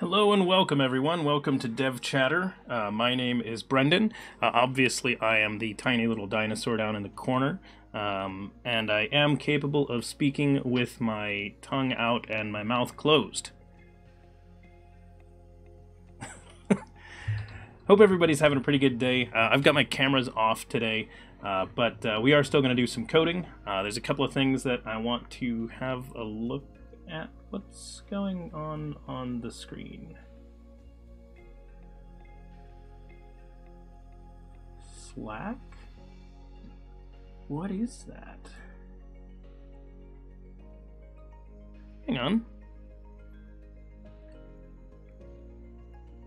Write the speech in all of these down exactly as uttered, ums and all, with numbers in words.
Hello and welcome everyone. Welcome to Dev Chatter. Uh, my name is Brendan. Uh, obviously I am the tiny little dinosaur down in the corner, um, and I am capable of speaking with my tongue out and my mouth closed. Hope everybody's having a pretty good day. Uh, I've got my cameras off today, uh, but uh, we are still going to do some coding. Uh, there's a couple of things that I want to have a look at. What's going on on the screen? Slack? What is that? Hang on.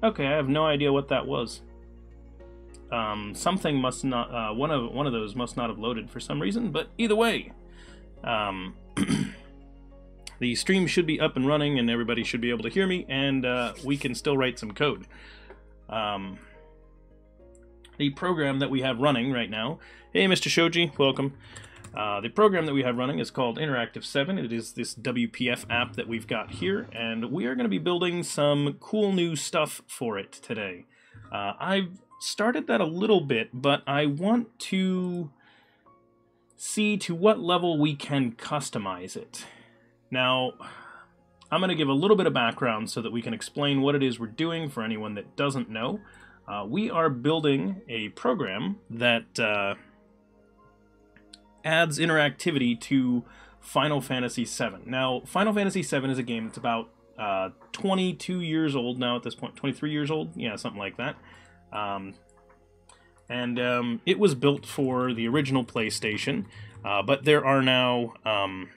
Okay, I have no idea what that was. Um, something must not, uh, one of one of those must not have loaded for some reason, but either way. Um... The stream should be up and running, and everybody should be able to hear me, and uh, we can still write some code. Um, the program that we have running right now... Hey, Mister Shoji, welcome. Uh, the program that we have running is called Interactive Seven. It is this W P F app that we've got here, and we are going to be building some cool new stuff for it today. Uh, I've started that a little bit, but I want to see to what level we can customize it. Now, I'm going to give a little bit of background so that we can explain what it is we're doing for anyone that doesn't know. Uh, we are building a program that uh, adds interactivity to Final Fantasy seven. Now, Final Fantasy seven is a game that's about uh, twenty-two years old now at this point, twenty-three years old, yeah, something like that. Um, and um, it was built for the original PlayStation, uh, but there are now... Um,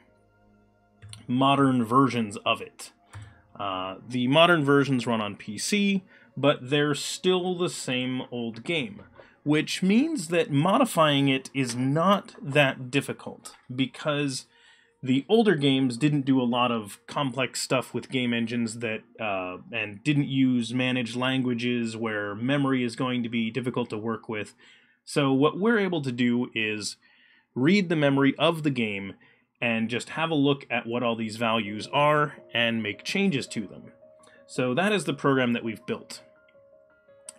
modern versions of it. Uh, the modern versions run on P C, but they're still the same old game, which means that modifying it is not that difficult, because the older games didn't do a lot of complex stuff with game engines that uh, and didn't use managed languages where memory is going to be difficult to work with. So what we're able to do is read the memory of the game and just have a look at what all these values are and make changes to them. So that is the program that we've built.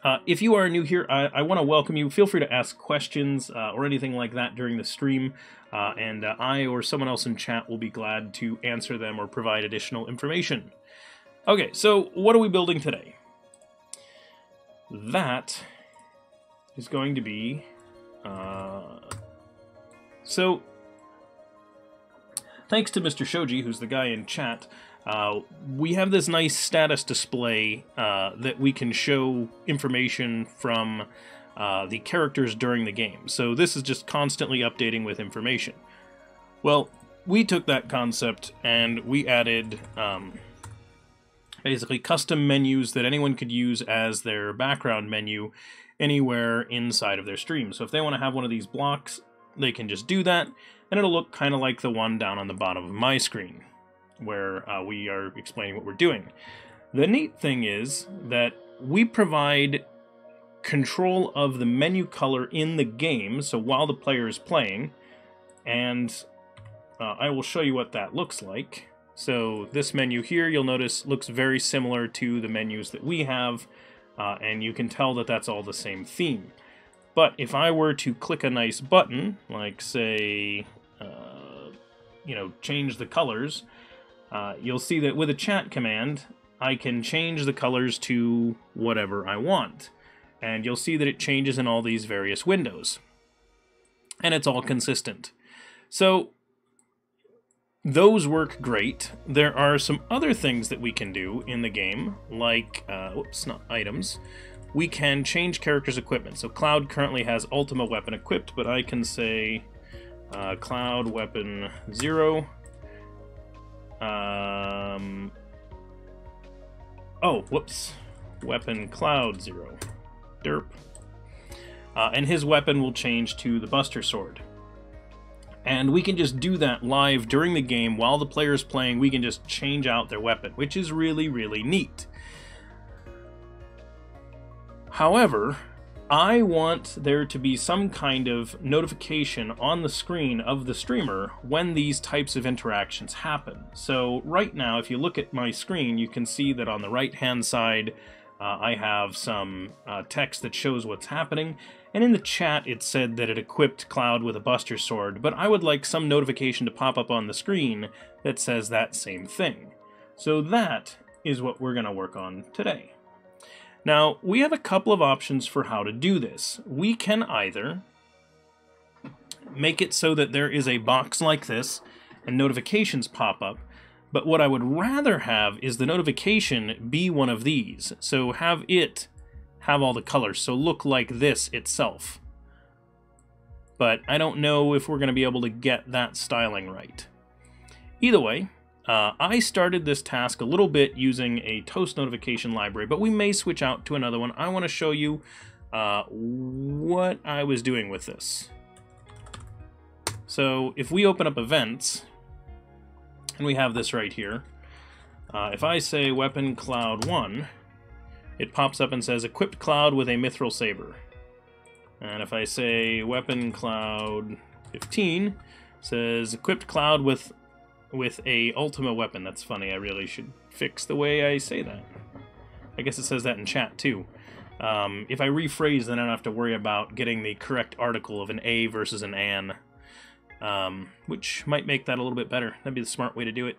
Uh, if you are new here, I, I want to welcome you. Feel free to ask questions uh, or anything like that during the stream, uh, and uh, I or someone else in chat will be glad to answer them or provide additional information. Okay, so what are we building today? That is going to be... Uh, so... Thanks to Mister Shoji, who's the guy in chat, uh, we have this nice status display uh, that we can show information from uh, the characters during the game. So this is just constantly updating with information. Well, we took that concept and we added um, basically custom menus that anyone could use as their background menu anywhere inside of their stream. So if they want to have one of these blocks, they can just do that. And it'll look kind of like the one down on the bottom of my screen, where uh, we are explaining what we're doing. The neat thing is that we provide control of the menu color in the game, so while the player is playing, and uh, I will show you what that looks like. So this menu here, you'll notice, looks very similar to the menus that we have, uh, and you can tell that that's all the same theme. But if I were to click a nice button, like say, uh, you know, change the colors, uh, you'll see that with a chat command, I can change the colors to whatever I want. And you'll see that it changes in all these various windows. And it's all consistent. So those work great. There are some other things that we can do in the game, like, uh, whoops, not items. We can change characters' equipment. So Cloud currently has Ultima weapon equipped, but I can say uh, Cloud weapon zero. Um, oh, whoops. Weapon Cloud zero. Derp. Uh, and his weapon will change to the Buster Sword. And we can just do that live during the game while the player is playing. We can just change out their weapon, which is really, really neat. However, I want there to be some kind of notification on the screen of the streamer when these types of interactions happen. So right now, if you look at my screen, you can see that on the right-hand side, uh, I have some uh, text that shows what's happening. And in the chat, it said that it equipped Cloud with a Buster Sword, but I would like some notification to pop up on the screen that says that same thing. So that is what we're going to work on today. Now, we have a couple of options for how to do this. We can either make it so that there is a box like this and notifications pop up, but what I would rather have is the notification be one of these. So have it have all the colors, so look like this itself. But I don't know if we're going to be able to get that styling right. Either way, Uh, I started this task a little bit using a Toast notification library, but we may switch out to another one. I want to show you uh, what I was doing with this. So if we open up events, and we have this right here, uh, if I say weapon cloud one, it pops up and says equipped Cloud with a mithril saber. And if I say weapon cloud fifteen, it says equipped Cloud with with a Ultima weapon. That's funny, I really should fix the way I say that. I guess it says that in chat too. Um, if I rephrase, then I don't have to worry about getting the correct article of an A versus an an, um, which might make that a little bit better. That'd be the smart way to do it.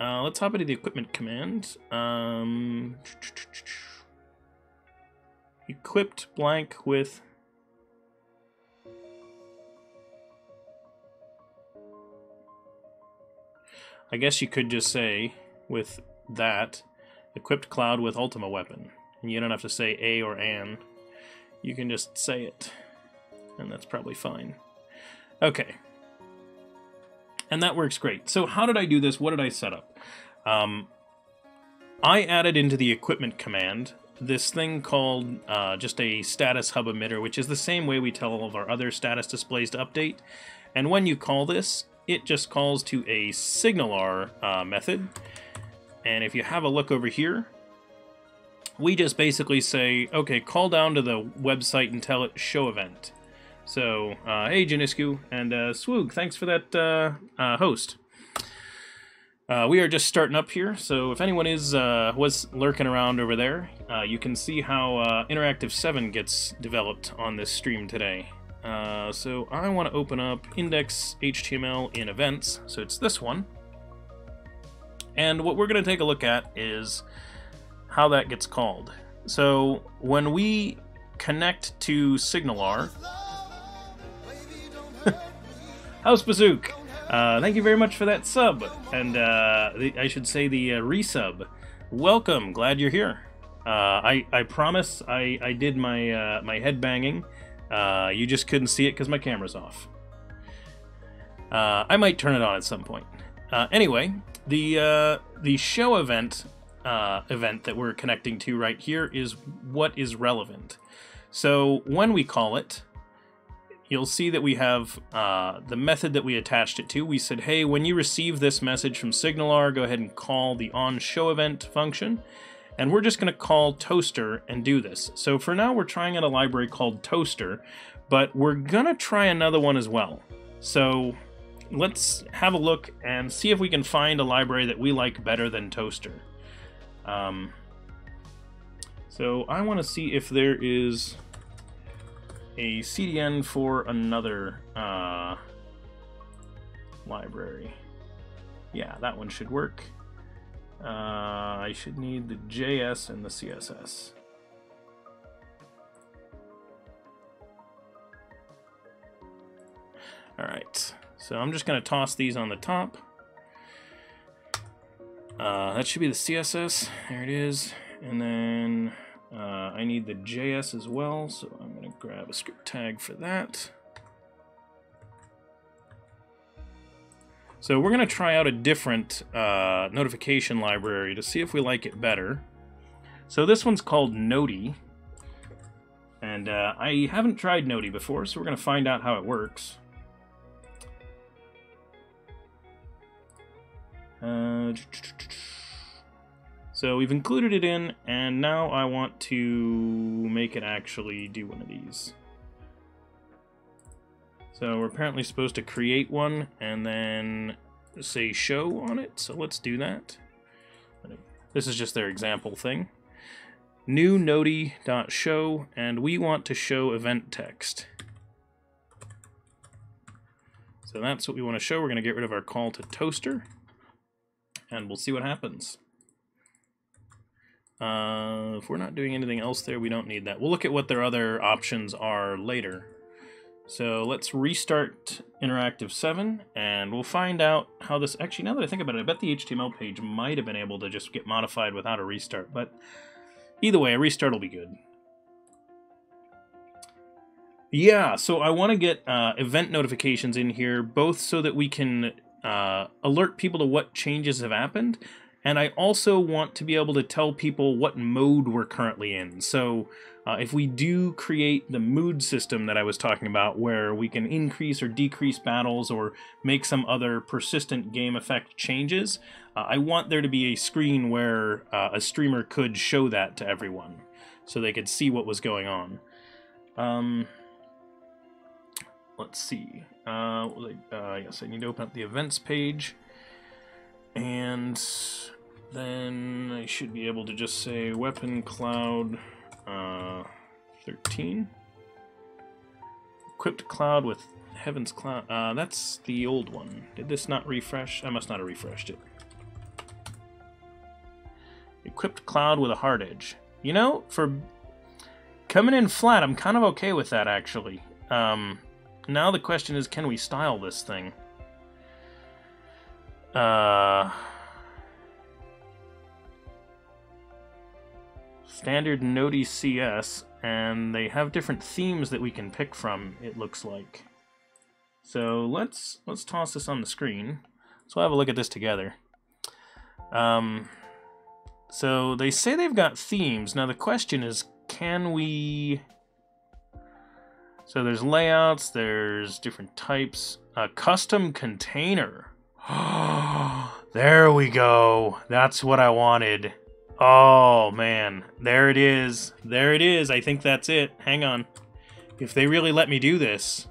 Uh, let's hop into the equipment command. Um, equipped blank with... I guess you could just say, with that, equipped Cloud with Ultima weapon. And you don't have to say A or an. You can just say it. And that's probably fine. Okay. And that works great. So how did I do this? What did I set up? Um, I added into the equipment command this thing called uh, just a status hub emitter, which is the same way we tell all of our other status displays to update. And when you call this, it just calls to a SignalR uh, method. And if you have a look over here, we just basically say, okay, call down to the website and tell it show event. So, uh, hey, Janisku and uh, Swoog, thanks for that uh, uh, host. Uh, we are just starting up here, so if anyone is uh, was lurking around over there, uh, you can see how uh, Interactive Seven gets developed on this stream today. Uh, so I want to open up index dot H T M L in events, so it's this one. And what we're going to take a look at is how that gets called. So when we connect to SignalR... House Bazook! Uh, thank you very much for that sub, and uh, the, I should say the uh, resub. Welcome, glad you're here. Uh, I, I promise I, I did my, uh, my head banging. Uh, you just couldn't see it because my camera's off. Uh, I might turn it on at some point. Uh, anyway, the uh, the show event uh, event that we're connecting to right here is what is relevant. So when we call it, you'll see that we have uh, the method that we attached it to. We said, hey, when you receive this message from SignalR, go ahead and call the onShowEvent function. And we're just going to call Toaster and do this. So for now, we're trying out a library called Toaster, but we're going to try another one as well. So let's have a look and see if we can find a library that we like better than Toaster. Um, so I want to see if there is a C D N for another uh, library. Yeah, that one should work. Uh, I should need the J S and the C S S. Alright, so I'm just going to toss these on the top. Uh, that should be the C S S. There it is. And then uh, I need the J S as well, so I'm going to grab a script tag for that. So we're going to try out a different uh, notification library to see if we like it better. So this one's called Noty. And uh, I haven't tried Noty before, so we're going to find out how it works. Uh, So we've included it in, and now I want to make it actually do one of these. So we're apparently supposed to create one and then say show on it, so let's do that. This is just their example thing. New Noty.show, and we want to show event text. So that's what we want to show. We're going to get rid of our call to Toaster, and we'll see what happens. Uh, if we're not doing anything else there, we don't need that. We'll look at what their other options are later. So let's restart Interactive Seven, and we'll find out how this... Actually, now that I think about it, I bet the H T M L page might have been able to just get modified without a restart, but either way, a restart will be good. Yeah, so I want to get uh, event notifications in here, both so that we can uh, alert people to what changes have happened, and I also want to be able to tell people what mode we're currently in. So... Uh, if we do create the mood system that I was talking about, where we can increase or decrease battles or make some other persistent game effect changes, uh, I want there to be a screen where uh, a streamer could show that to everyone, so they could see what was going on. Um, let's see. Uh, uh, yes, I need to open up the events page, and then I should be able to just say weapon cloud... Uh, thirteen. Equipped cloud with Heaven's Cloud. Uh, that's the old one. Did this not refresh? I must not have refreshed it. Equipped cloud with a hard edge. You know, for coming in flat, I'm kind of okay with that, actually. Um, now the question is, can we style this thing? Uh... Standard Noty C S, and they have different themes that we can pick from, it looks like. So let's let's toss this on the screen. So we'll have a look at this together. Um, so they say they've got themes. Now the question is, can we... So there's layouts, there's different types. A custom container. There we go. That's what I wanted. Oh, man. There it is. There it is. I think that's it. Hang on. If they really let me do this,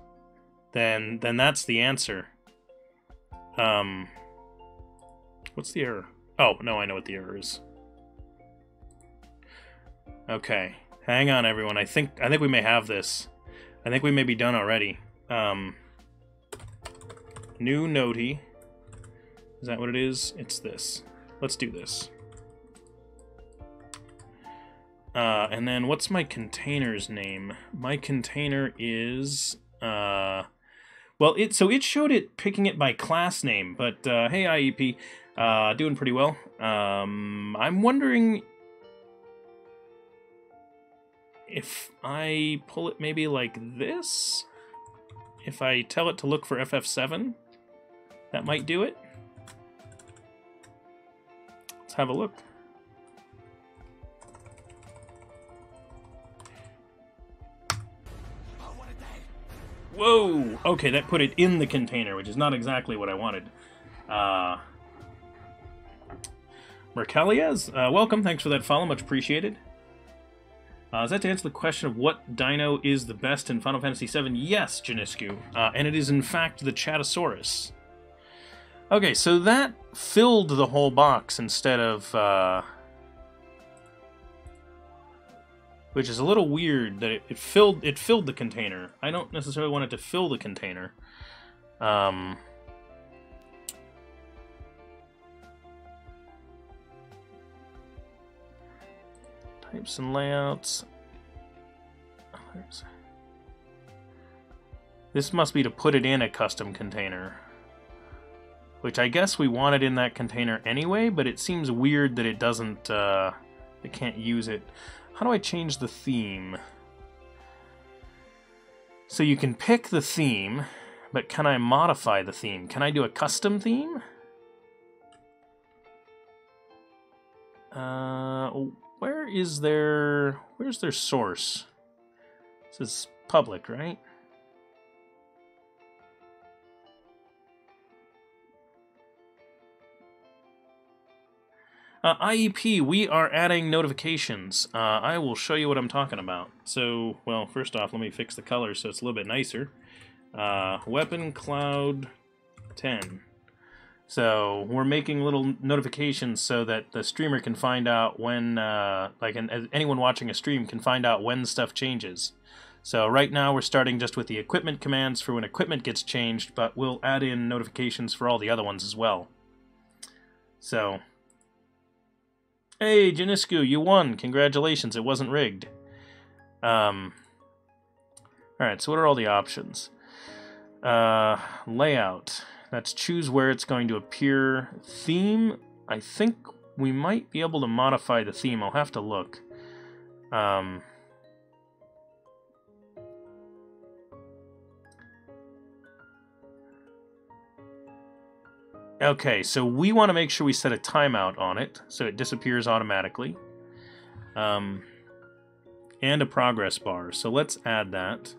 then then that's the answer. Um, what's the error? Oh, no, I know what the error is. Okay. Hang on, everyone. I think I think we may have this. I think we may be done already. Um, new Noty. Is that what it is? It's this. Let's do this. Uh, and then what's my container's name? My container is, uh, well, it so it showed it picking it by class name, but uh, hey, I E P, uh, doing pretty well. Um, I'm wondering if I pull it maybe like this, if I tell it to look for F F seven, that might do it. Let's have a look. Whoa! Okay, that put it in the container, which is not exactly what I wanted. Uh, Mercalias, uh, welcome. Thanks for that follow. Much appreciated. Uh, is that to answer the question of what dino is the best in Final Fantasy seven? Yes, Janisku. Uh, and it is, in fact, the Chatasaurus. Okay, so that filled the whole box instead of... Uh, which is a little weird that it, it filled it filled the container. I don't necessarily want it to fill the container. Um, types and layouts. This must be to put it in a custom container, which I guess we wanted in that container anyway, but it seems weird that it doesn't, uh, it can't use it. How do I change the theme? So you can pick the theme, but can I modify the theme? Can I do a custom theme? Uh, where is their... Where's their source? This is public, right? Uh, I E P, we are adding notifications. Uh, I will show you what I'm talking about. So, well, first off, let me fix the color so it's a little bit nicer. Uh, Weapon Cloud ten. So we're making little notifications so that the streamer can find out when, uh, like an, anyone watching a stream can find out when stuff changes. So right now we're starting just with the equipment commands for when equipment gets changed, but we'll add in notifications for all the other ones as well. So, hey Janisku, you won! Congratulations, it wasn't rigged. Um, Alright, so what are all the options? Uh, layout. Let's choose where it's going to appear. Theme, I think we might be able to modify the theme. I'll have to look. Um, okay, so we want to make sure we set a timeout on it, so it disappears automatically. Um, and a progress bar, so let's add that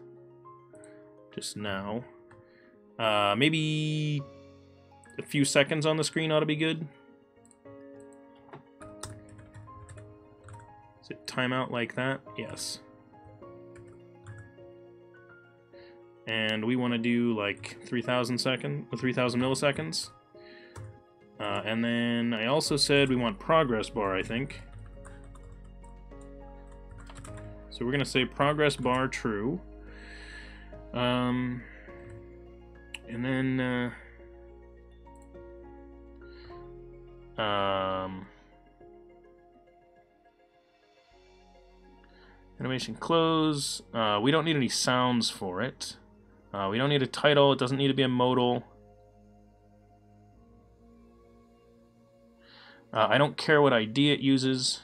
just now. Uh, maybe a few seconds on the screen ought to be good. Is it timeout like that? Yes. And we want to do like three thousand seconds, or three thousand milliseconds. Uh, and then I also said we want progress bar, I think. So we're going to say progress bar true. Um... And then, uh, um, animation close. Uh, we don't need any sounds for it. Uh, we don't need a title. It doesn't need to be a modal. Uh, I don't care what I D it uses.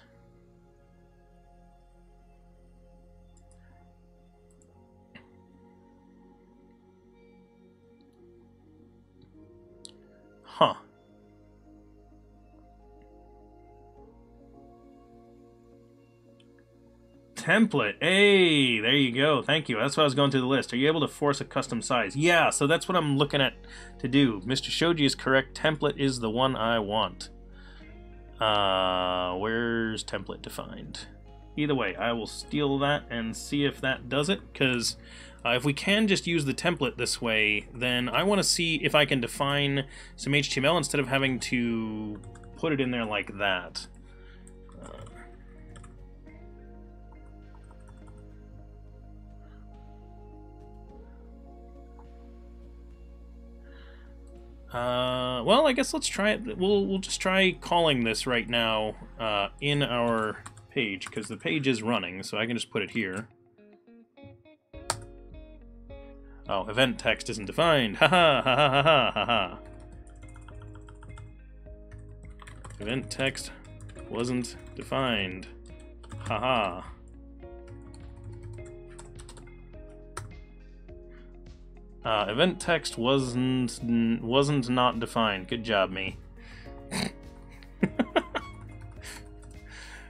Huh. Template. Hey, there you go. Thank you. That's what I was going through the list. Are you able to force a custom size? Yeah, so that's what I'm looking at to do. Mister Shoji is correct. Template is the one I want. Uh, where's template defined? Either way, I will steal that and see if that does it, because uh, if we can just use the template this way, then I want to see if I can define some H T M L instead of having to put it in there like that. Uh, uh, well, I guess let's try it. We'll, we'll just try calling this right now uh, in our page, because the page is running, so I can just put it here. Oh, event text isn't defined. Ha ha ha ha ha ha ha. Event text wasn't defined. Ha ha. Uh, event text wasn't wasn't not defined. Good job, me.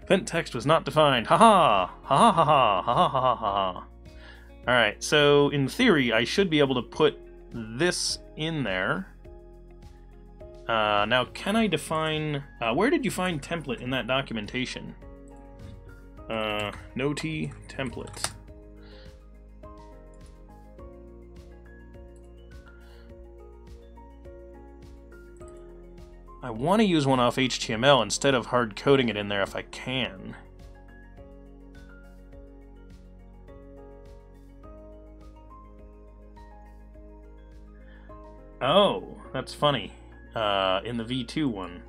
Event text was not defined. Ha ha! Ha ha ha ha! Ha ha ha ha ha! Alright, so in theory, I should be able to put this in there. Uh, now, can I define... Uh, where did you find template in that documentation? Uh, Noty template. I want to use one off H T M L instead of hard coding it in there if I can. Oh, that's funny. Uh, in the V two one.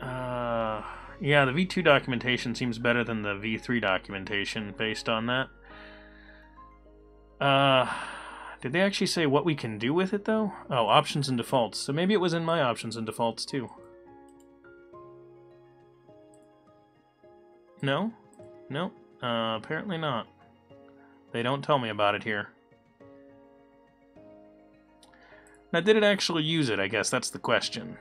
Uh, yeah, the V two documentation seems better than the V three documentation based on that. Uh... Did they actually say what we can do with it, though? Oh, options and defaults. So maybe it was in my options and defaults, too. No? No? Uh, apparently not. They don't tell me about it here. Now, did it actually use it? I guess that's the question.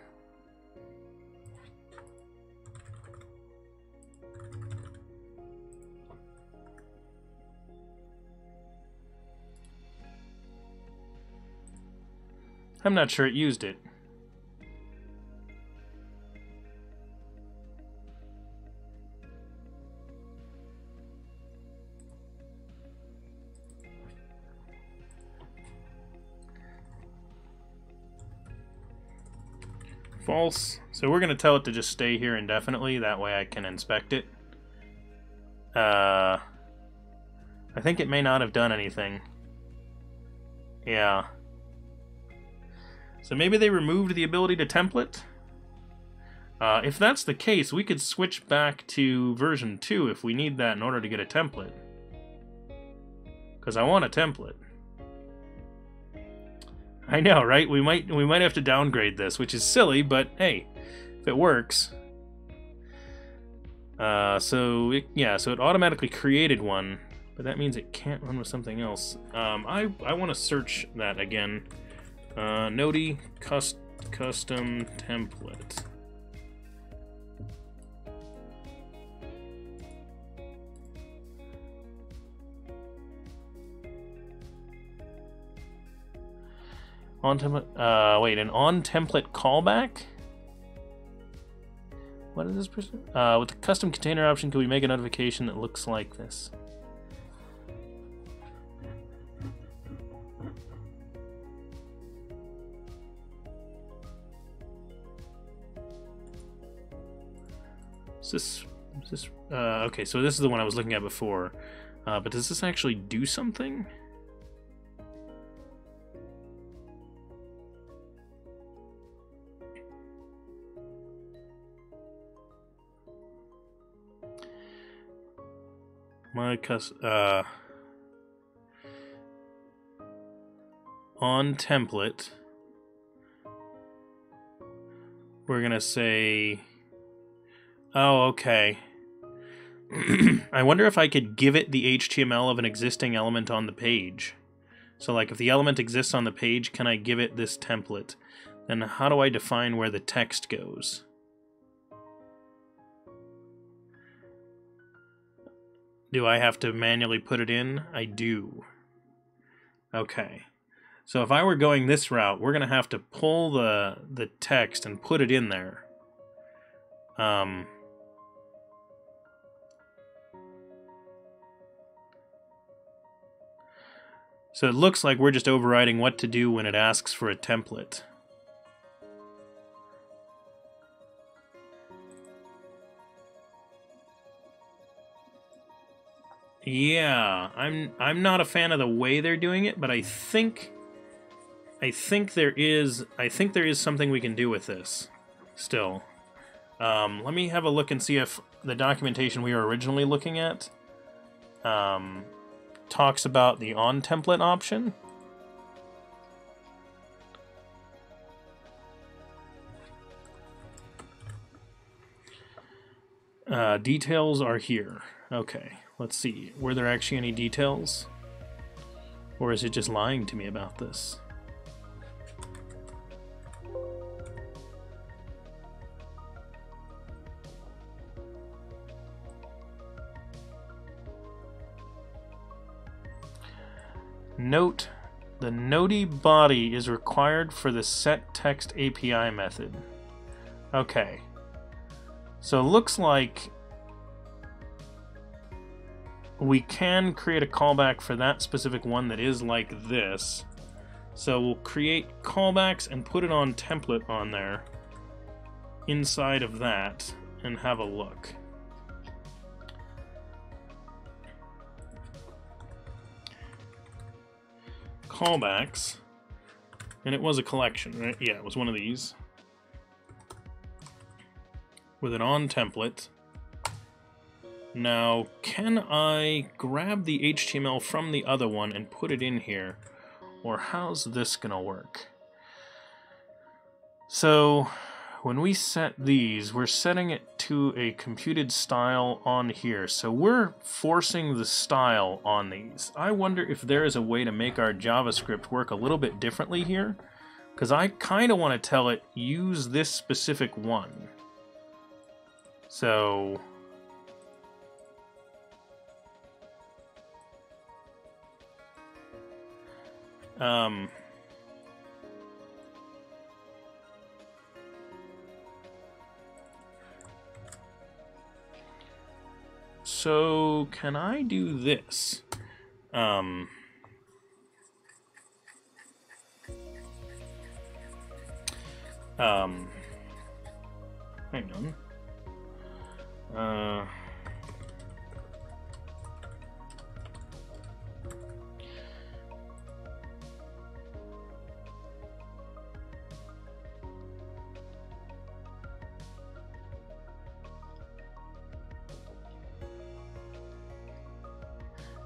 I'm not sure it used it. False. So we're going to tell it to just stay here indefinitely, that way I can inspect it. Uh, I think it may not have done anything. Yeah. So maybe they removed the ability to template? Uh, if that's the case, we could switch back to version two if we need that in order to get a template. Because I want a template. I know, right? We might we might have to downgrade this, which is silly, but hey, if it works. Uh, so it, yeah, so it automatically created one, but that means it can't run with something else. Um, I I want to search that again. Uh, Noty cust, custom template. On template, uh, wait, an on template callback? What is this person? Uh, with the custom container option, can we make a notification that looks like this? Is this, is this, uh, okay, so this is the one I was looking at before, uh, but does this actually do something? My cus uh on template, we're gonna say, oh, okay. I wonder if I could give it the H T M L of an existing element on the page. So like if the element exists on the page, can I give it this template? Then how do I define where the text goes? Do I have to manually put it in? I do. Okay. So if I were going this route, we're going to have to pull the the text and put it in there. Um, so it looks like we're just overriding what to do when it asks for a template. Yeah, I'm I'm not a fan of the way they're doing it, but I think I think there is I think there is something we can do with this still. Um, let me have a look and see if the documentation we were originally looking at um, talks about the on template option. Uh, details are here. Okay. Let's see, were there actually any details? Or is it just lying to me about this? Note, the Noty body is required for the setTextAPI method. Okay, so it looks like we can create a callback for that specific one that is like this. So we'll create callbacks and put it on template on there inside of that and have a look. Callbacks. And it was a collection, right? Yeah, it was one of these. With an on template. Now, can I grab the H T M L from the other one and put it in here? Or how's this gonna work? So, when we set these, we're setting it to a computed style on here. So we're forcing the style on these. I wonder if there is a way to make our JavaScript work a little bit differently here. Because I kind of want to tell it, use this specific one. So Um, So can I do this? Um, um, hang on. Uh,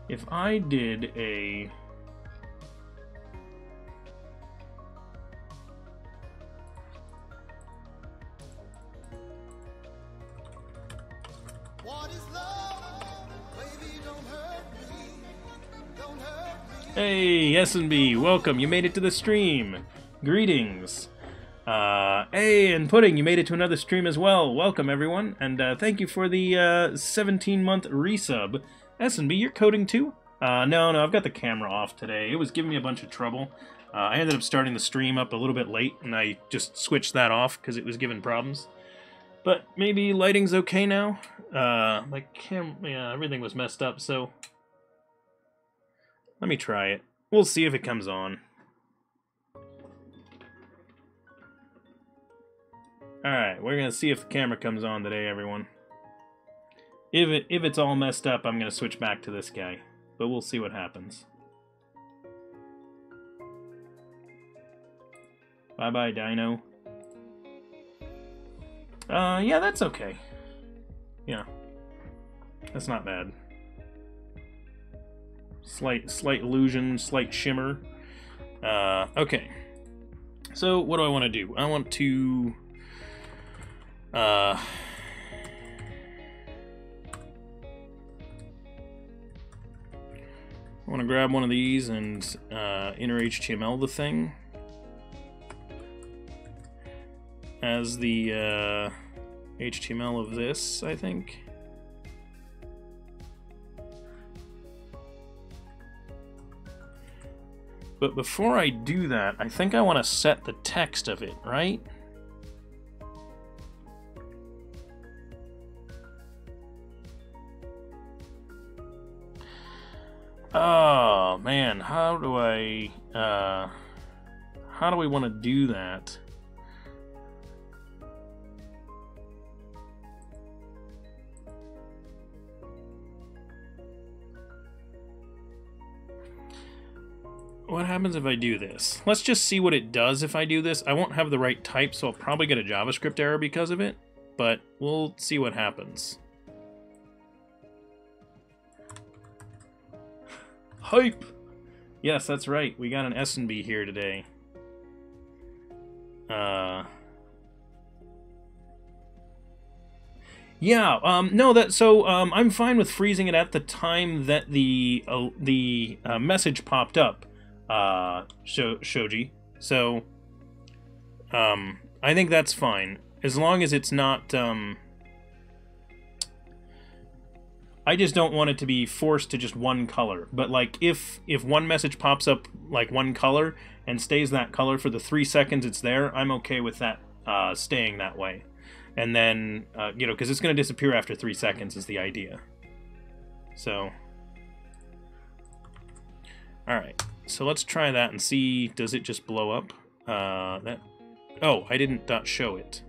If I did a What is love? Baby, don't hurt me. Don't hurt me. Hey, S and B, welcome. You made it to the stream. Greetings. Uh, hey, and Pudding, you made it to another stream as well. Welcome, everyone, and uh, thank you for the uh, seventeen month resub. S and B, you're coding too? Uh, no, no, I've got the camera off today. It was giving me a bunch of trouble. Uh, I ended up starting the stream up a little bit late, and I just switched that off because it was giving problems. But maybe lighting's okay now? Uh, my cam... yeah, everything was messed up, so... let me try it. We'll see if it comes on. Alright, we're gonna see if the camera comes on today, everyone. If it, if it's all messed up, I'm going to switch back to this guy. But we'll see what happens. Bye-bye, Dino. Uh, yeah, that's okay. Yeah. That's not bad. Slight, slight illusion, slight shimmer. Uh, okay. So, what do I want to do? I want to... Uh... I want to grab one of these and uh, inner H T M L the thing as the uh, H T M L of this, I think. But before I do that, I think I want to set the text of it, right? Oh man, how do I uh, how do we want to do that? What happens if I do this? Let's just see what it does if I do this. I won't have the right type, so I'll probably get a JavaScript error because of it, but we'll see what happens. Hype! Yes, that's right. We got an S and B here today. Uh, yeah. Um, no. That. So um, I'm fine with freezing it at the time that the uh, the uh, message popped up. Uh, Sho Shoji. So. Um, I think that's fine as long as it's not. Um, I just don't want it to be forced to just one color. But like if if one message pops up like one color and stays that color for the three seconds it's there, I'm okay with that uh, staying that way. And then, uh, you know, because it's going to disappear after three seconds is the idea. So. All right. So let's try that and see, does it just blow up? Uh, that. Oh, I didn't dot show it.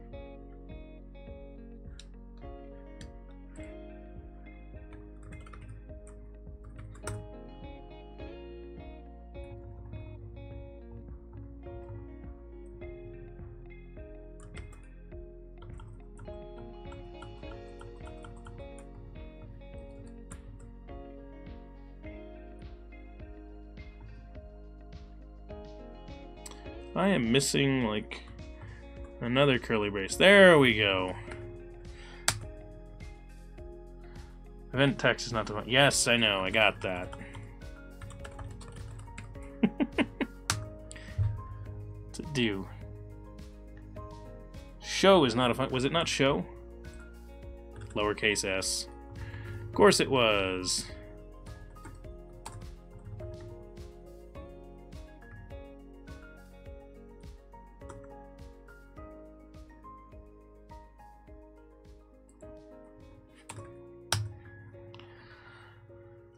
I am missing, like, another curly brace. There we go. Event text is not the one. Yes, I know. I got that. What's it do? Show is not a fun... Was it not show? Lowercase s. Of course it was.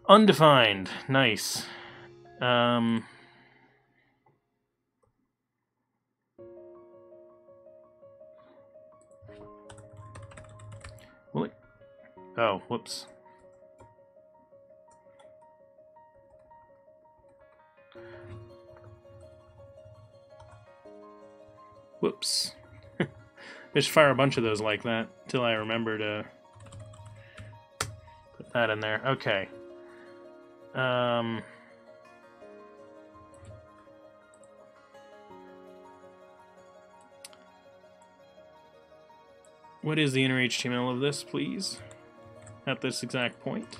Undefined. Nice. Um... Will it... Oh, whoops. Whoops. Just fire a bunch of those like that till I remember to put that in there. Okay. Um... What is the inner H T M L of this, please? At this exact point?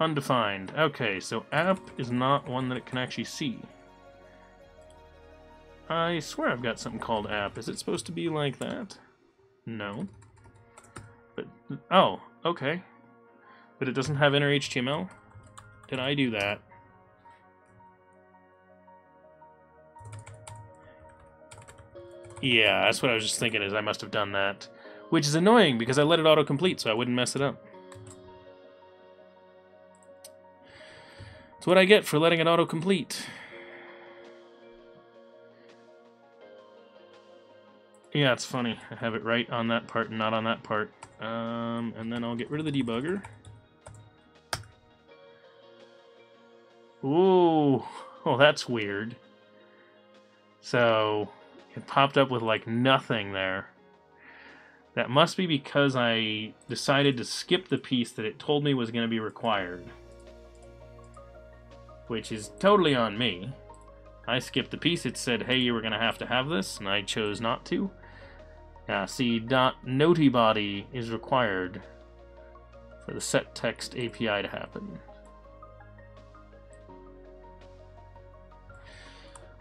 Undefined. Okay, so app is not one that it can actually see. I swear I've got something called app. Is it supposed to be like that? No. But oh, okay. But it doesn't have inner H T M L? Did I do that? Yeah, that's what I was just thinking, is I must have done that. Which is annoying, because I let it autocomplete so I wouldn't mess it up. It's what I get for letting it autocomplete. Yeah, it's funny. I have it right on that part and not on that part. Um, and then I'll get rid of the debugger. Ooh. Oh, that's weird. So, it popped up with, like, nothing there. That must be because I decided to skip the piece that it told me was going to be required. Which is totally on me. I skipped the piece. It said, hey, you were going to have to have this, and I chose not to. Uh, see, .Noty body is required for the set text A P I to happen.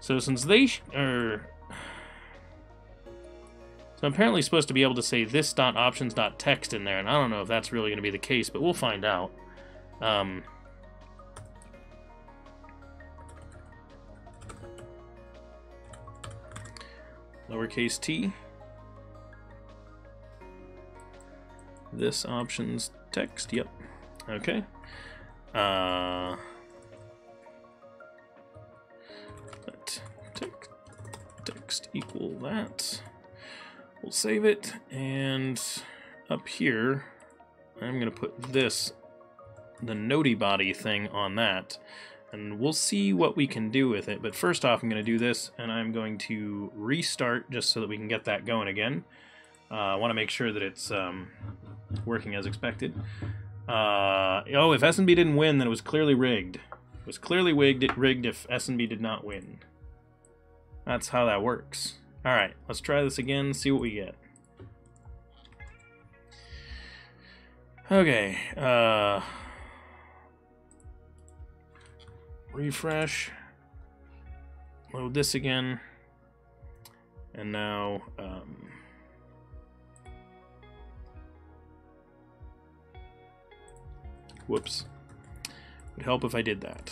So since they sh are, so I'm apparently supposed to be able to say this .options.text in there, and I don't know if that's really going to be the case, but we'll find out. Um, lowercase t. This options text, yep. Okay. Uh, let text, text equal that. We'll save it, and up here, I'm going to put this, the Noty body thing on that. And we'll see what we can do with it. But first off, I'm going to do this, and I'm going to restart just so that we can get that going again. Uh, I want to make sure that it's um, working as expected. Uh, oh, if S N B didn't win, then it was clearly rigged. It was clearly rigged if S N B did not win. That's how that works. All right, let's try this again, see what we get. Okay. Uh... Refresh, load this again, and now um, whoops, would help if I did that.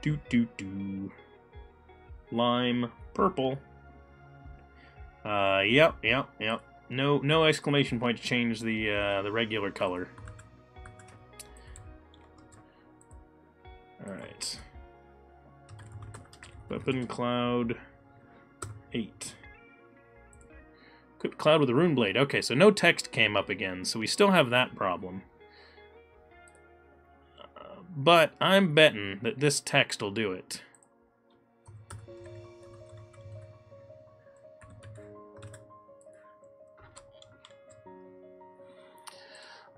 Do do do lime purple. Uh, yep, yep, yep. No, no exclamation point to change the uh, the regular color. All right. Weapon cloud eight. Equip cloud with a rune blade. Okay, so no text came up again, so we still have that problem. Uh, but I'm betting that this text will do it.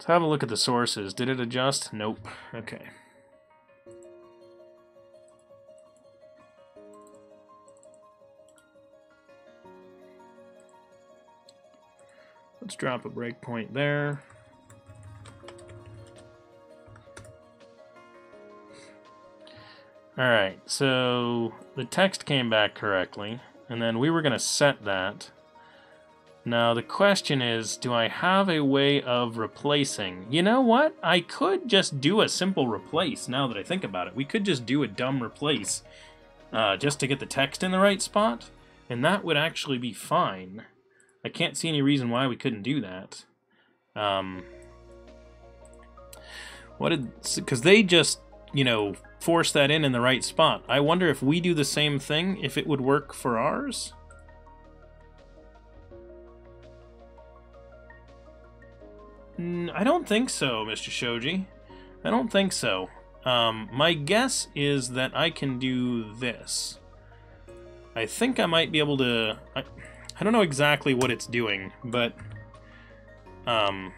Let's have a look at the sources. Did it adjust? Nope. Okay. Let's drop a breakpoint there. Alright, so the text came back correctly, and then we were going to set that. Now, the question is, do I have a way of replacing? You know what? I could just do a simple replace, now that I think about it. We could just do a dumb replace uh, just to get the text in the right spot, and that would actually be fine. I can't see any reason why we couldn't do that. Um, what did, because they just, you know, forced that in in the right spot. I wonder if we do the same thing, if it would work for ours? Mm, I don't think so, Mister Shoji. I don't think so. Um, my guess is that I can do this. I think I might be able to... I, I don't know exactly what it's doing, but... Um,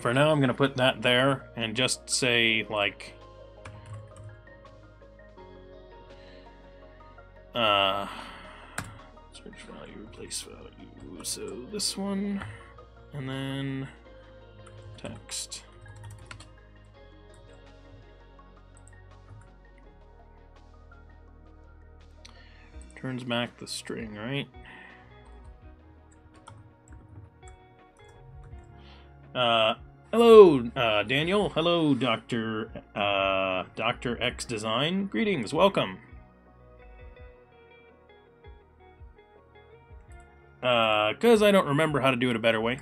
for now, I'm going to put that there and just say, like... Uh, search value, replace value, so this one, and then text. Turns back the string, right? Uh, hello, uh, Daniel. Hello, Doctor Uh, Doctor X Design. Greetings, welcome. Uh, because I don't remember how to do it a better way.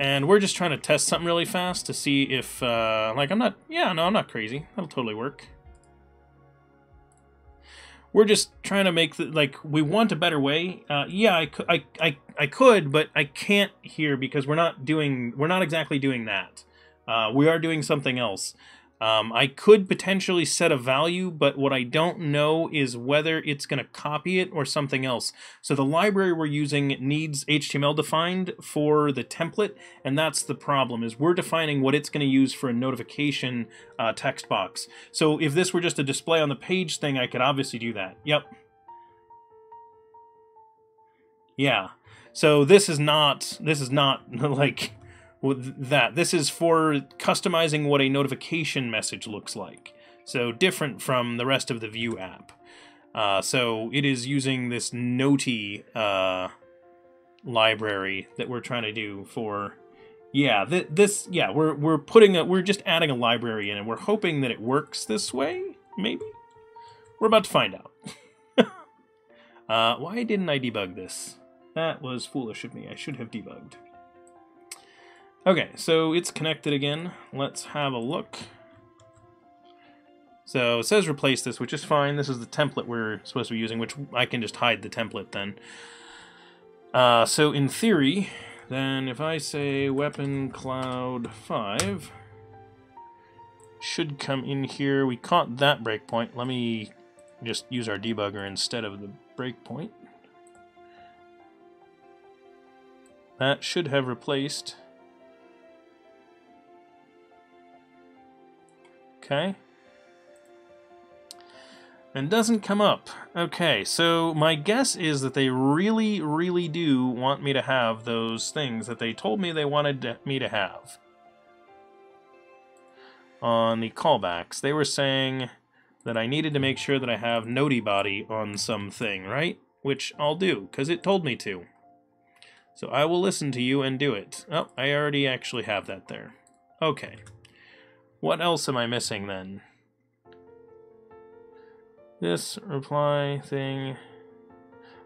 And we're just trying to test something really fast to see if, uh, like, I'm not, yeah, no, I'm not crazy. That'll totally work. We're just trying to make, the, like, we want a better way. Uh, yeah, I, I, I, I could, but I can't here because we're not doing, we're not exactly doing that. Uh, we are doing something else. Um, I could potentially set a value, but what I don't know is whether it's going to copy it or something else. So the library we're using needs H T M L defined for the template, and that's the problem, is we're defining what it's going to use for a notification uh, text box. So if this were just a display on the page thing, I could obviously do that. Yep. Yeah. So this is not, this is not like... With that, this is for customizing what a notification message looks like. So different from the rest of the Vue app. Uh, so it is using this Noty uh, library that we're trying to do for. Yeah, th this. Yeah, we're we're putting a, we're just adding a library in, and we're hoping that it works this way. Maybe we're about to find out. uh, why didn't I debug this? That was foolish of me. I should have debugged. Okay, so it's connected again. Let's have a look. So it says replace this, which is fine. This is the template we're supposed to be using, which I can just hide the template then. Uh, so in theory, then if I say weapon cloud five, should come in here. We caught that breakpoint. Let me just use our debugger instead of the breakpoint. That should have replaced... Okay. And doesn't come up. Okay, so my guess is that they really, really do want me to have those things that they told me they wanted me to have. On the callbacks, they were saying that I needed to make sure that I have Noty body on something, right? Which I'll do, because it told me to. So I will listen to you and do it. Oh, I already actually have that there. Okay. What else am I missing, then? This reply thing...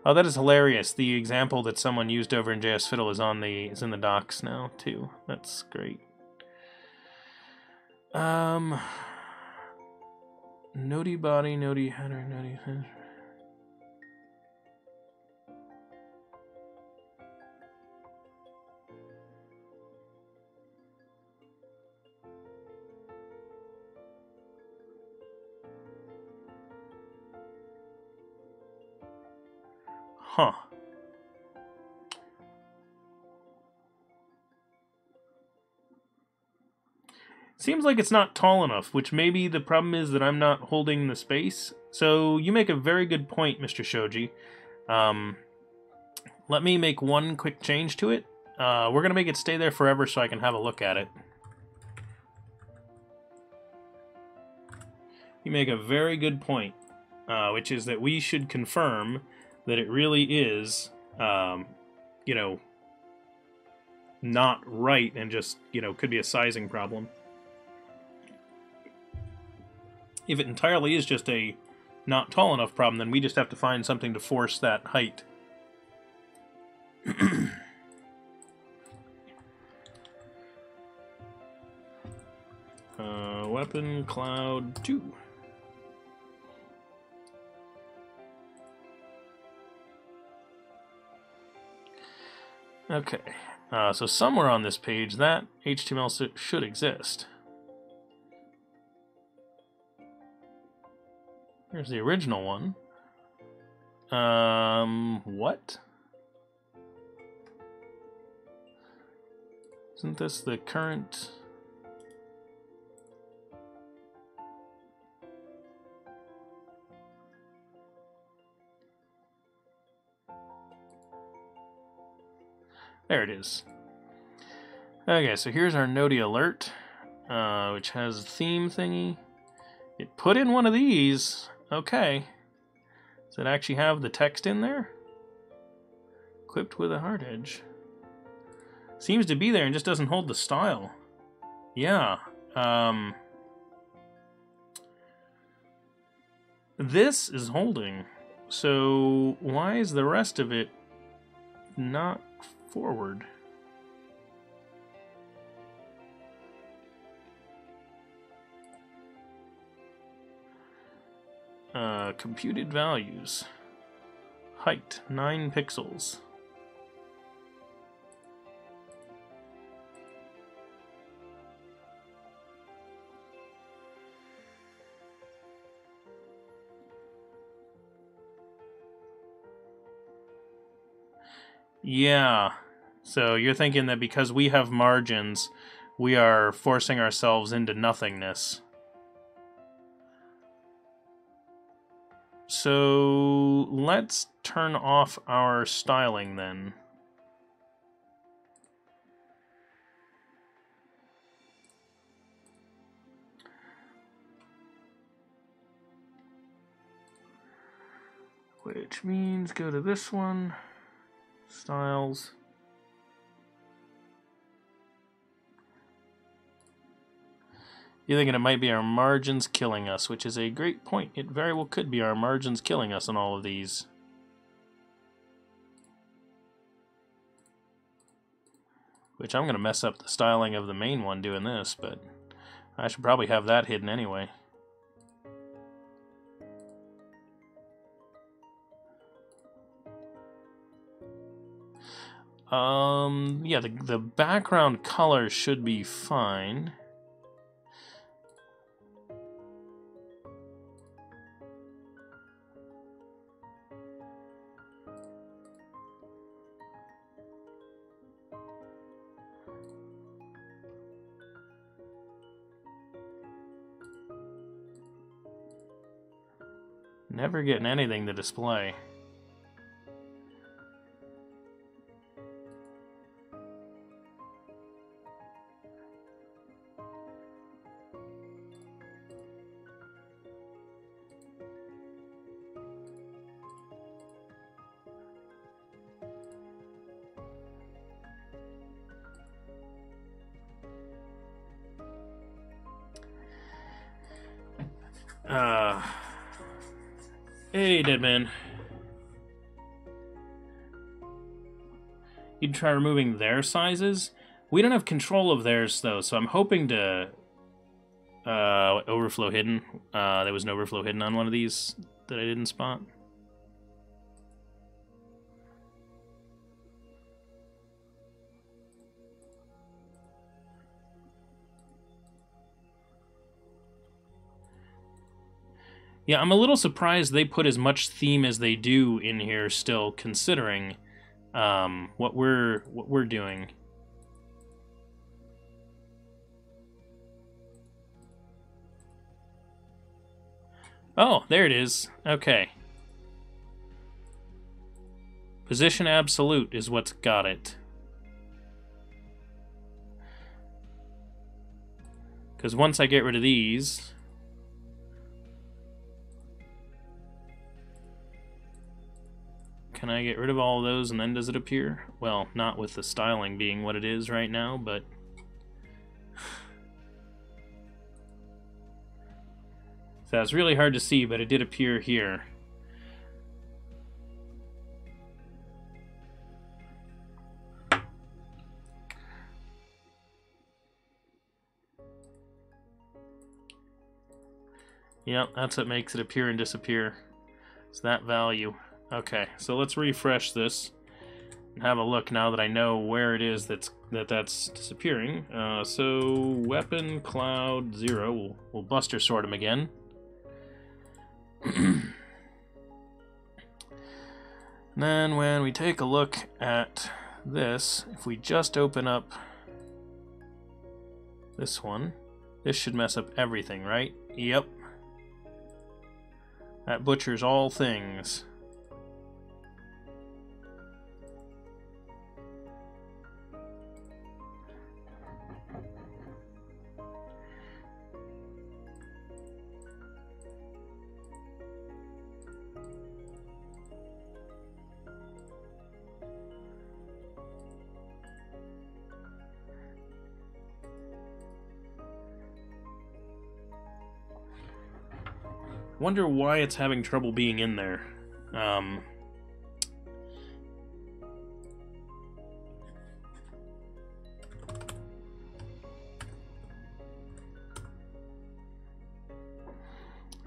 Oh, that is hilarious. The example that someone used over in J S Fiddle is, on the, is in the docs now, too. That's great. Um... Noty body, Noty header, Noty header... Huh. Seems like it's not tall enough, which maybe the problem is that I'm not holding the space. So you make a very good point, Mister Shoji. Um, let me make one quick change to it. Uh, we're going to make it stay there forever so I can have a look at it. You make a very good point. uh, which is that we should confirm that it really is, um, you know, not right and just, you know, could be a sizing problem. If it entirely is just a not tall enough problem, then we just have to find something to force that height. uh, weapon cloud two. Okay, uh, so somewhere on this page that H T M L should exist. Here's the original one. Um, what? Isn't this the current? There it is. Okay, so here's our Noty alert, uh, which has a theme thingy. It put in one of these. Okay. Does it actually have the text in there? Equipped with a hard edge. Seems to be there and just doesn't hold the style. Yeah. Um, this is holding. So why is the rest of it not forward? Uh, computed values. Height, nine pixels. Yeah, so you're thinking that because we have margins, we are forcing ourselves into nothingness. So let's turn off our styling then. Which means go to this one, styles. You're thinking it might be our margins killing us, which is a great point. It very well could be our margins killing us on all of these. Which I'm going to mess up the styling of the main one doing this, but I should probably have that hidden anyway. Um, yeah, the, the background color should be fine. Never getting anything to display. Uh... Hey, Deadman. You'd try removing their sizes? We don't have control of theirs, though, so I'm hoping to... Uh, overflow hidden. Uh, there was an overflow hidden on one of these that I didn't spot. Yeah, I'm a little surprised they put as much theme as they do in here still, considering um, what we're what we're doing. Oh, there it is. Okay. Position absolute is what's got it. Because once I get rid of these... Can I get rid of all of those and then does it appear? Well, not with the styling being what it is right now, but... So it's really hard to see, but it did appear here. Yep, that's what makes it appear and disappear. It's that value. Okay, so let's refresh this and have a look now that I know where it is that's, that that's disappearing. Uh, so weapon cloud zero, we'll, we'll buster sort them again. And then when we take a look at this, if we just open up this one, this should mess up everything, right? Yep. That butchers all things. Wonder why it's having trouble being in there. Um,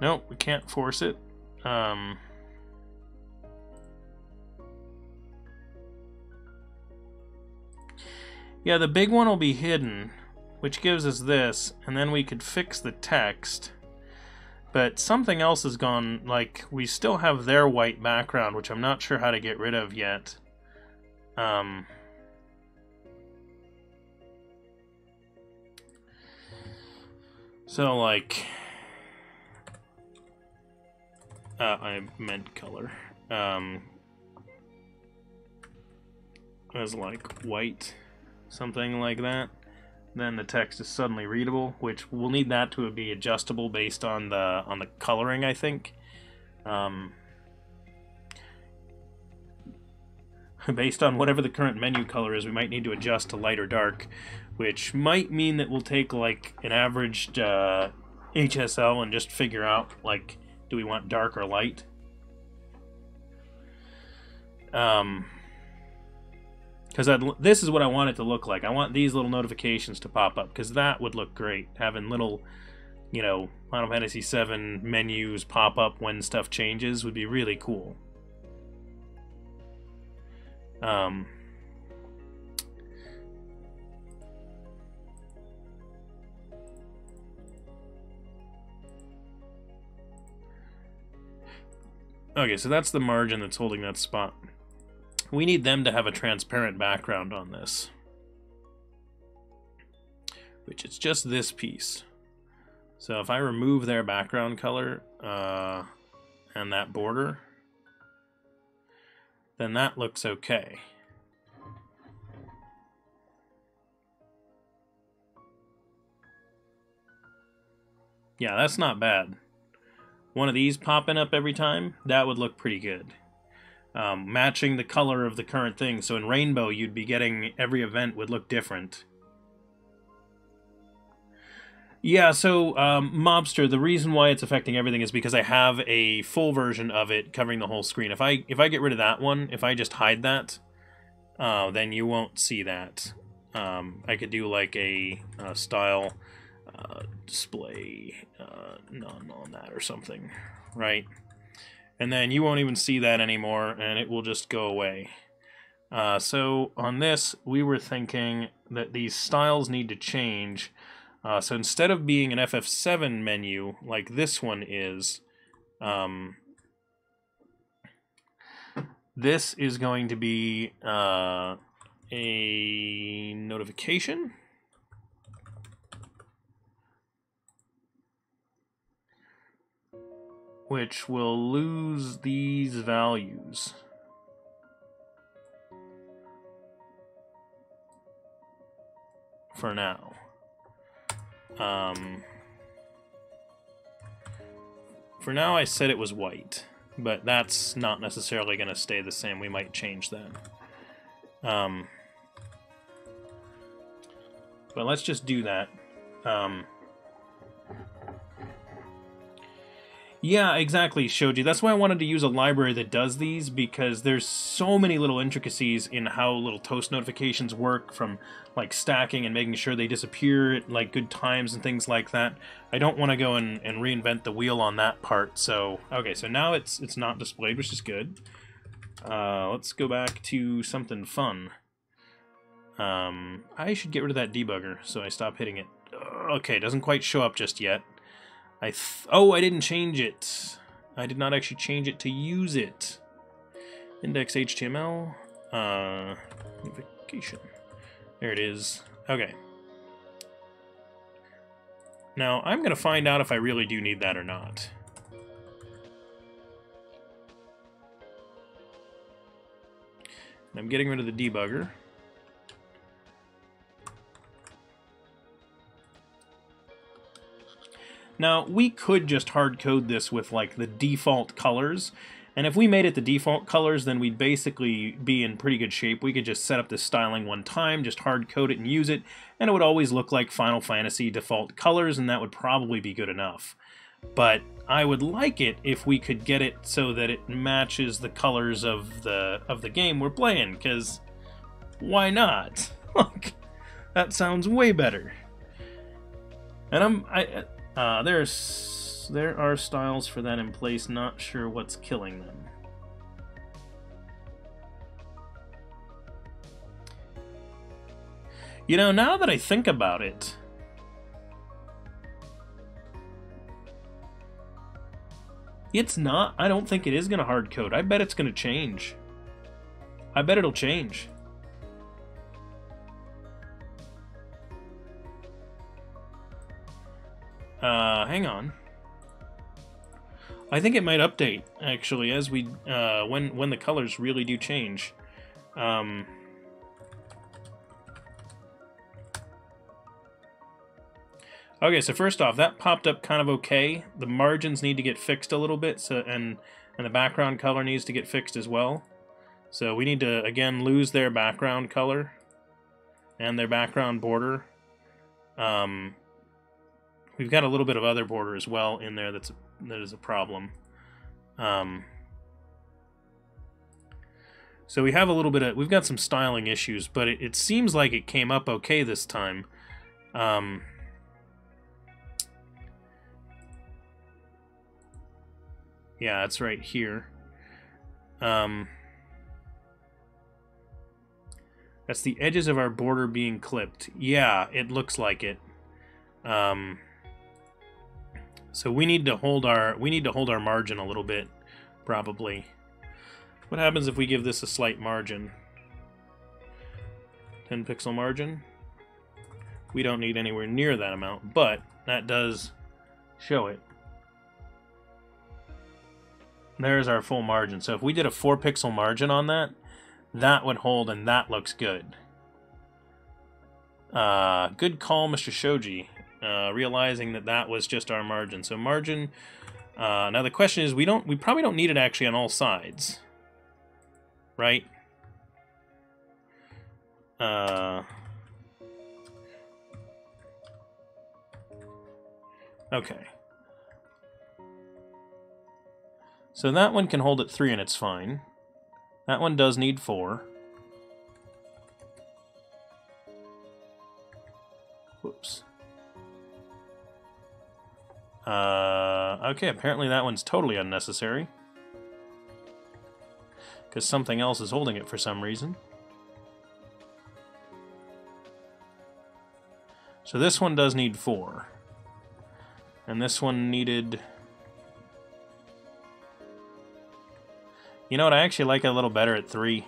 no, we can't force it. Um, yeah, the big one will be hidden, which gives us this, and then we could fix the text. But something else has gone, like, we still have their white background, which I'm not sure how to get rid of yet. Um, so, like, uh, I meant color. Um, as, like, white, something like that. Then the text is suddenly readable, which we'll need that to be adjustable based on the on the coloring, I think. Um, based on whatever the current menu color is, we might need to adjust to light or dark, which might mean that we'll take like an averaged uh, H S L and just figure out like, do we want dark or light? Um. Because this is what I want it to look like. I want these little notifications to pop up, because that would look great. Having little, you know, Final Fantasy seven menus pop up when stuff changes would be really cool. Um, okay, so that's the margin that's holding that spot. We need them to have a transparent background on this, which is just this piece. So if I remove their background color uh, and that border, then that looks okay. Yeah, that's not bad. One of these popping up every time, that would look pretty good. Um, matching the color of the current thing. So in Rainbow, you'd be getting every event would look different. Yeah, so um, Mobster, the reason why it's affecting everything is because I have a full version of it covering the whole screen. If I if I get rid of that one, if I just hide that, uh, then you won't see that. Um, I could do like a, a style uh, display uh, none on that or something, right? And then you won't even see that anymore, and it will just go away. Uh, so on this, we were thinking that these styles need to change. Uh, so instead of being an F F seven menu, like this one is, um, this is going to be uh, a notification. Which will lose these values. For now. Um, for now I said it was white. But that's not necessarily going to stay the same. We might change that. Um, but let's just do that. Um, yeah, exactly, Shoji. That's why I wanted to use a library that does these, because there's so many little intricacies in how little toast notifications work, from like stacking and making sure they disappear at like good times and things like that. I don't want to go and, and reinvent the wheel on that part. So okay, so now it's it's not displayed, which is good. Uh, let's go back to something fun. Um, I should get rid of that debugger, so I stop hitting it. Okay, it doesn't quite show up just yet. I th oh, I didn't change it. I did not actually change it to use it. Index H T M L uh, notification. There it is. Okay. Now, I'm going to find out if I really do need that or not. And I'm getting rid of the debugger. Now, we could just hard code this with like the default colors. And if we made it the default colors, then we'd basically be in pretty good shape. We could just set up this styling one time, just hard code it and use it, and it would always look like Final Fantasy default colors, and that would probably be good enough. But I would like it if we could get it so that it matches the colors of the of the game we're playing, because why not? Look, that sounds way better. And I'm I uh, there's. There are styles for that in place, not sure what's killing them. You know, now that I think about it, it's not, I don't think it is going to hard code. I bet it's going to change. I bet it'll change. Uh, hang on. I think it might update, actually, as we uh, when when the colors really do change. Um, okay, so first off, that popped up kind of okay. The margins need to get fixed a little bit, so and and the background color needs to get fixed as well. So we need to again lose their background color and their background border. Um, we've got a little bit of other border as well in there. That's that is a problem. Um, so we have a little bit of, we've got some styling issues, but it, it seems like it came up okay this time. Um, yeah, it's right here. Um, that's the edges of our border being clipped. Yeah, it looks like it. Um, So we need to hold our we need to hold our margin a little bit, probably. What happens if we give this a slight margin? ten pixel margin. We don't need anywhere near that amount, but that does show it. There's our full margin. So if we did a four pixel margin on that, that would hold, and that looks good. Uh, good call, Mister Shoji. Uh, realizing that that was just our margin. So margin. Uh, now the question is, we don't. We probably don't need it actually on all sides, right? Uh, okay. So that one can hold at three, and it's fine. That one does need four. Whoops. Uh, okay, apparently that one's totally unnecessary, because something else is holding it for some reason. So this one does need four. And this one needed... You know what, I actually like it a little better at three.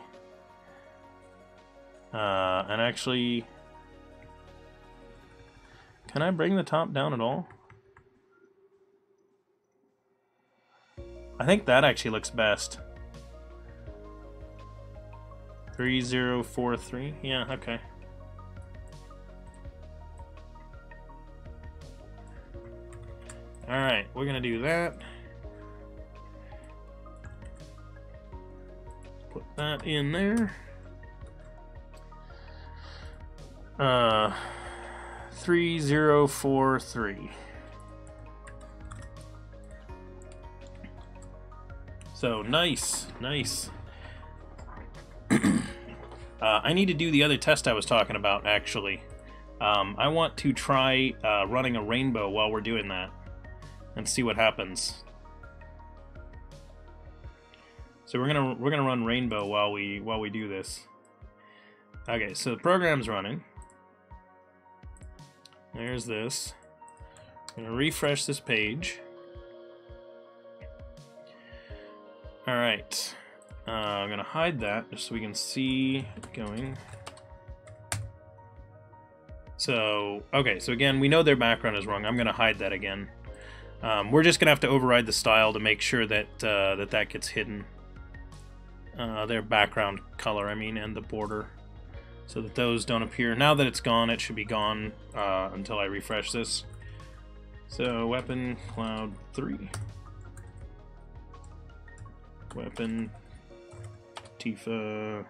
Uh, and actually... Can I bring the top down at all? I think that actually looks best. three zero four three? Yeah, okay. Alright, we're gonna do that. that in there. Uh, three zero four three. So nice, nice. uh, I need to do the other test I was talking about, actually. Um, I want to try uh, running a rainbow while we're doing that and see what happens. So we're gonna we're gonna run rainbow while we while we do this. Okay, so the program's running. There's this. I'm gonna refresh this page. All right, uh, I'm gonna hide that just so we can see it going. So okay, so again, we know their background is wrong. I'm gonna hide that again. Um, we're just gonna have to override the style to make sure that uh, that that gets hidden. Uh, their background color, I mean, and the border, so that those don't appear. Now that it's gone, it should be gone uh, until I refresh this. So weapon cloud three, weapon Tifa.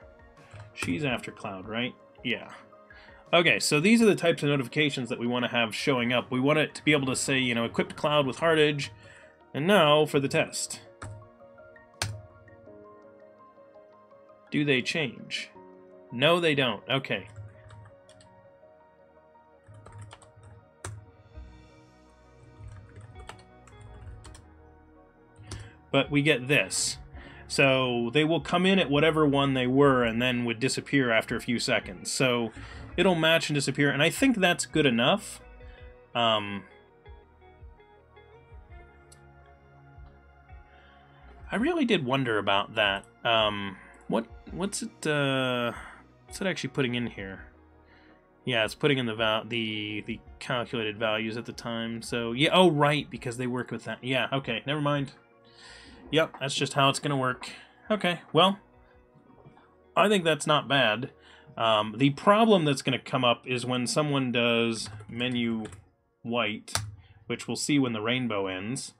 She's after cloud, right? Yeah. Okay, so these are the types of notifications that we want to have showing up. We want it to be able to say, you know, equipped cloud with hard edge, and now for the test. Do they change? No, they don't. Okay. But we get this. So they will come in at whatever one they were and then would disappear after a few seconds. So it'll match and disappear, and I think that's good enough. Um, I really did wonder about that. Um, what what's it uh, what's it actually putting in here? Yeah, it's putting in the val the the calculated values at the time. So yeah, oh right, because they work with that. Yeah, okay, never mind. Yep, that's just how it's going to work. Okay, well, I think that's not bad. Um, the problem that's going to come up is when someone does menu white, which we'll see when the rainbow ends.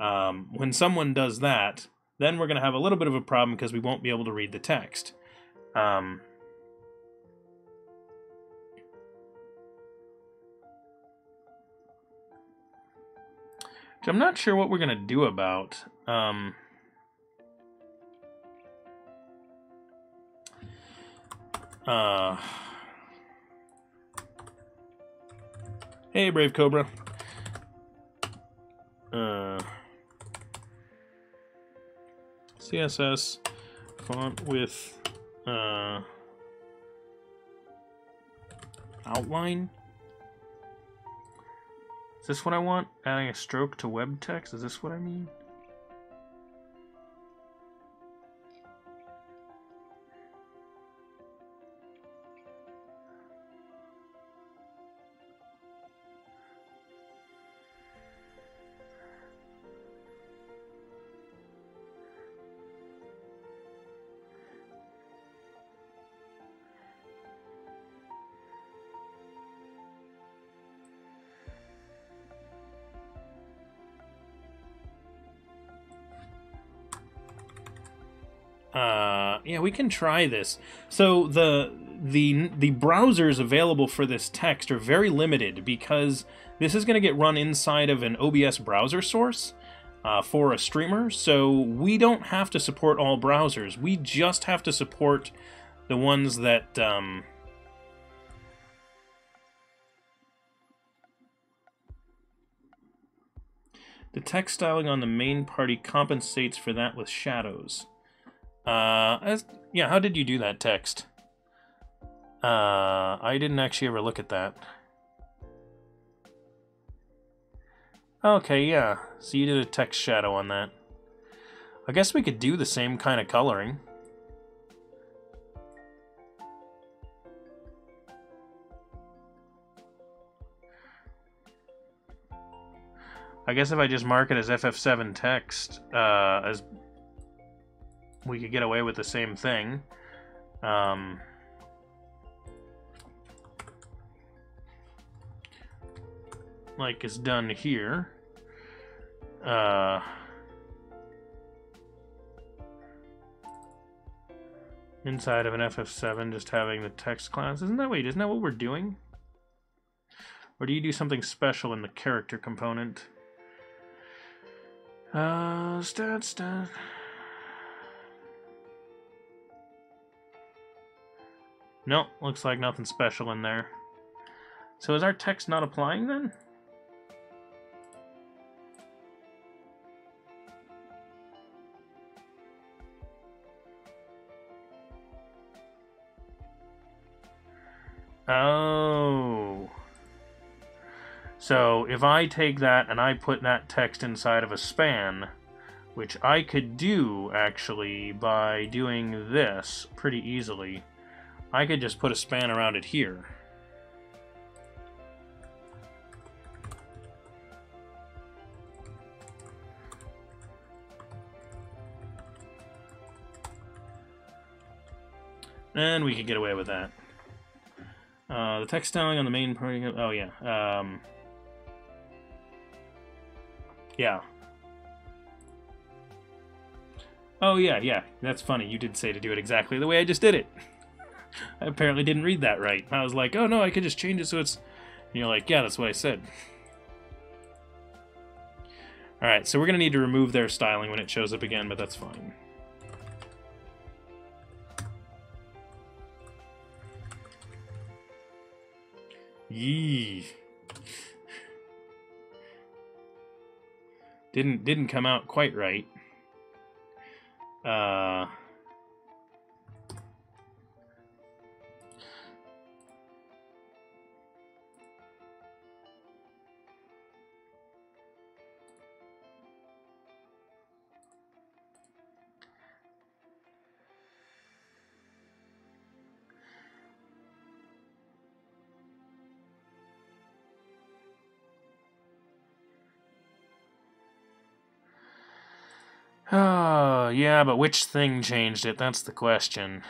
Um, when someone does that, then we're going to have a little bit of a problem because we won't be able to read the text. Um, which I'm not sure what we're going to do about. Um, uh, hey, Brave Cobra. Uh, C S S font with uh, outline. Is this what I want? Adding a stroke to web text? Is this what I mean? Uh, yeah, we can try this. So the the the browsers available for this text are very limited because this is going to get run inside of an O B S browser source uh, for a streamer. So we don't have to support all browsers. We just have to support the ones that. Um, the text styling on the main party compensates for that with shadows. Uh, as, yeah, how did you do that text? Uh, I didn't actually ever look at that. Okay, yeah, so you did a text shadow on that. I guess we could do the same kind of coloring. I guess if I just mark it as F F seven text, uh, as... we could get away with the same thing. Um, like it's done here. Uh, inside of an F F seven, just having the text class. Isn't that wait, isn't that what we're doing? Or do you do something special in the character component? Uh, stat, stat. No, nope, looks like nothing special in there. So is our text not applying then? Oh. So if I take that and I put that text inside of a span, which I could do actually by doing this pretty easily, I could just put a span around it here. And we could get away with that. Uh, the text styling on the main part. Oh yeah. Um, yeah. Oh yeah, yeah. That's funny. You did say to do it exactly the way I just did it. I apparently didn't read that right. I was like, oh no, I could just change it so it's... And you're like, yeah, that's what I said. Alright, so we're going to need to remove their styling when it shows up again, but that's fine. Yee. Didn't, didn't come out quite right. Uh... Oh, yeah, but which thing changed it? That's the question.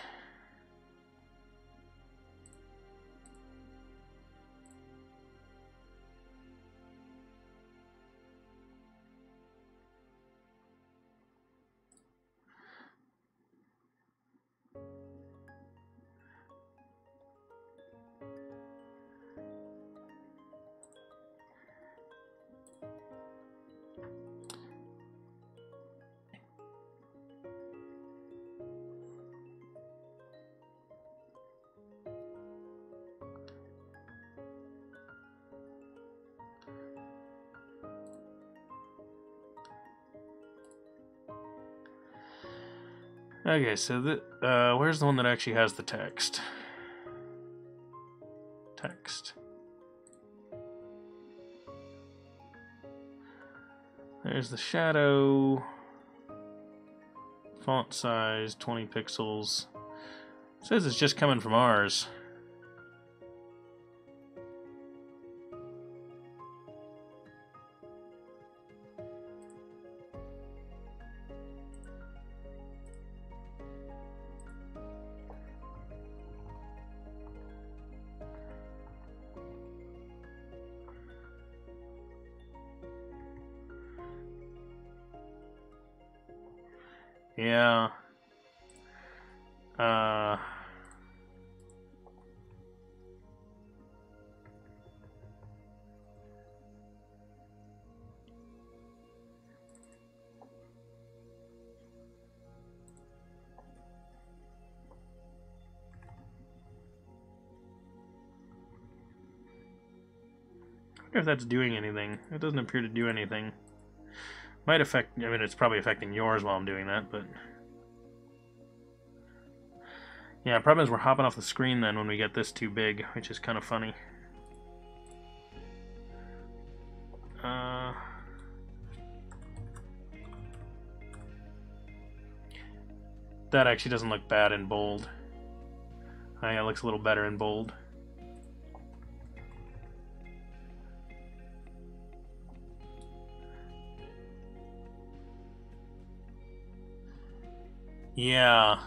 Okay, so the, uh, where's the one that actually has the text? Text. There's the shadow. Font size, twenty pixels. It says it's just coming from ours. Yeah. Uh. I wonder if that's doing anything. It doesn't appear to do anything. Might affect, I mean, it's probably affecting yours while I'm doing that, but... Yeah, problem is we're hopping off the screen then when we get this too big, which is kind of funny. Uh... That actually doesn't look bad in bold. I think it looks a little better in bold. Yeah.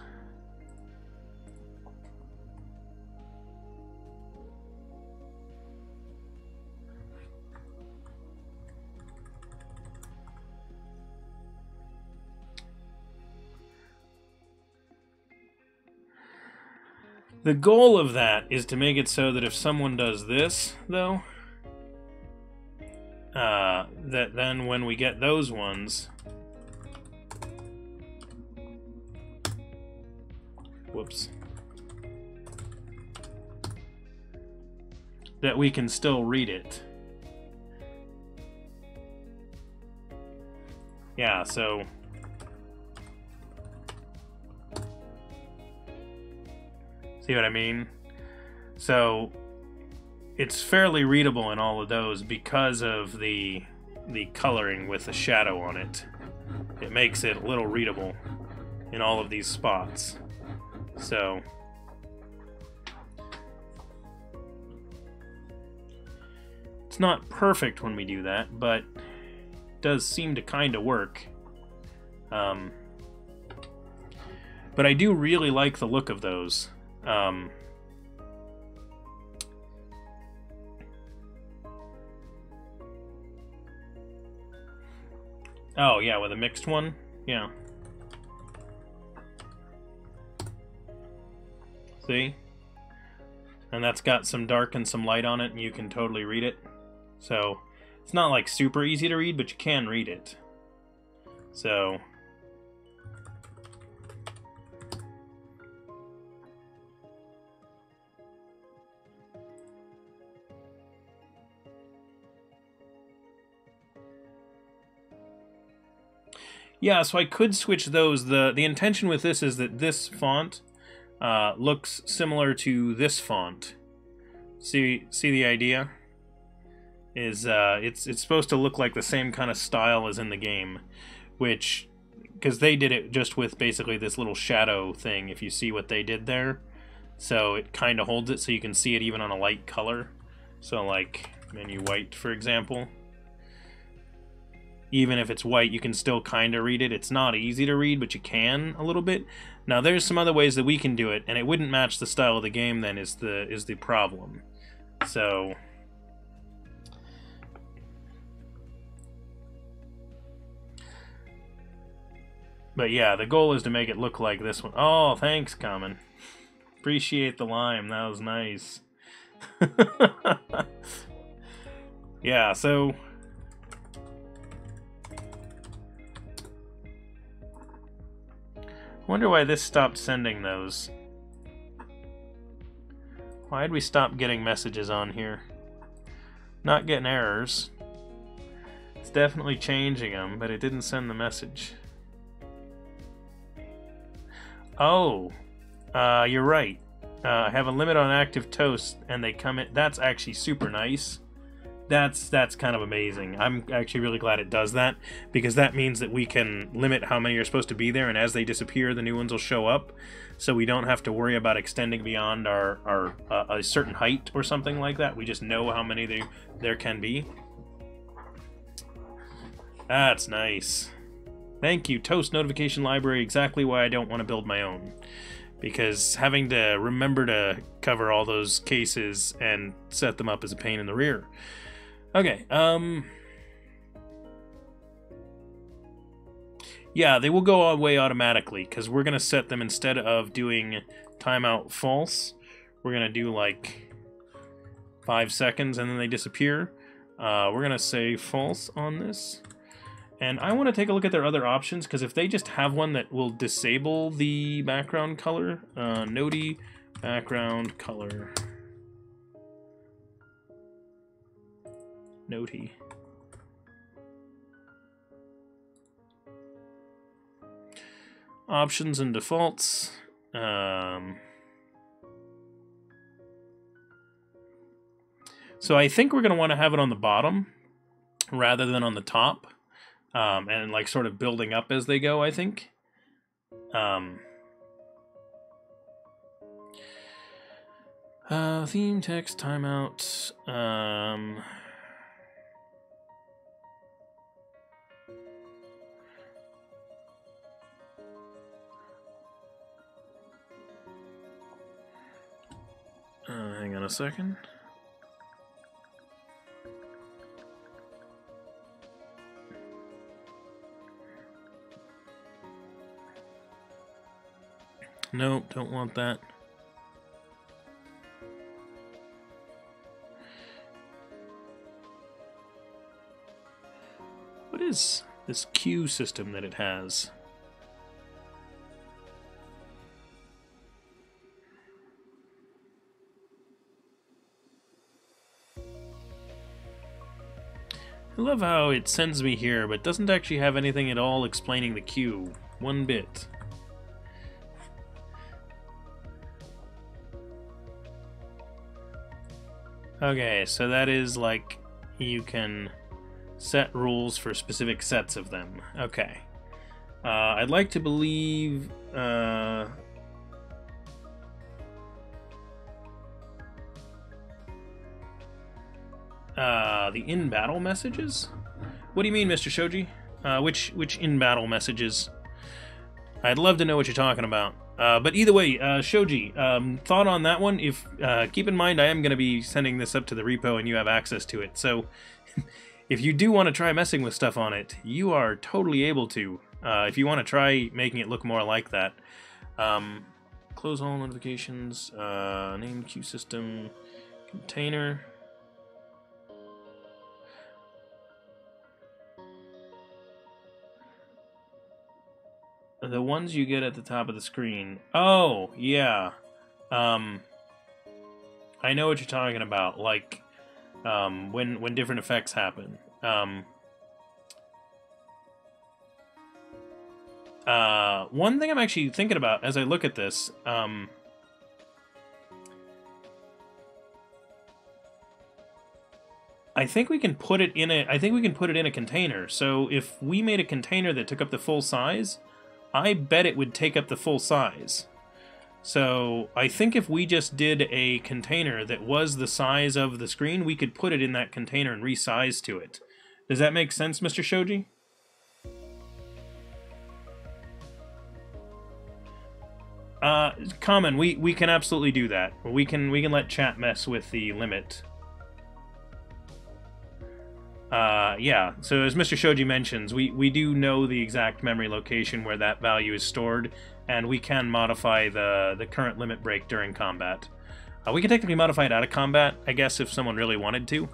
The goal of that is to make it so that if someone does this, though, uh, that then when we get those ones, whoops, that we can still read it. Yeah, so see what I mean? So it's fairly readable in all of those because of the the coloring with the shadow on it. It makes it a little readable in all of these spots. So it's not perfect when we do that, but it does seem to kind of work. Um, but I do really like the look of those. Um, oh, yeah, with a mixed one? Yeah. See? And that's got some dark and some light on it, and you can totally read it. So, it's not, like, super easy to read, but you can read it. So yeah, so I could switch those. The the intention with this is that this font uh, looks similar to this font. See see the idea? Is uh, it's it's supposed to look like the same kind of style as in the game, which, because they did it just with basically this little shadow thing, if you see what they did there. So it kind of holds it so you can see it even on a light color. So like menu white, for example. Even if it's white, you can still kind of read it. It's not easy to read, but you can a little bit. Now, there's some other ways that we can do it, and it wouldn't match the style of the game then is the is the problem. So but yeah, the goal is to make it look like this one. Oh, thanks, Common. Appreciate the lime. That was nice. Yeah, so I wonder why this stopped sending those. Why'd we stop getting messages on here? Not getting errors. It's definitely changing them, but it didn't send the message. Oh, uh, you're right. I uh, have a limit on active toast, and they come in. That's actually super nice. That's that's kind of amazing. I'm actually really glad it does that, because that means that we can limit how many are supposed to be there, and as they disappear, the new ones will show up. So we don't have to worry about extending beyond our, our uh, a certain height or something like that. We just know how many there, there can be. That's nice. Thank you, Toast Notification Library. Exactly why I don't want to build my own. Because having to remember to cover all those cases and set them up is a pain in the rear. Okay, um... yeah, they will go away automatically, because we're going to set them, instead of doing timeout false, we're going to do like five seconds and then they disappear. Uh, we're going to say false on this. And I want to take a look at their other options, because if they just have one that will disable the background color, uh, Noty background color. Noty. Options and defaults. Um, so I think we're going to want to have it on the bottom rather than on the top. Um, and like sort of building up as they go, I think. Um, uh, theme, text, timeout. Um, uh, hang on a second. Nope, don't want that. is this queue system that it has? I love how it sends me here, but doesn't actually have anything at all explaining the queue. One bit. Okay, so that is like you can set rules for specific sets of them. Okay. Uh, I'd like to believe... Uh, Uh, the in-battle messages? What do you mean, Mister Shoji? Uh, which which in-battle messages? I'd love to know what you're talking about. Uh, but either way, uh, Shoji, um, thought on that one. If uh, keep in mind, I am going to be sending this up to the repo, and you have access to it. So, if you do want to try messing with stuff on it, you are totally able to. Uh, if you want to try making it look more like that, um, close all notifications. Uh, name queue system container. The ones you get at the top of the screen. Oh, yeah. Um, I know what you're talking about. Like, um, when, when different effects happen. Um, uh, one thing I'm actually thinking about as I look at this... Um, I think we can put it in a... I think we can put it in a container. So if we made a container that took up the full size... I bet it would take up the full size. So I think if we just did a container that was the size of the screen, we could put it in that container and resize to it. Does that make sense, Mister Shoji? Uh, common, we, we can absolutely do that. We can, we can let chat mess with the limit. Uh, yeah, so as Mister Shoji mentions, we, we do know the exact memory location where that value is stored, and we can modify the, the current limit break during combat. Uh, we can technically modify it out of combat, I guess, if someone really wanted to.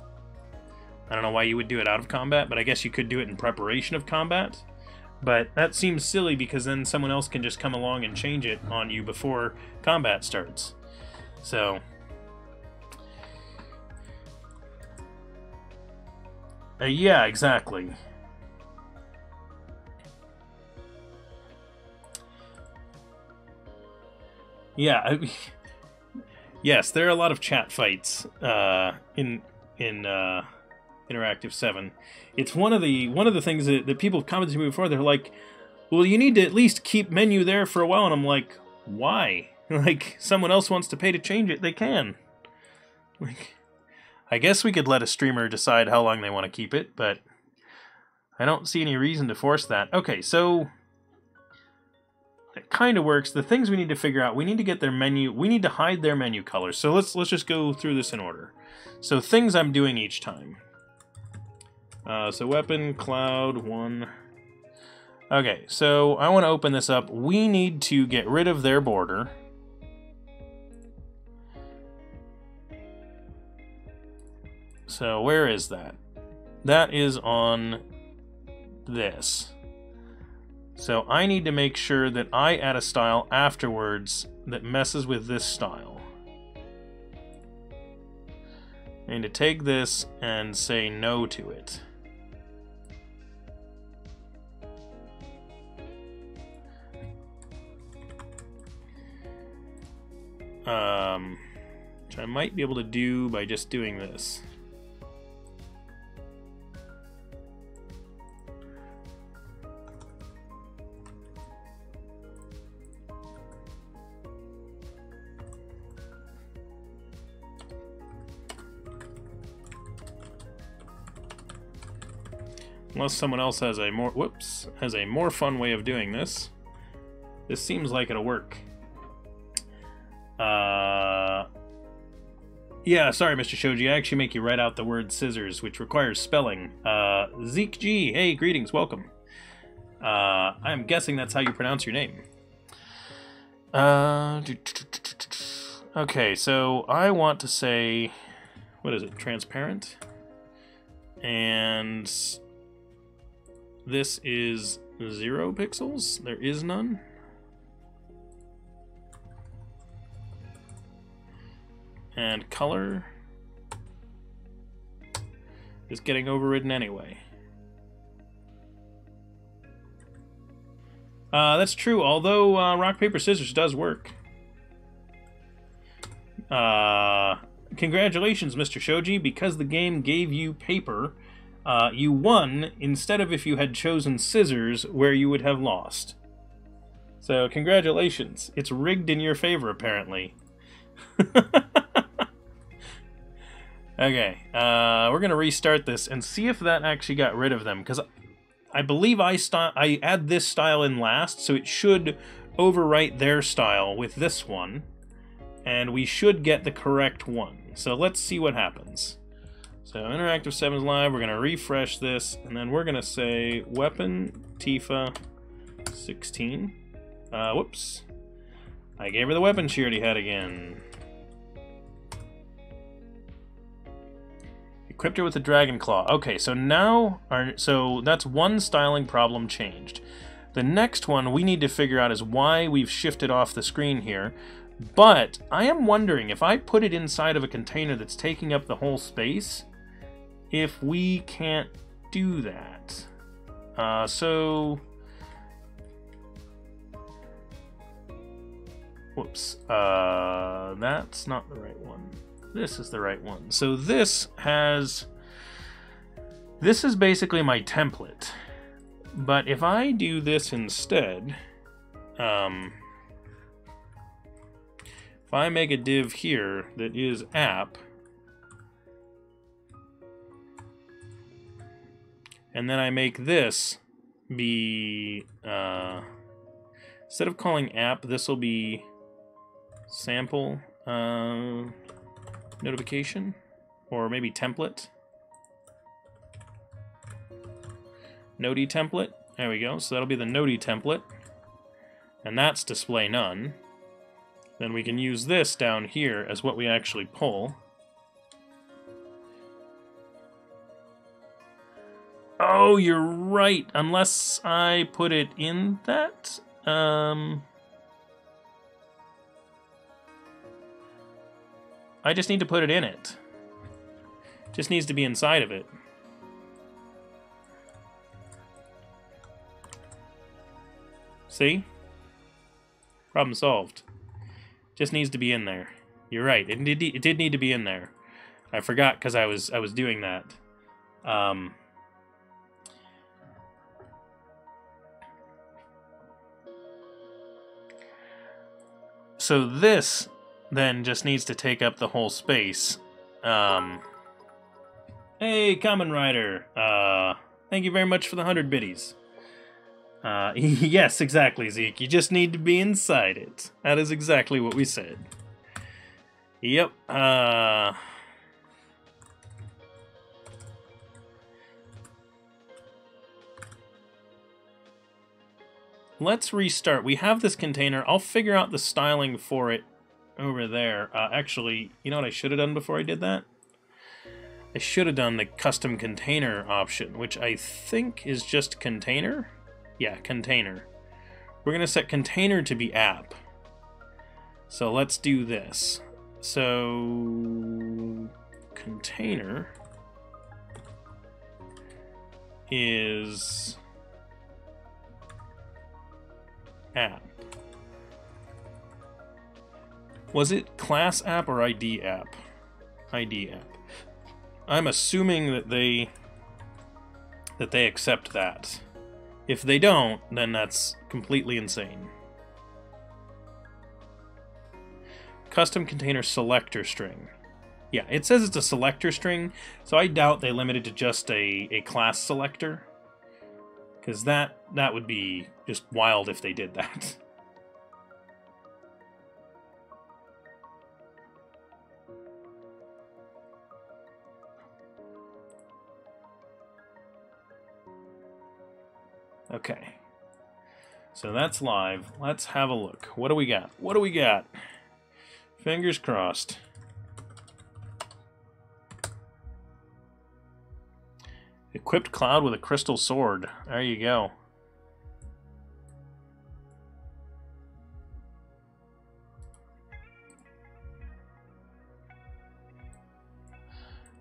I don't know why you would do it out of combat, but I guess you could do it in preparation of combat. But that seems silly, because then someone else can just come along and change it on you before combat starts. So... Uh, yeah, exactly. Yeah, I mean, yes, there are a lot of chat fights uh, in in uh, Interactive Seven. It's one of the one of the things that, that people commented to me before. They're like, "Well, you need to at least keep menu there for a while," and I'm like, "Why? Like, someone else wants to pay to change it, they can." Like. I guess we could let a streamer decide how long they want to keep it, but I don't see any reason to force that. Okay, so it kind of works. The things we need to figure out, we need to get their menu, we need to hide their menu colors. So let's let's just go through this in order. So things I'm doing each time. Uh, so weapon, cloud, one. Okay, so I want to open this up. We need to get rid of their border. So where is that? That is on this. So I need to make sure that I add a style afterwards that messes with this style. I need to take this and say no to it. Um, which I might be able to do by just doing this. Unless someone else has a more whoops has a more fun way of doing this. This seems like it'll work. Uh, yeah, sorry, Mister Shoji. I actually make you write out the word scissors, which requires spelling. Uh, Zeke G. Hey, greetings, welcome. Uh, I'm guessing that's how you pronounce your name. Uh, okay, so I want to say, what is it? Transparent and. This is zero pixels. There is none. And color is getting overridden anyway. Uh, that's true, although uh, rock, paper, scissors does work. Uh, congratulations, Mister Shoji. Because the game gave you paper, uh, you won instead of if you had chosen scissors, where you would have lost. So, congratulations. It's rigged in your favor, apparently. Okay, uh, we're going to restart this and see if that actually got rid of them, because I believe I, I add this style in last, so it should overwrite their style with this one, and we should get the correct one. So let's see what happens. So Interactive Seven is live, we're going to refresh this, and then we're going to say weapon Tifa sixteen. Uh, whoops. I gave her the weapon she already had again. Equipped her with a dragon claw. Okay, so now, our, so that's one styling problem changed. The next one we need to figure out is why we've shifted off the screen here. But I am wondering if I put it inside of a container that's taking up the whole space, if we can't do that. Uh, so, whoops, uh, that's not the right one. This is the right one. So this has, this is basically my template. But if I do this instead, um, if I make a div here that is app, and then I make this be, uh, instead of calling app, this will be sample, uh, notification, or maybe template. Noty template. There we go. So that'll be the Noty template. And that's display none. Then we can use this down here as what we actually pull. Oh, you're right. Unless I put it in that. Um... I just need to put it in it. Just needs to be inside of it. See? Problem solved. Just needs to be in there. You're right. It did, it did need to be in there. I forgot because I was I was doing that. Um, so this then just needs to take up the whole space. Um, hey, Common Rider! Uh, thank you very much for the hundred biddies. Uh, yes, exactly, Zeke. You just need to be inside it. That is exactly what we said. Yep. Uh... Let's restart. We have this container. I'll figure out the styling for it over there. Uh, actually, you know what I should have done before I did that? I should have done the custom container option, which I think is just container. Yeah, container. We're going to set container to be app. So let's do this. So container is app. Was it class app or I D app? I D app. I'm assuming that they that they accept that. If they don't, then that's completely insane. Custom container selector string. Yeah, it says it's a selector string, so I doubt they limit it to just a, a class selector. Because that, that would be just wild if they did that. Okay, so that's live. Let's have a look. What do we got? What do we got? Fingers crossed. Equipped Cloud with a crystal sword. There you go.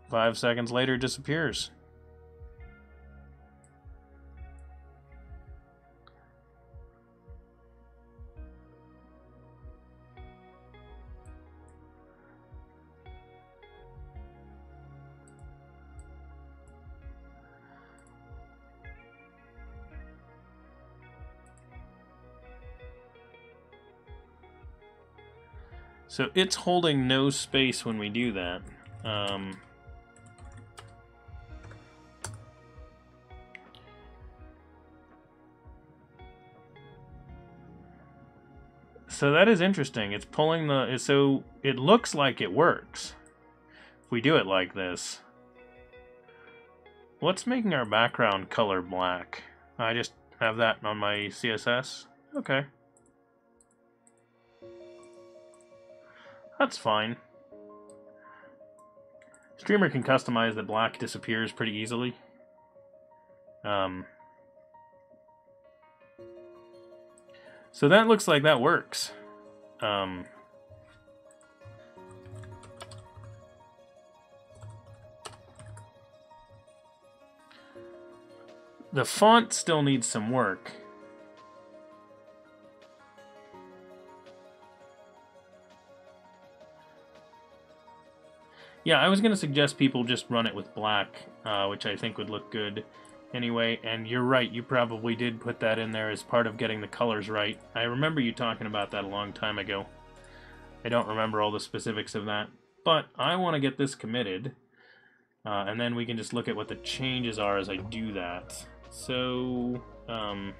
Five seconds later, it disappears. So it's holding no space when we do that. Um, so that is interesting. It's pulling the... So it looks like it works if we do it like this. What's making our background color black? I just have that on my C S S. Okay. That's fine. Streamer can customize that black disappears pretty easily. Um, so that looks like that works. Um, the font still needs some work. Yeah, I was going to suggest people just run it with black, uh, which I think would look good anyway. And you're right, you probably did put that in there as part of getting the colors right. I remember you talking about that a long time ago. I don't remember all the specifics of that. But I want to get this committed, uh, and then we can just look at what the changes are as I do that. So... Um,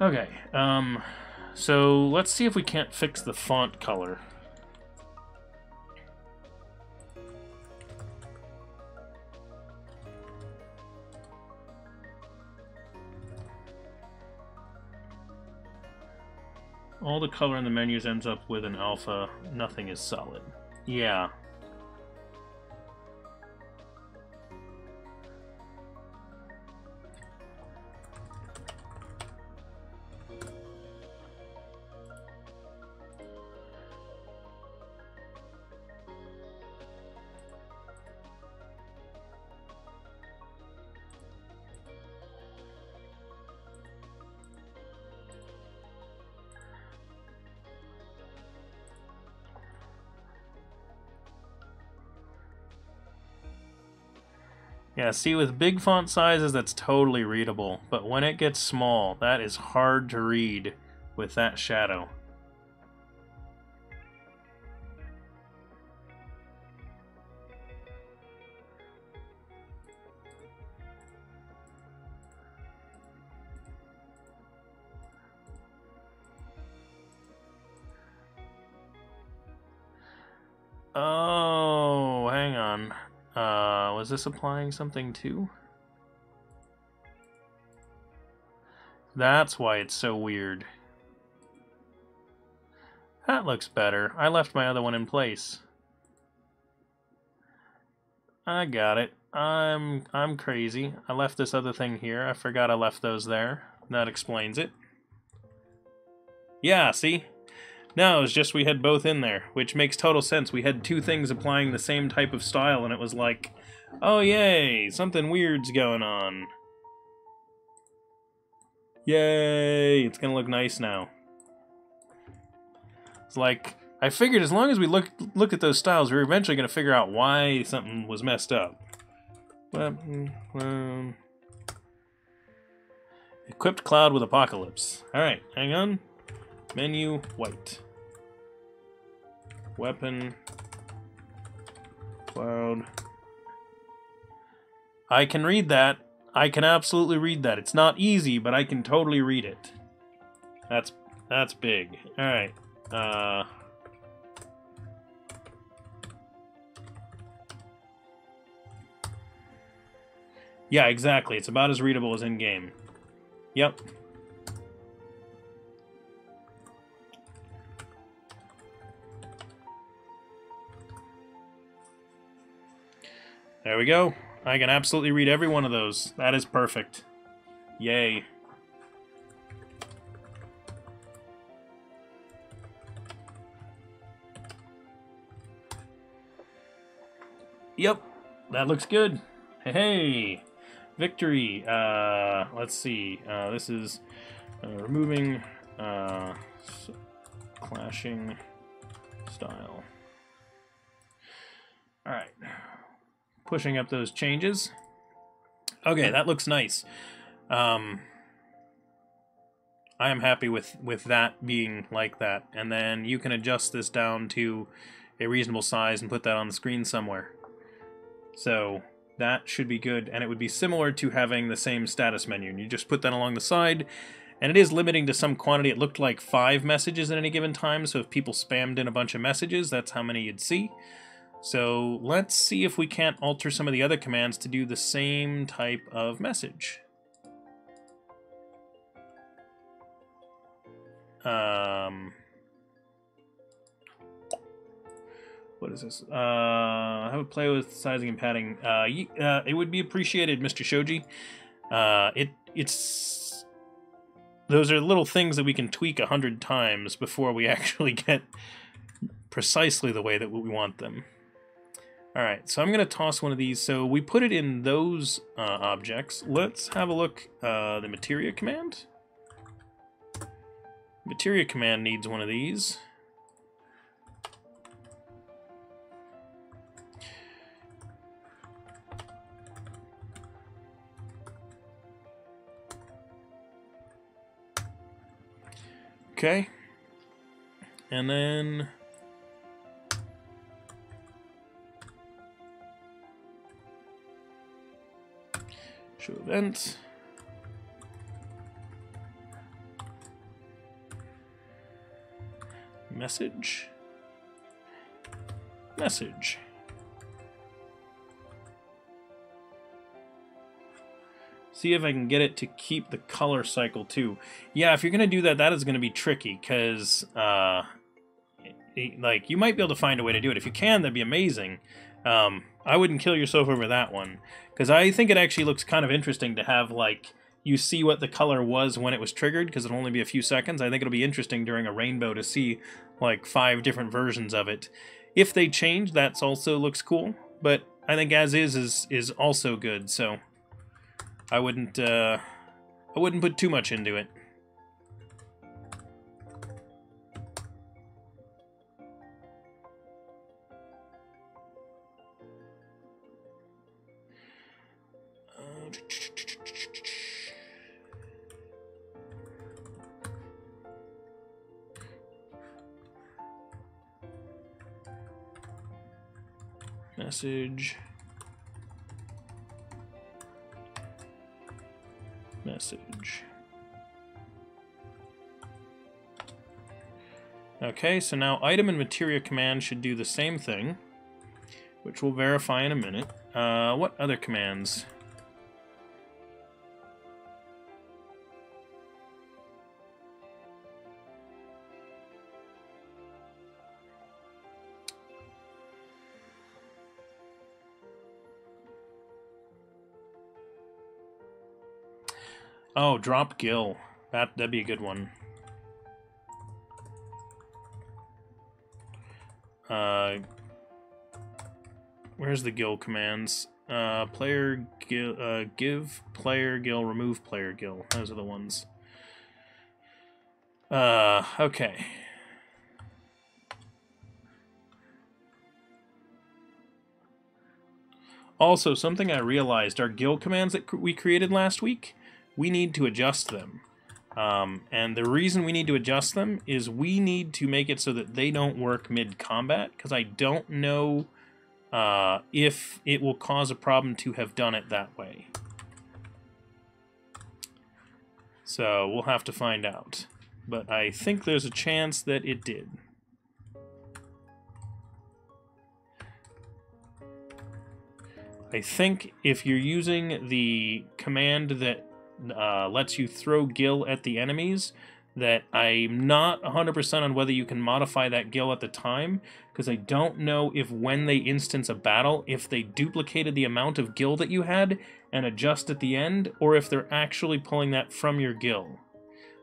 Okay, um, so let's see if we can't fix the font color. All the color in the menus ends up with an alpha. Nothing is solid. Yeah. Yeah, see, with big font sizes, that's totally readable. But when it gets small, that is hard to read with that shadow. Oh, hang on. Uh, was this applying something too? That's why it's so weird. That looks better. I left my other one in place. I got it. I'm I'm crazy. I left this other thing here. I forgot I left those there. That explains it. Yeah, see? No, it's just we had both in there, which makes total sense. We had two things applying the same type of style, and it was like, oh yay, something weird's going on. Yay, it's gonna look nice now. It's like, I figured as long as we look, look at those styles, we were eventually gonna figure out why something was messed up. Well, um, equipped Cloud with Apocalypse. Alright, hang on. Menu, white. Weapon, cloud. I can read that. I can absolutely read that. It's not easy, but I can totally read it. That's that's big. All right. Uh, yeah, exactly. It's about as readable as in-game. Yep. There we go. I can absolutely read every one of those. That is perfect. Yay. Yep, that looks good. Hey, hey. Victory. Uh, let's see. Uh, this is uh, removing uh, clashing style. All right. Pushing up those changes. Okay, that looks nice. Um, I am happy with, with that being like that. And then you can adjust this down to a reasonable size and put that on the screen somewhere. So that should be good, and it would be similar to having the same status menu. And you just put that along the side, and it is limiting to some quantity. It looked like five messages at any given time, so if people spammed in a bunch of messages, that's how many you'd see. So let's see if we can't alter some of the other commands to do the same type of message. Um... What is this? Uh, I would play with sizing and padding. Uh, uh, it would be appreciated, Mister Shoji. Uh, it it's those are little things that we can tweak a hundred times before we actually get precisely the way that we want them. All right, so I'm gonna toss one of these. So we put it in those uh, objects. Let's have a look. Uh, the materia command. Materia command needs one of these. Okay, and then show event. Message. Message. See if I can get it to keep the color cycle too. Yeah, if you're gonna do that, that is gonna be tricky, because uh, like you might be able to find a way to do it. If you can, that'd be amazing. Um, I wouldn't kill yourself over that one, because I think it actually looks kind of interesting to have like you see what the color was when it was triggered, because it'll only be a few seconds. I think it'll be interesting during a rainbow to see like five different versions of it. If they change, that's also looks cool. But I think as is is is also good. So. I wouldn't, uh, I wouldn't put too much into it. Uh, message. Message. Okay, so now item and materia command should do the same thing, which we'll verify in a minute. Uh, what other commands? Oh, drop Gil. That, that'd be a good one. Uh, where's the Gil commands? Uh, player Gil, uh, give player Gil, remove player Gil. Those are the ones. Uh, okay. Also, something I realized, our Gil commands that we created last week, we need to adjust them. Um, and the reason we need to adjust them is we need to make it so that they don't work mid-combat, because I don't know uh, if it will cause a problem to have done it that way. So we'll have to find out. But I think there's a chance that it did. I think if you're using the command that Uh, lets you throw Gil at the enemies, that I'm not one hundred percent on whether you can modify that gil at the time, because I don't know if when they instance a battle, if they duplicated the amount of gil that you had and adjust at the end, or if they're actually pulling that from your gil.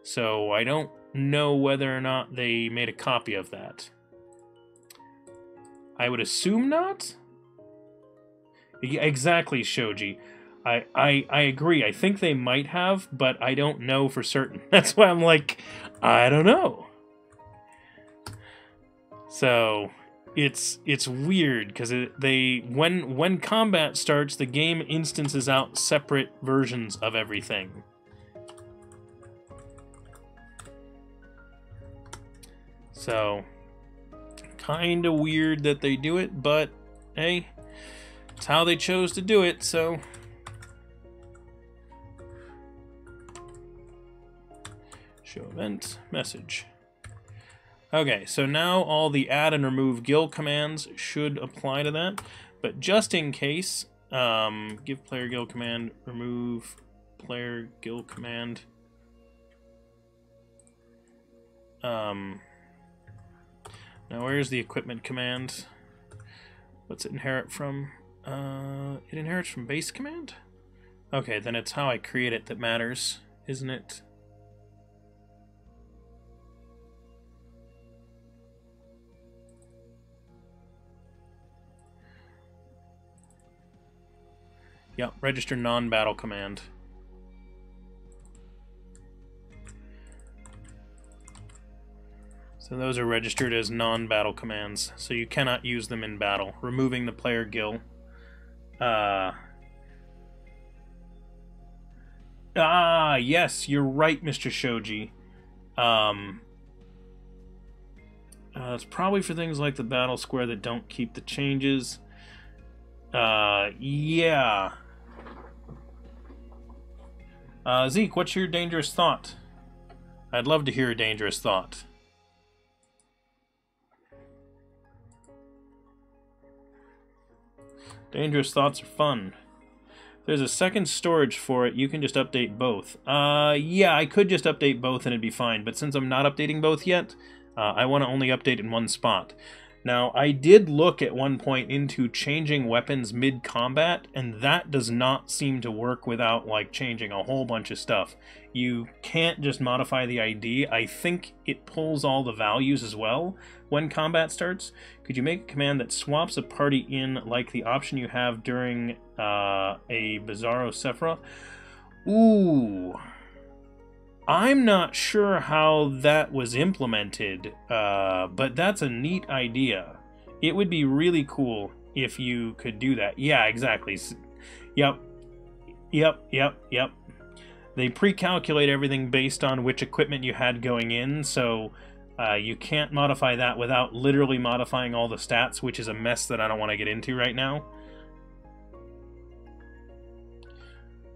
So I don't know whether or not they made a copy of that. I would assume not? Exactly, Shoji. I, I, I agree. I think they might have, but I don't know for certain. That's why I'm like, I don't know. So it's it's weird because it, they when when combat starts, the game instances out separate versions of everything. So kind of weird that they do it, but hey, it's how they chose to do it. So. Show event, message. Okay, so now all the add and remove gil commands should apply to that, but just in case, um, give player gil command, remove player gil command. Um, now where's the equipment command? What's it inherit from? Uh, it inherits from base command? Okay, then it's how I create it that matters, isn't it? Yeah, register non-battle command. So those are registered as non-battle commands, so you cannot use them in battle. Removing the player gil. Uh, ah, yes, you're right, Mister Shoji. Um, uh, it's probably for things like the battle square that don't keep the changes. Uh, yeah. Uh, Zeke, what's your dangerous thought? I'd love to hear a dangerous thought. Dangerous thoughts are fun. If there's a second storage for it, you can just update both. Uh, yeah, I could just update both and it'd be fine, but since I'm not updating both yet, uh, I want to only update in one spot. Now, I did look at one point into changing weapons mid-combat, and that does not seem to work without, like, changing a whole bunch of stuff. You can't just modify the I D. I think it pulls all the values as well when combat starts. Could you make a command that swaps a party in like the option you have during uh, a Bizarro Sephiroth? Ooh. I'm not sure how that was implemented, uh, but that's a neat idea. It would be really cool if you could do that. Yeah, exactly. Yep. Yep, yep, yep. They pre-calculate everything based on which equipment you had going in, so uh, you can't modify that without literally modifying all the stats, which is a mess that I don't want to get into right now.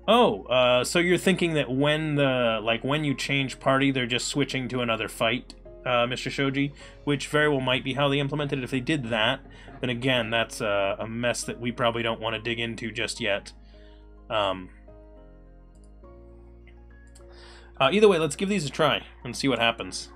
Oh, uh, so you're thinking that when the like when you change party, they're just switching to another fight, uh, Mister Shoji, which very well might be how they implemented it. If they did that, then again, that's a, a mess that we probably don't want to dig into just yet. Um, uh, either way, let's give these a try and see what happens.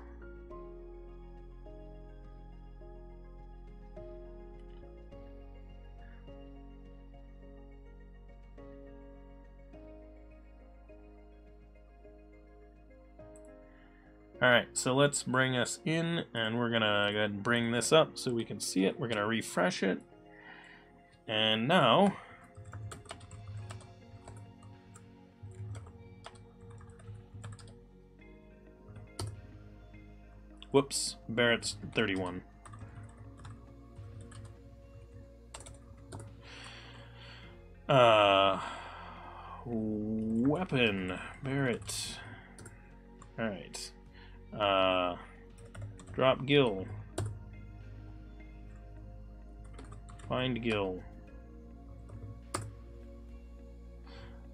Alright, so let's bring us in, and we're going to go ahead and bring this up so we can see it. We're going to refresh it. And now, whoops, Barrett's thirty-one. Uh, weapon, Barrett. Alright. Uh, drop gil. Find gil. I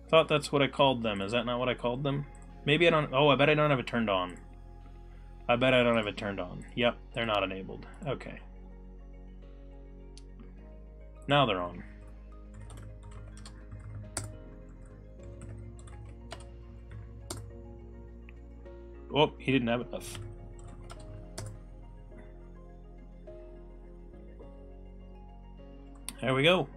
thought that's what I called them. Is that not what I called them? Maybe I don't... Oh, I bet I don't have it turned on. I bet I don't have it turned on. Yep, they're not enabled. Okay. Now they're on. Oh, he didn't have enough. There we go.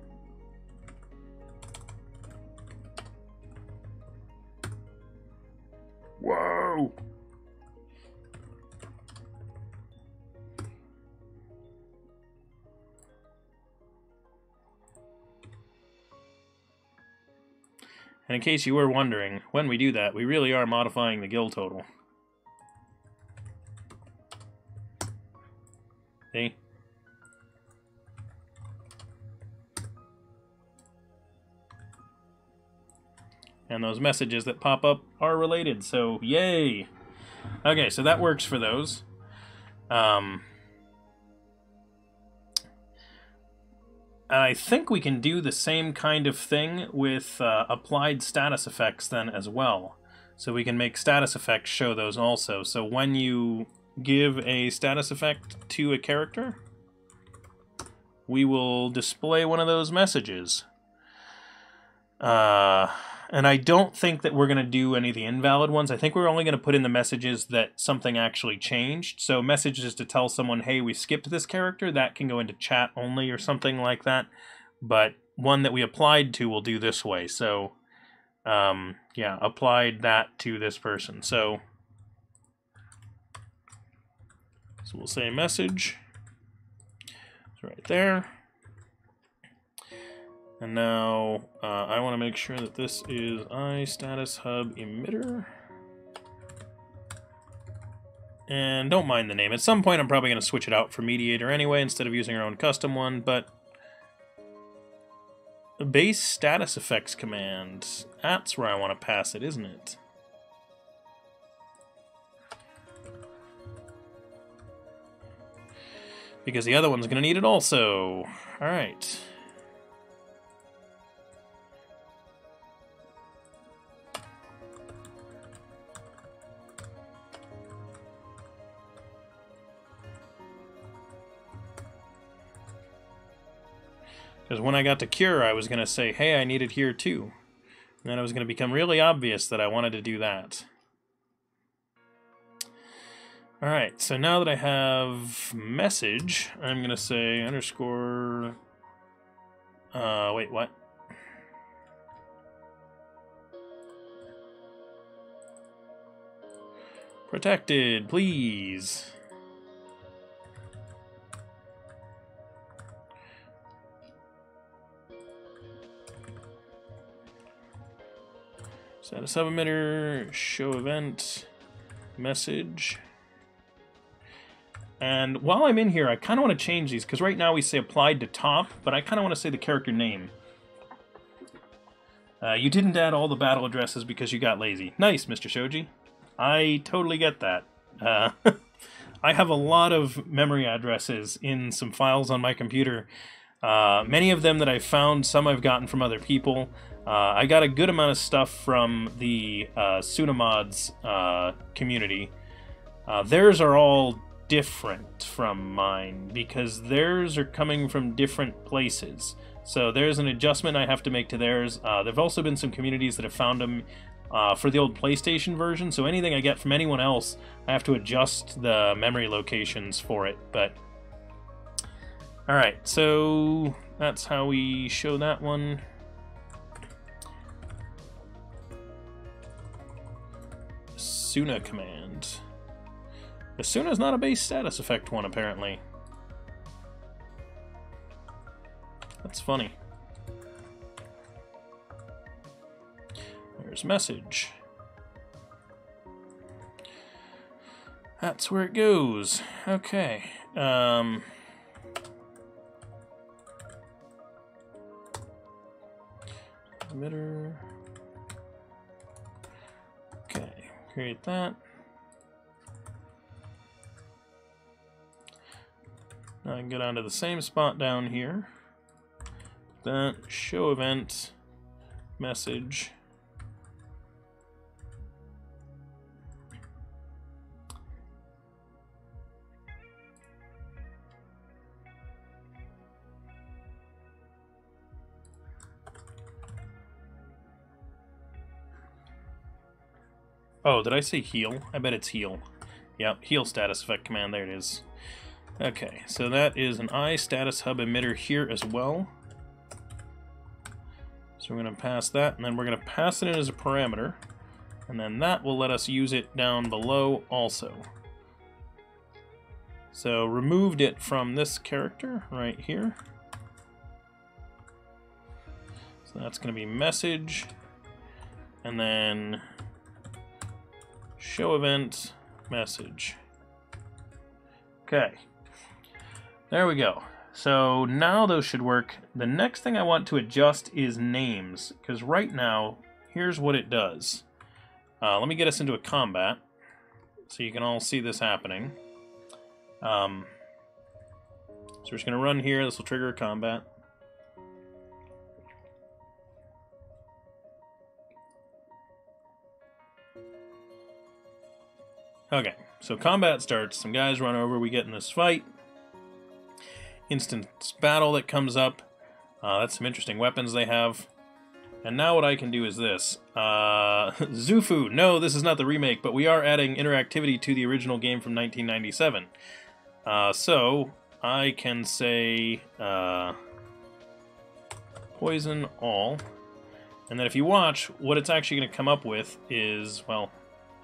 Whoa. And in case you were wondering, when we do that, we really are modifying the guild total. See? And those messages that pop up are related, so yay! Okay, so that works for those. Um, I think we can do the same kind of thing with uh, applied status effects then as well. So we can make status effects show those also. So when you give a status effect to a character, we will display one of those messages. Uh... And I don't think that we're going to do any of the invalid ones. I think we're only going to put in the messages that something actually changed. So messages to tell someone, hey, we skipped this character, that can go into chat only or something like that. But one that we applied to will do this way. So, um, yeah, applied that to this person. So, so we'll say message. It's right there. And now uh, I want to make sure that this is iStatusHub emitter. And don't mind the name. At some point I'm probably going to switch it out for mediator anyway instead of using our own custom one, but the base status effects command, that's where I want to pass it, isn't it? Because the other one's going to need it also. All right. Because when I got to cure, I was going to say, hey, I need it here too. And then it was going to become really obvious that I wanted to do that. Alright, so now that I have message, I'm going to say underscore... Uh, wait, what? Protected, please. Status hub emitter, show event, message. And while I'm in here, I kind of want to change these, because right now we say applied to top, but I kind of want to say the character name. Uh, you didn't add all the battle addresses because you got lazy. Nice, Mister Shoji. I totally get that. Uh, I have a lot of memory addresses in some files on my computer. Uh, many of them that I've found, some I've gotten from other people. Uh, I got a good amount of stuff from the uh, Sunamods uh, community. Uh, theirs are all different from mine because theirs are coming from different places. So there's an adjustment I have to make to theirs. Uh, there have also been some communities that have found them uh, for the old PlayStation version. So anything I get from anyone else, I have to adjust the memory locations for it. But all right, so that's how we show that one. Suna command. The Suna's not a base status effect one, apparently. That's funny. There's message. That's where it goes. Okay. Um... Emitter. Create that. Now I can go down to the same spot down here. That show event message. Oh, did I say heal? I bet it's heal. Yep, heal status effect command, there it is. Okay, so that is an I status hub emitter here as well. So we're going to pass that, and then we're going to pass it in as a parameter, and then that will let us use it down below also. So removed it from this character right here. So that's going to be message, and then show event message. Okay, there we go. So now those should work. The next thing I want to adjust is names, because right now, here's what it does. Uh, let me get us into a combat, so you can all see this happening. Um, so we're just gonna run here, this will trigger a combat. Okay, so combat starts, some guys run over, we get in this fight. Instance battle that comes up. Uh, that's some interesting weapons they have. And now what I can do is this. Uh, Zufu, no, this is not the remake, but we are adding interactivity to the original game from nineteen ninety-seven. Uh, so I can say uh, poison all. And then if you watch, what it's actually going to come up with is, well,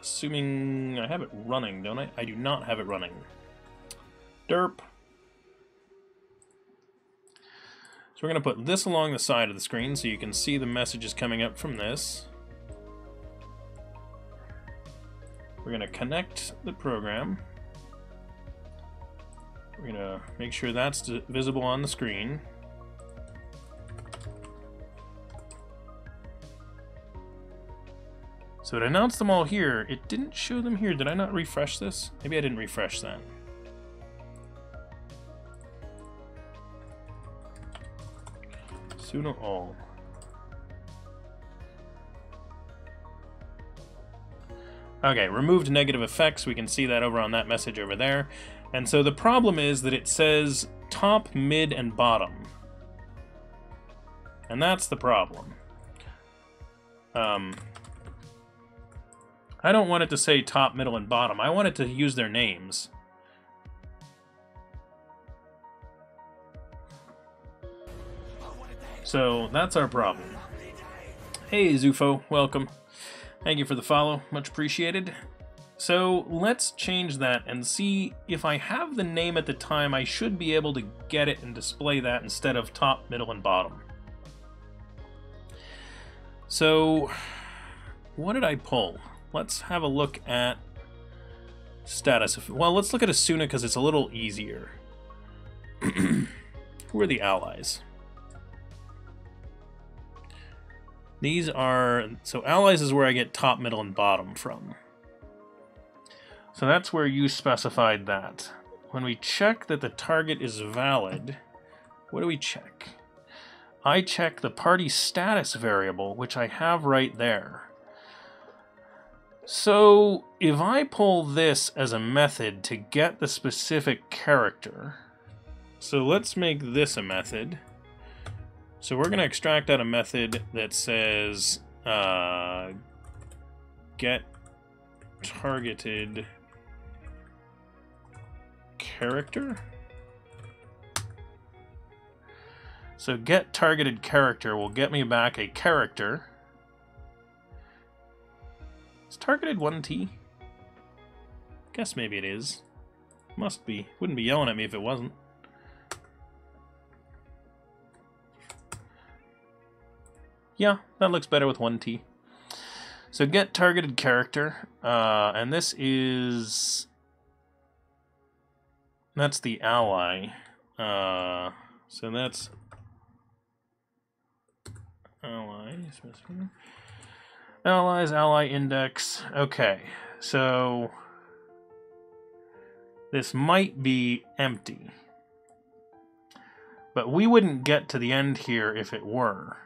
assuming I have it running, don't I? I do not have it running. Derp. We're going to put this along the side of the screen so you can see the messages coming up from this. We're going to connect the program. We're going to make sure that's visible on the screen. So it announced them all here. It didn't show them here. Did I not refresh this? Maybe I didn't refresh that. Student all. Okay, removed negative effects. We can see that over on that message over there. And so the problem is that it says top, mid, and bottom. And that's the problem. Um, I don't want it to say top, middle, and bottom. I want it to use their names. So that's our problem. Hey Zufo, welcome. Thank you for the follow, much appreciated. So let's change that and see if I have the name at the time, I should be able to get it and display that instead of top, middle, and bottom. So what did I pull? Let's have a look at status. Well, let's look at Asuna because it's a little easier. Who are the allies? These are, so allies is where I get top, middle, and bottom from. So that's where you specified that. When we check that the target is valid, what do we check? I check the party status variable, which I have right there. So if I pull this as a method to get the specific character, so let's make this a method. So we're going to extract out a method that says uh, get targeted character. So get targeted character will get me back a character. Is targeted one T? Guess maybe it is. Must be. Wouldn't be yelling at me if it wasn't. Yeah, that looks better with one T. So get targeted character, uh, and this is... That's the ally. Uh, so that's... Allies. Allies, ally index. Okay, so... This might be empty. But we wouldn't get to the end here if it were.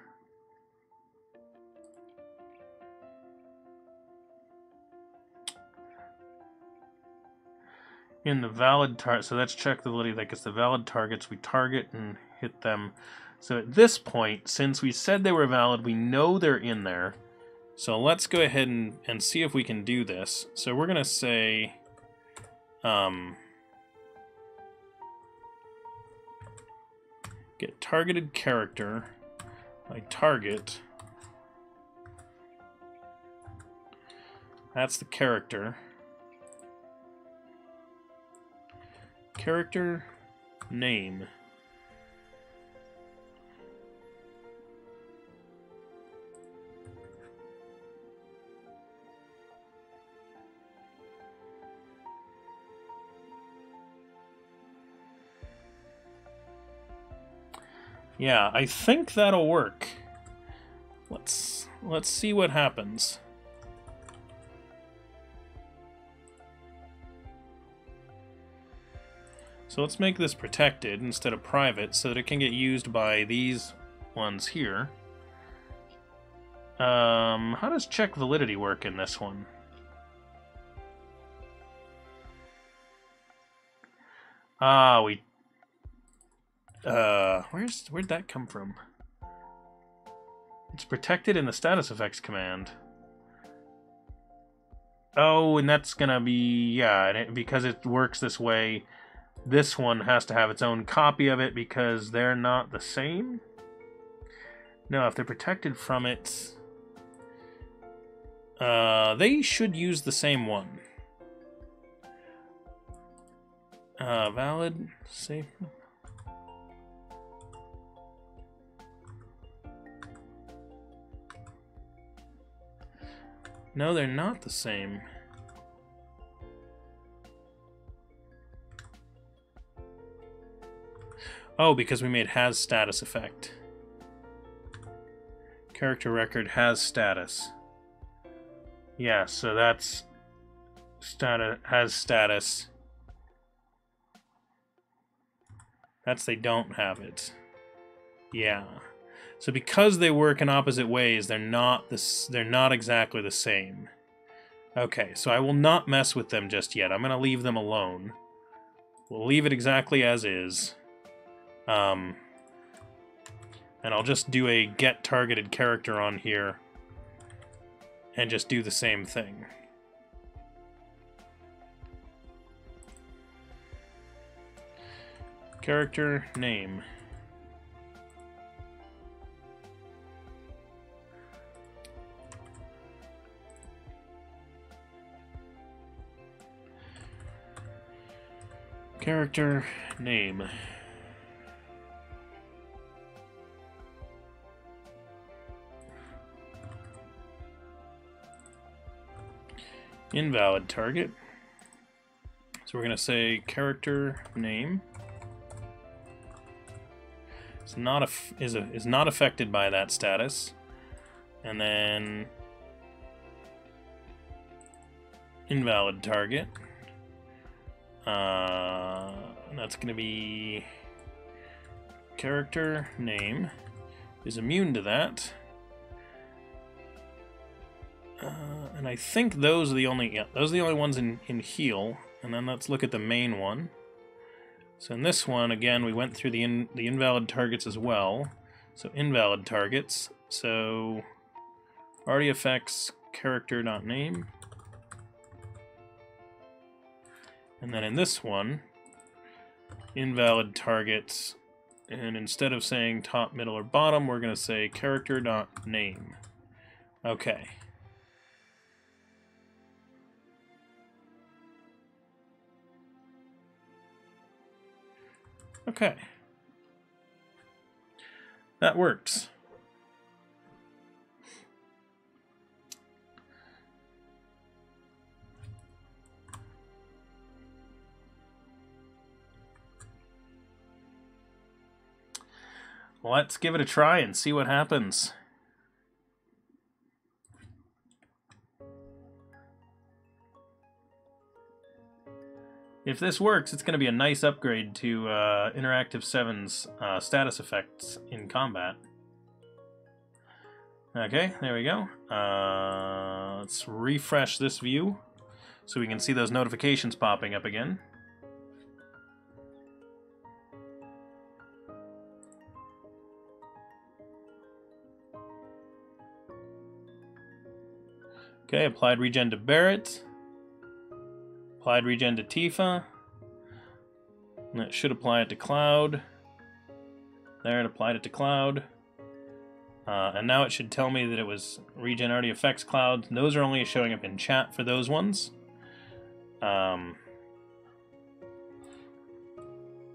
In the valid target, so that's check the validity, that gets the valid targets, we target and hit them. So at this point, since we said they were valid, we know they're in there, So let's go ahead and, and see if we can do this. So we're gonna say, um, get targeted character by target. That's the character. Character name. Yeah, I think that'll work. Let's let's see what happens. So let's make this protected instead of private so that it can get used by these ones here. Um, how does check validity work in this one? Ah, we... Uh, where's where'd that come from? It's protected in the status effects command. Oh, and that's gonna be, yeah, and it, because it works this way, this one has to have its own copy of it because they're not the same? No, if they're protected from it, uh, they should use the same one. Uh, valid, safe... No, they're not the same. Oh, because we made has status effect. Character record has status. Yeah, so that's status has status. That's they don't have it. Yeah. So because they work in opposite ways, they're not this, they're not exactly the same. Okay, so I will not mess with them just yet. I'm going to leave them alone. We'll leave it exactly as is. Um, and I'll just do a get targeted character on here and just do the same thing. Character name. Character name. Invalid target. So we're going to say character name is not a, is a, is not affected by that status, and then invalid target. Uh, that's going to be character name is immune to that. Uh, and I think those are the only yeah, those are the only ones in, in heal. And then let's look at the main one. So in this one, again, we went through the in, the invalid targets as well. So invalid targets. So already affects character.name. And then in this one, invalid targets, and instead of saying top, middle, or bottom, we're going to say character.name. Okay. Okay. That works. Let's give it a try and see what happens. If this works, it's going to be a nice upgrade to uh, Interactive Seven's uh, status effects in combat. Okay, there we go. Uh, let's refresh this view so we can see those notifications popping up again. Okay, applied regen to Barrett. Applied regen to Tifa. And that should apply it to Cloud. There, it applied it to Cloud. Uh, and now it should tell me that it was regen already affects Cloud. Those are only showing up in chat for those ones. Um,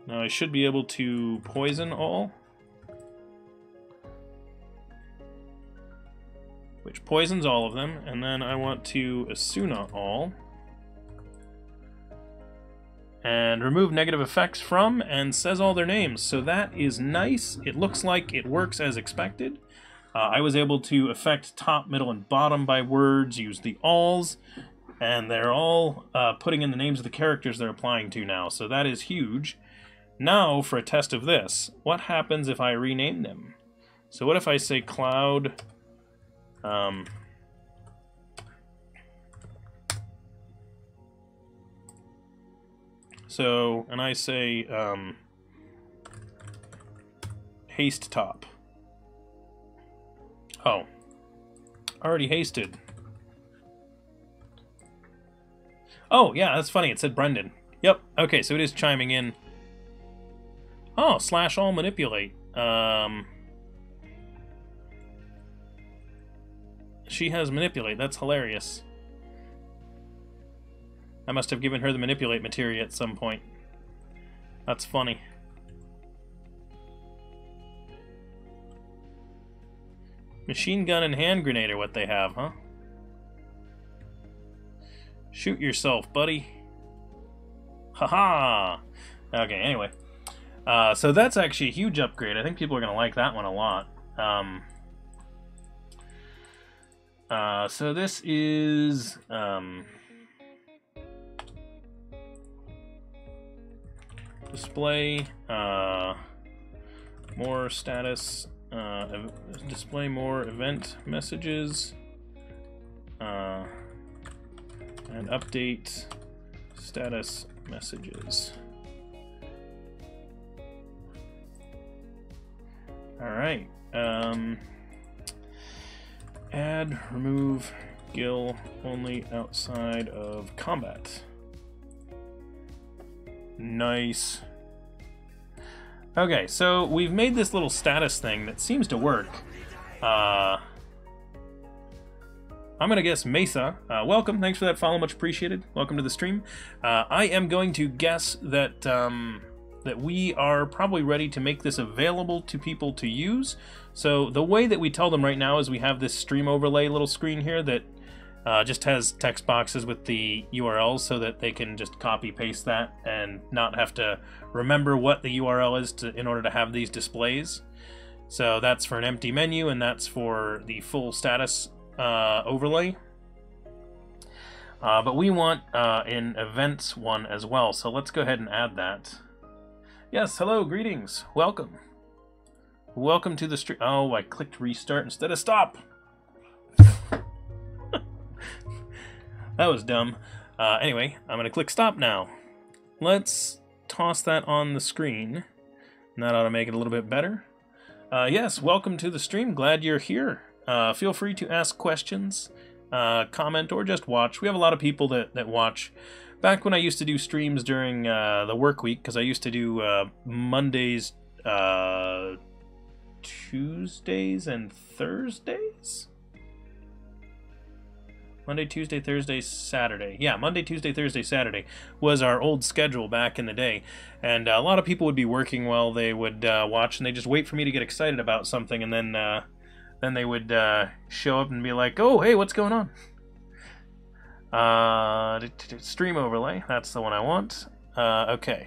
now I should be able to poison all. Which poisons all of them, and then I want to Asuna all. And remove negative effects from, and says all their names. So that is nice. It looks like it works as expected. Uh, I was able to affect top, middle, and bottom by words, use the alls, and they're all uh, putting in the names of the characters they're applying to now. So that is huge. Now for a test of this. What happens if I rename them? So what if I say Cloud... Um, so, and I say, um, haste top. Oh, already hasted. Oh, yeah, that's funny. It said Brendan. Yep. Okay, so it is chiming in. Oh, slash all manipulate. Um... She has manipulate. That's hilarious. I must have given her the manipulate materia at some point. That's funny. Machine gun and hand grenade are what they have, huh? Shoot yourself, buddy. Haha. Okay, anyway. Uh, so that's actually a huge upgrade. I think people are going to like that one a lot. Um... Uh, so this is, um, display, uh, more status, uh, display more event messages, uh, and update status messages. All right, um... add, remove, Gil only outside of combat. Nice. Okay, so we've made this little status thing that seems to work. Uh, I'm gonna guess Mesa. Uh, welcome, thanks for that follow, much appreciated. Welcome to the stream. Uh, I am going to guess that, um, that we are probably ready to make this available to people to use. So the way that we tell them right now is we have this stream overlay little screen here that uh, just has text boxes with the U R Ls so that they can just copy paste that and not have to remember what the U R L is to, in order to have these displays. So that's for an empty menu, and that's for the full status uh, overlay. Uh, but we want uh, an events one as well, so let's go ahead and add that. Yes, hello, greetings, welcome. Welcome to the stream. Oh, I clicked restart instead of stop. That was dumb. Uh, anyway, I'm gonna click stop now. Let's toss that on the screen. And that ought to make it a little bit better. Uh, yes, welcome to the stream, glad you're here. Uh, feel free to ask questions, uh, comment, or just watch. We have a lot of people that, that watch. Back when I used to do streams during uh, the work week, because I used to do uh, Mondays, uh, Tuesdays, and Thursdays? Monday, Tuesday, Thursday, Saturday. Yeah, Monday, Tuesday, Thursday, Saturday was our old schedule back in the day. And a lot of people would be working while they would uh, watch, and they just wait for me to get excited about something, and then, uh, then they would uh, show up and be like, oh, hey, what's going on? Uh, stream overlay, that's the one I want. Uh, okay.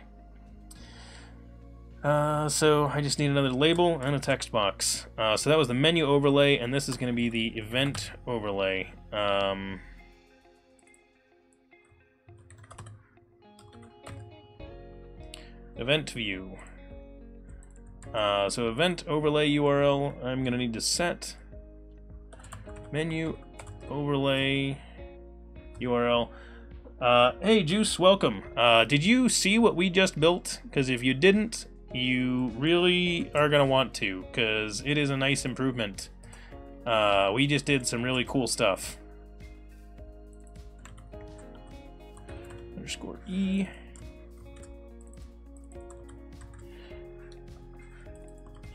Uh, so I just need another label and a text box. Uh, so that was the menu overlay, and this is going to be the event overlay. Um, event view. Uh, so event overlay U R L, I'm going to need to set. Menu overlay U R L. Uh, hey Juice, welcome. Uh, did you see what we just built? Because if you didn't, you really are going to want to, because it is a nice improvement. Uh, we just did some really cool stuff. underscore E.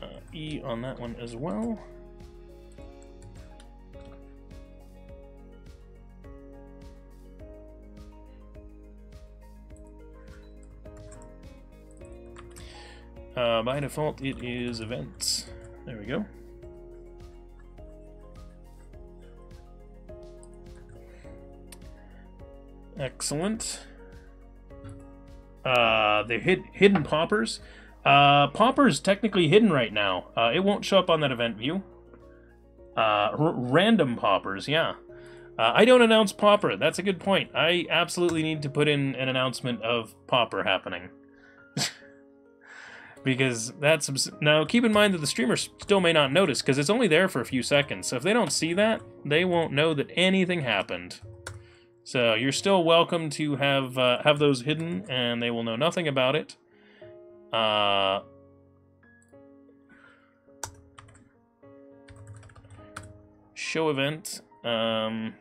Uh, E on that one as well. Uh, by default, it is events. There we go. Excellent. Uh, they're hid hidden poppers. Uh, poppers technically hidden right now. Uh, it won't show up on that event view. Uh, random poppers, yeah. Uh, I don't announce popper. That's a good point. I absolutely need to put in an announcement of popper happening. Because that's... Now, keep in mind that the streamer still may not notice, because it's only there for a few seconds. So if they don't see that, they won't know that anything happened. So you're still welcome to have uh, have those hidden, and they will know nothing about it. Uh, show event. Um...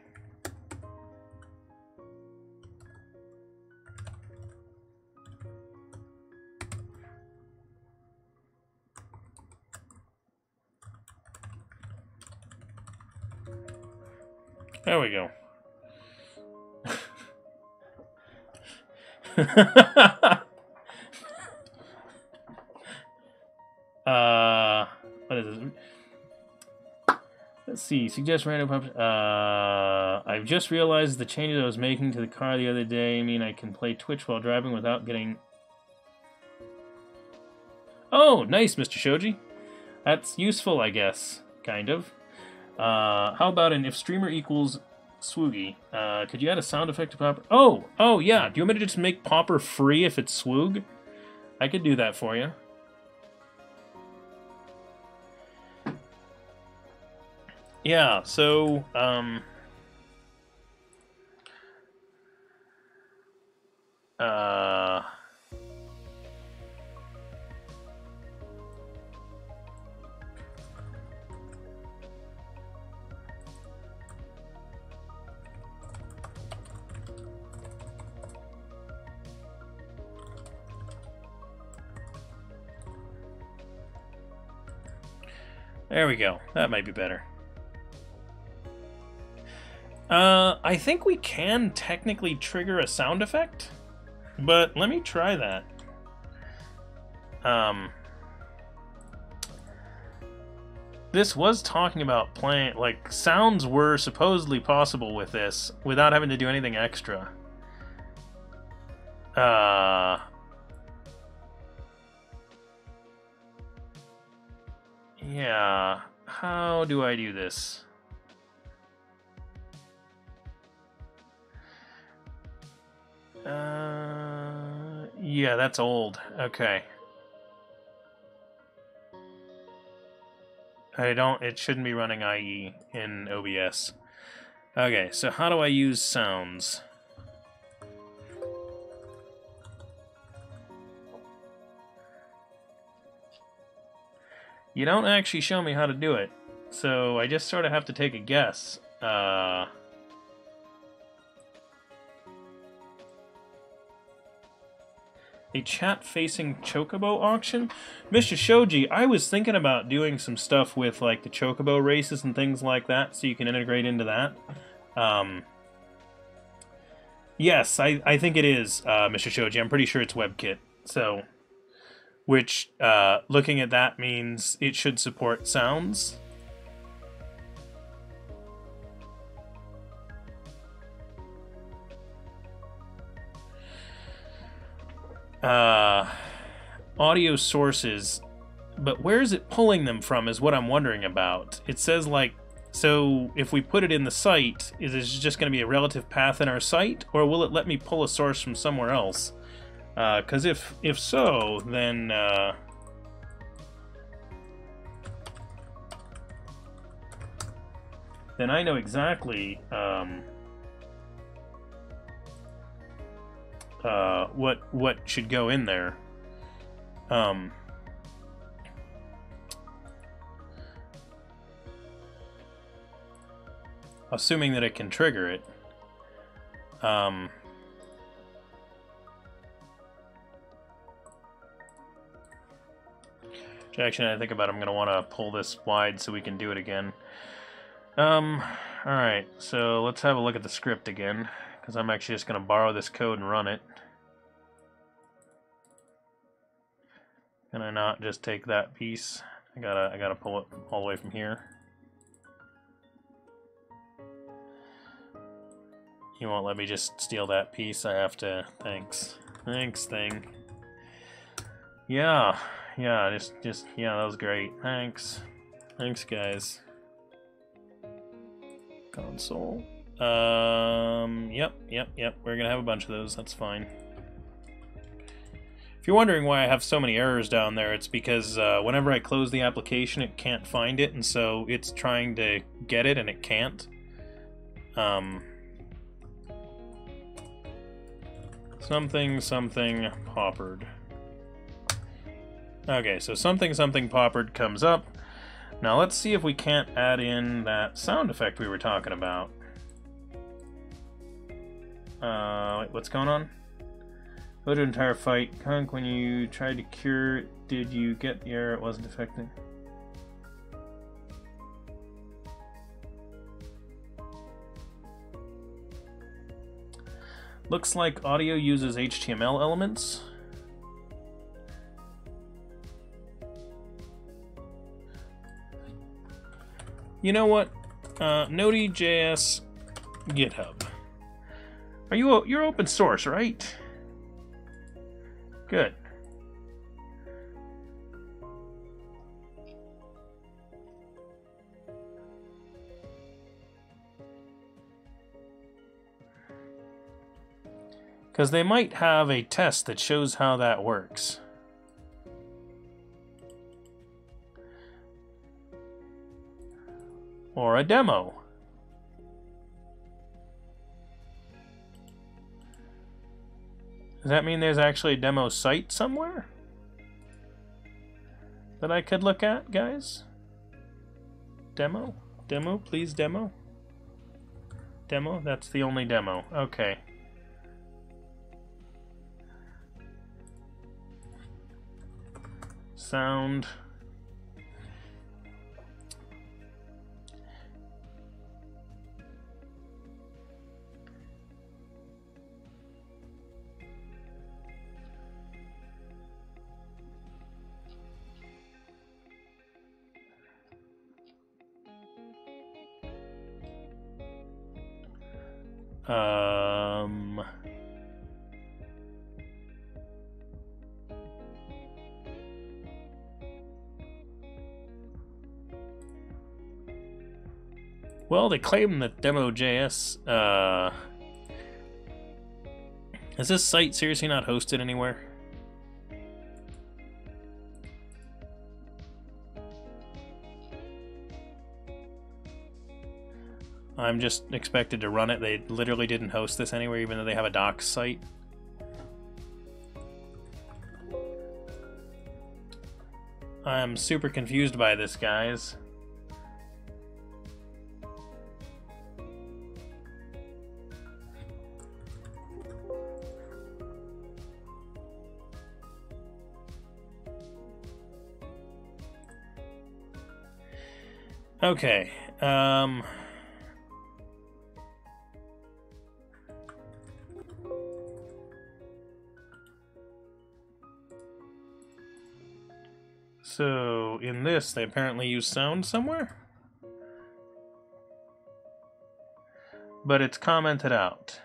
There we go. uh, what is this? Let's see. Suggest random pop. Uh, I've just realized the changes I was making to the car the other day mean I can play Twitch while driving without getting. Oh, nice, Mister Shoji. That's useful, I guess. Kind of. Uh, how about an if streamer equals swoogie? Uh, could you add a sound effect to popper? Oh, oh yeah. Do you want me to just make popper free if it's swoog? I could do that for you. Yeah. So, um, uh. There we go. That might be better. Uh, I think we can technically trigger a sound effect, but let me try that. Um, this was talking about playing, like, sounds were supposedly possible with this without having to do anything extra. Uh... Yeah, how do I do this? Uh, yeah, that's old. Okay. I don't, it shouldn't be running I E in O B S. Okay, so how do I use sounds? You don't actually show me how to do it, so I just sort of have to take a guess. Uh... A chat-facing chocobo auction? Mister Shoji, I was thinking about doing some stuff with, like, the chocobo races and things like that, so you can integrate into that. Um... Yes, I, I think it is, uh, Mister Shoji. I'm pretty sure it's WebKit, so... Which, uh, looking at that means it should support sounds. Uh, audio sources. But where is it pulling them from is what I'm wondering about. It says, like, so if we put it in the site, is it just going to be a relative path in our site? Or will it let me pull a source from somewhere else? Because uh, if if so, then uh, then I know exactly um, uh, what what should go in there. Um, assuming that it can trigger it. Um, Which actually, I think about it, I'm going to want to pull this wide so we can do it again. Um, alright, so let's have a look at the script again, because I'm actually just going to borrow this code and run it. Can I not just take that piece? I gotta, I gotta pull it all the way from here. You won't let me just steal that piece. I have to. Thanks. Thanks, thing. Yeah. Yeah. Just, just. Yeah. That was great. Thanks. Thanks, guys. Console. Um. Yep. Yep. Yep. We're gonna have a bunch of those. That's fine. If you're wondering why I have so many errors down there, it's because uh, whenever I close the application, it can't find it, and so it's trying to get it, and it can't. Um, something, something, poppered. Okay, so something, something, poppered comes up. Now let's see if we can't add in that sound effect we were talking about. Uh, wait, what's going on? Go to entire fight. Kunk, when you tried to cure it, did you get the error it wasn't affecting? Looks like audio uses H T M L elements. You know what? Uh, Noty dot J S GitHub. Are you you're open source, right? Good. Because they might have a test that shows how that works. Or a demo. Does that mean there's actually a demo site somewhere that I could look at, guys? Demo? Demo? Please demo? Demo? That's the only demo. Okay. Sound. Um, well, they claim that demo dot J S, uh, is this site seriously not hosted anywhere? I'm just expected to run it. They literally didn't host this anywhere, even though they have a docs site. I'm super confused by this, guys. Okay. Um... So, in this, they apparently use sound somewhere? But it's commented out.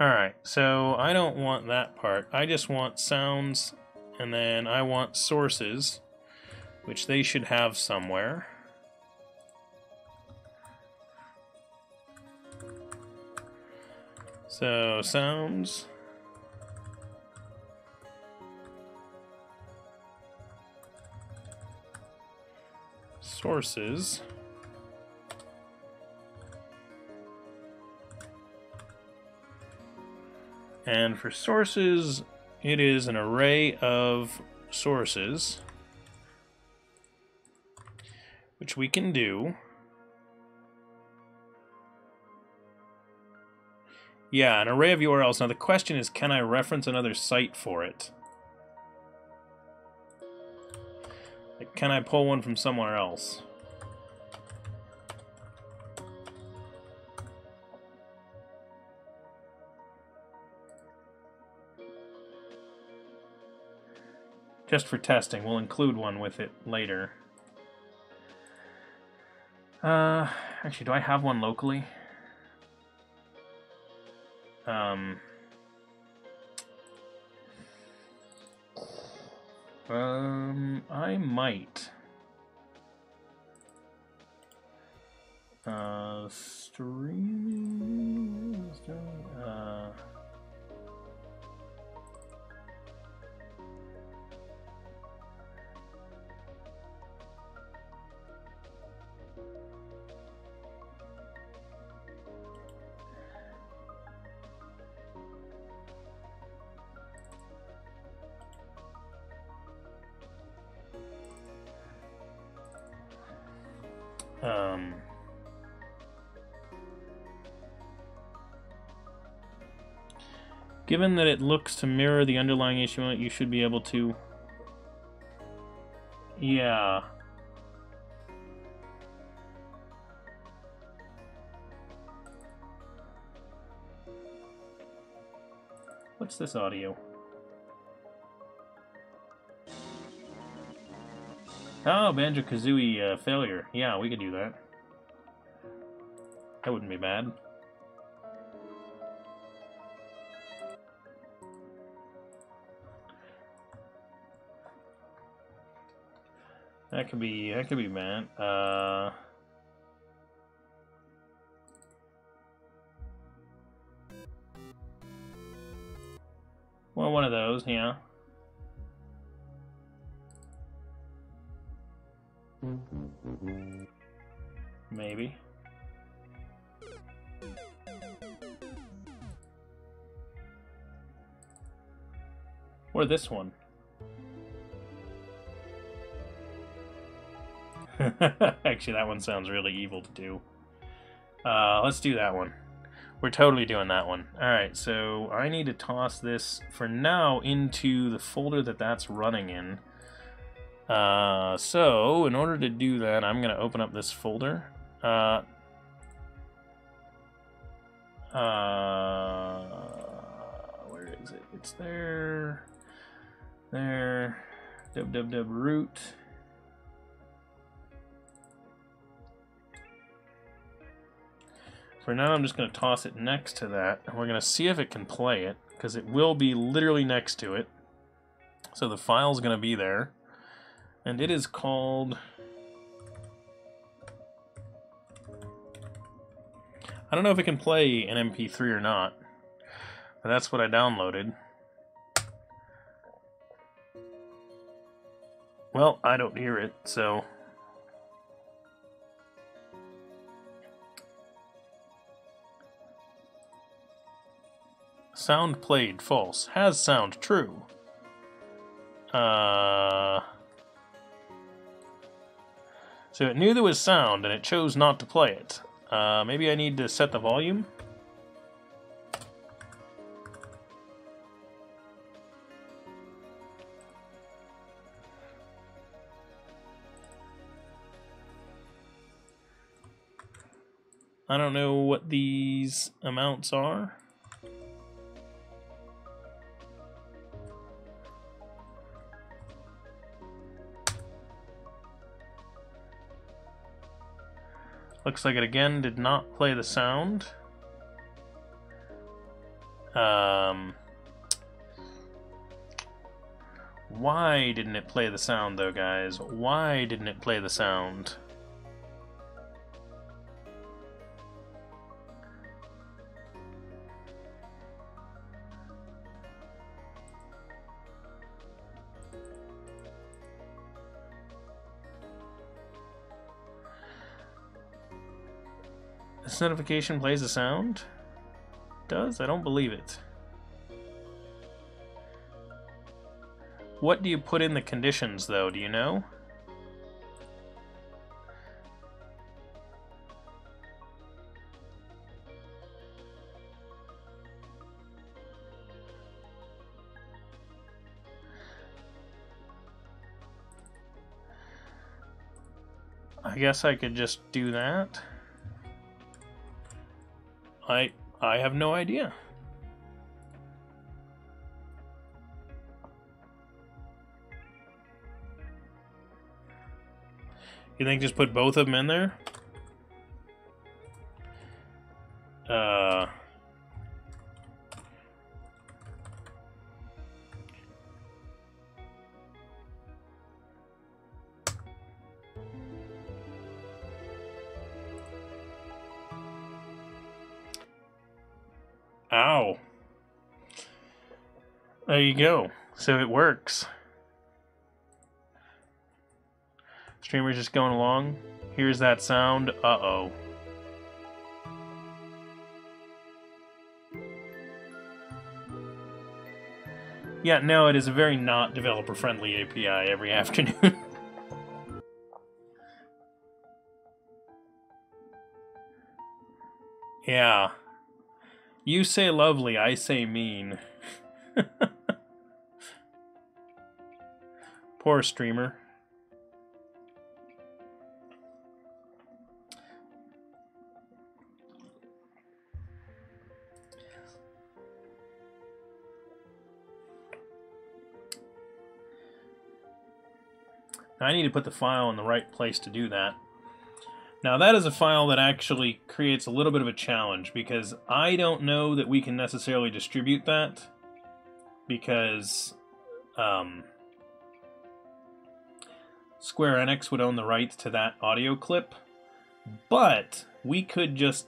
Alright, so I don't want that part. I just want sounds, and then I want sources, which they should have somewhere. So, sounds. Sources. And for sources, it is an array of sources, which we can do Yeah, an array of U R Ls. Now the question is, can I reference another site for it? Like, can I pull one from somewhere else? Just for testing, we'll include one with it later. Uh, actually, do I have one locally? Um, um, I might. Uh, streaming. Uh. Um, given that it looks to mirror the underlying issue, you should be able to... Yeah. What's this audio? Oh, Banjo-Kazooie uh, failure. Yeah, we could do that. That wouldn't be bad. That could be. That could be bad. Uh... Well, one of those. Yeah. Maybe. Or this one. Actually, that one sounds really evil to do. Uh, let's do that one. We're totally doing that one. Alright, so I need to toss this for now into the folder that that's running in. Uh, so, in order to do that, I'm going to open up this folder. Uh, uh, where is it? It's there. There. www root. For now, I'm just going to toss it next to that, and we're going to see if it can play it, because it will be literally next to it. So the file's going to be there. And it is called... I don't know if it can play an M P three or not, but that's what I downloaded. Well, I don't hear it, so... Sound played, false. Has sound, true. Uh... So it knew there was sound, and it chose not to play it. Uh, maybe I need to set the volume? I don't know what these amounts are. Looks like it again did not play the sound. Um, why didn't it play the sound though, guys? Why didn't it play the sound? This notification plays a sound? Does? I don't believe it. What do you put in the conditions though, do you know? I guess I could just do that. I I have no idea. You think just put both of them in there? Uh, ow. There you go. So it works. Streamer's just going along. Here's that sound. Uh-oh. Yeah, no, it is a very not developer-friendly A P I every afternoon. Yeah. You say lovely, I say mean. Poor streamer. I need to put the file in the right place to do that. Now that is a file that actually creates a little bit of a challenge, because I don't know that we can necessarily distribute that, because um, Square Enix would own the rights to that audio clip, but we could just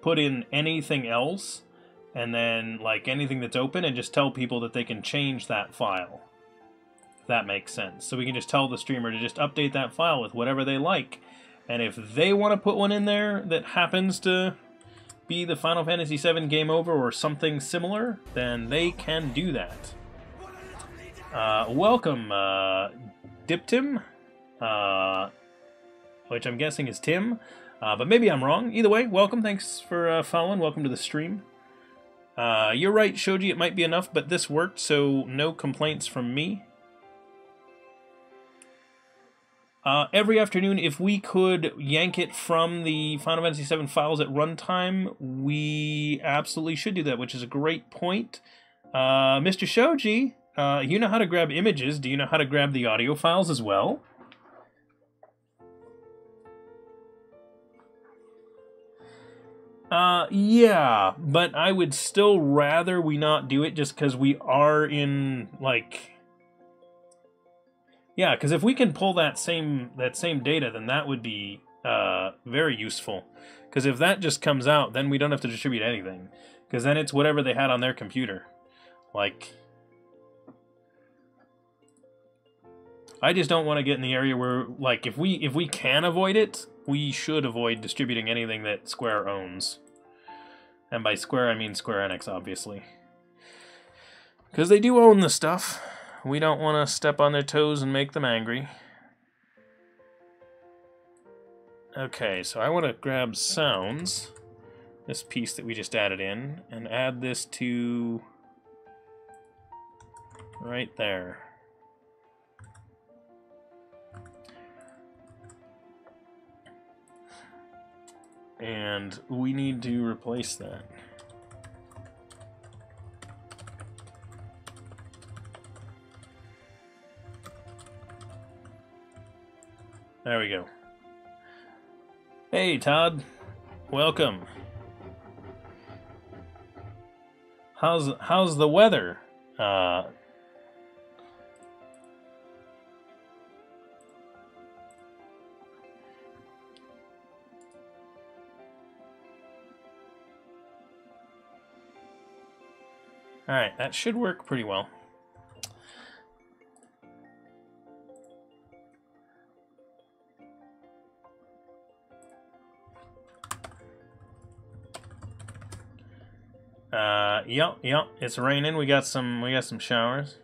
put in anything else and then like anything that's open and just tell people that they can change that file. That makes sense. So we can just tell the streamer to just update that file with whatever they like, and if they want to put one in there that happens to be the Final Fantasy seven game over or something similar, then they can do that. Uh, welcome, uh, Diptim, uh, which I'm guessing is Tim, uh, but maybe I'm wrong. Either way, welcome, thanks for uh, following, welcome to the stream. Uh, you're right, Shoji, it might be enough, but this worked, so no complaints from me. Uh, every afternoon, if we could yank it from the Final Fantasy seven files at runtime, we absolutely should do that, which is a great point. Uh, Mister Shoji, uh, you know how to grab images. Do you know how to grab the audio files as well? Uh, yeah, but I would still rather we not do it just because we are in, like... Yeah, because if we can pull that same that same data, then that would be uh, very useful. Because if that just comes out, then we don't have to distribute anything. Because then it's whatever they had on their computer. Like, I just don't want to get in the area where, like, if we if we can avoid it, we should avoid distributing anything that Square owns. And by Square, I mean Square Enix, obviously. Because they do own the stuff. We don't want to step on their toes and make them angry. Okay, so I want to grab sounds, this piece that we just added in, and add this to right there. And we need to replace that. There we go. Hey, Todd. Welcome. How's how's the weather? Uh, all right, that should work pretty well. Uh, yep, yep, it's raining. We got some, we got some showers.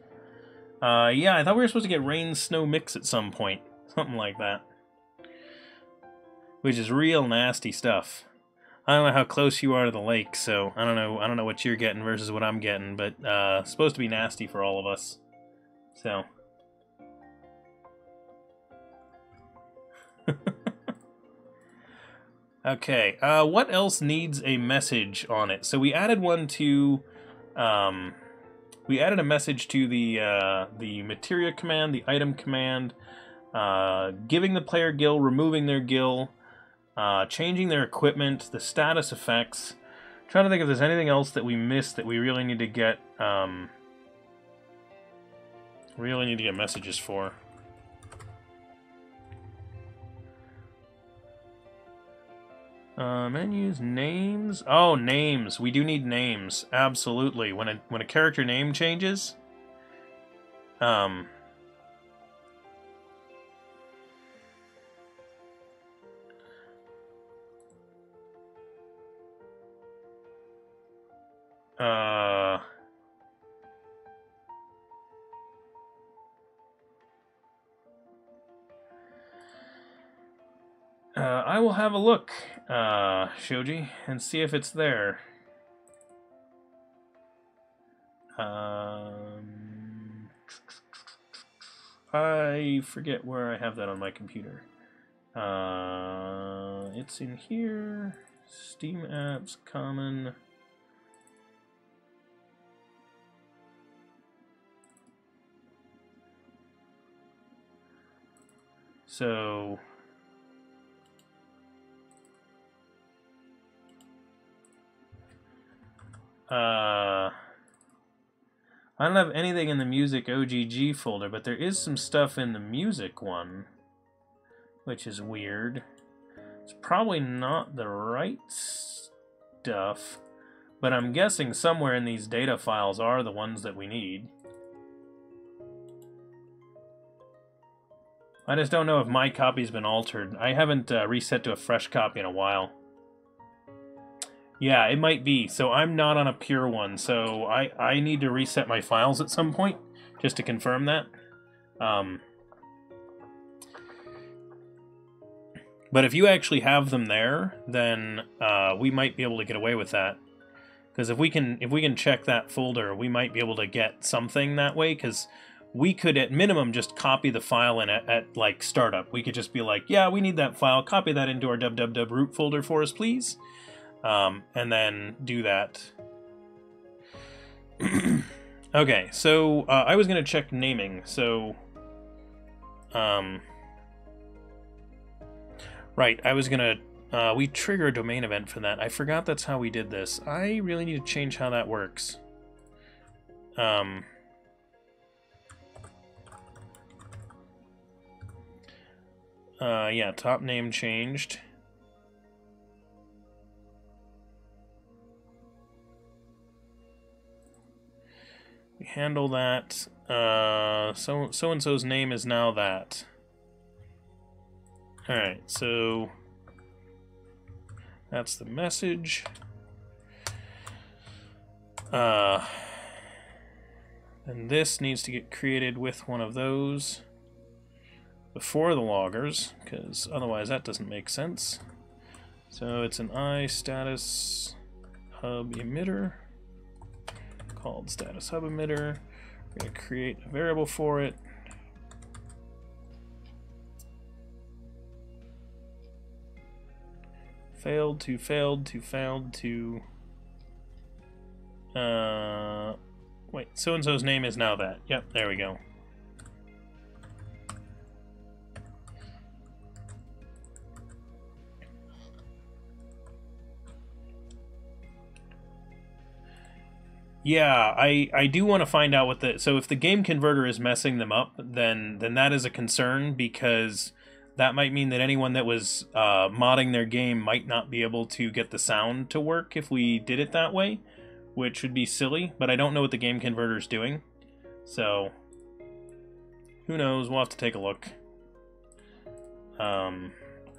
Uh, yeah, I thought we were supposed to get rain-snow mix at some point. Something like that. Which is real nasty stuff. I don't know how close you are to the lake, so I don't know, I don't know what you're getting versus what I'm getting, but, uh, it's supposed to be nasty for all of us. So. Okay, uh, what else needs a message on it? So we added one to, um, we added a message to the uh, the materia command, the item command, uh, giving the player gil, removing their gil, uh, changing their equipment, the status effects. I'm trying to think if there's anything else that we missed that we really need to get, um, really need to get messages for. Uh, menus, names. Oh, names. We do need names. Absolutely. When a when a character name changes, um, uh, Uh, I will have a look, uh, Shoji, and see if it's there. Um, I forget where I have that on my computer. Uh, it's in here. Steam apps, common. So... Uh, I don't have anything in the music O G G folder, but there is some stuff in the music one, which is weird. It's probably not the right stuff, but I'm guessing somewhere in these data files are the ones that we need. I just don't know if my copy's been altered. I haven't uh, reset to a fresh copy in a while. Yeah, it might be. So I'm not on a pure one, so I, I need to reset my files at some point, just to confirm that. Um, but if you actually have them there, then uh, we might be able to get away with that. Because if we can if we can check that folder, we might be able to get something that way, because we could at minimum just copy the file in at, at like startup. We could just be like, yeah, we need that file, copy that into our www root folder for us, please. Um, and then do that. Okay, so uh, I was going to check naming. So, um, right, I was going to, uh, we trigger a domain event for that. I forgot that's how we did this. I really need to change how that works. Um, uh, yeah, top name changed. We handle that. Uh, so so and so's name is now that. All right, so that's the message. Uh, and this needs to get created with one of those before the loggers, because otherwise that doesn't make sense. So it's an I status hub emitter. Called status hub emitter. We're going to create a variable for it. Failed to failed to failed to. Uh, wait, so and so's name is now that. Yep, there we go. Yeah, I, I do want to find out what the... So if the game converter is messing them up, then then that is a concern, because that might mean that anyone that was uh, modding their game might not be able to get the sound to work if we did it that way, which would be silly, but I don't know what the game converter is doing. So, who knows? We'll have to take a look. Um,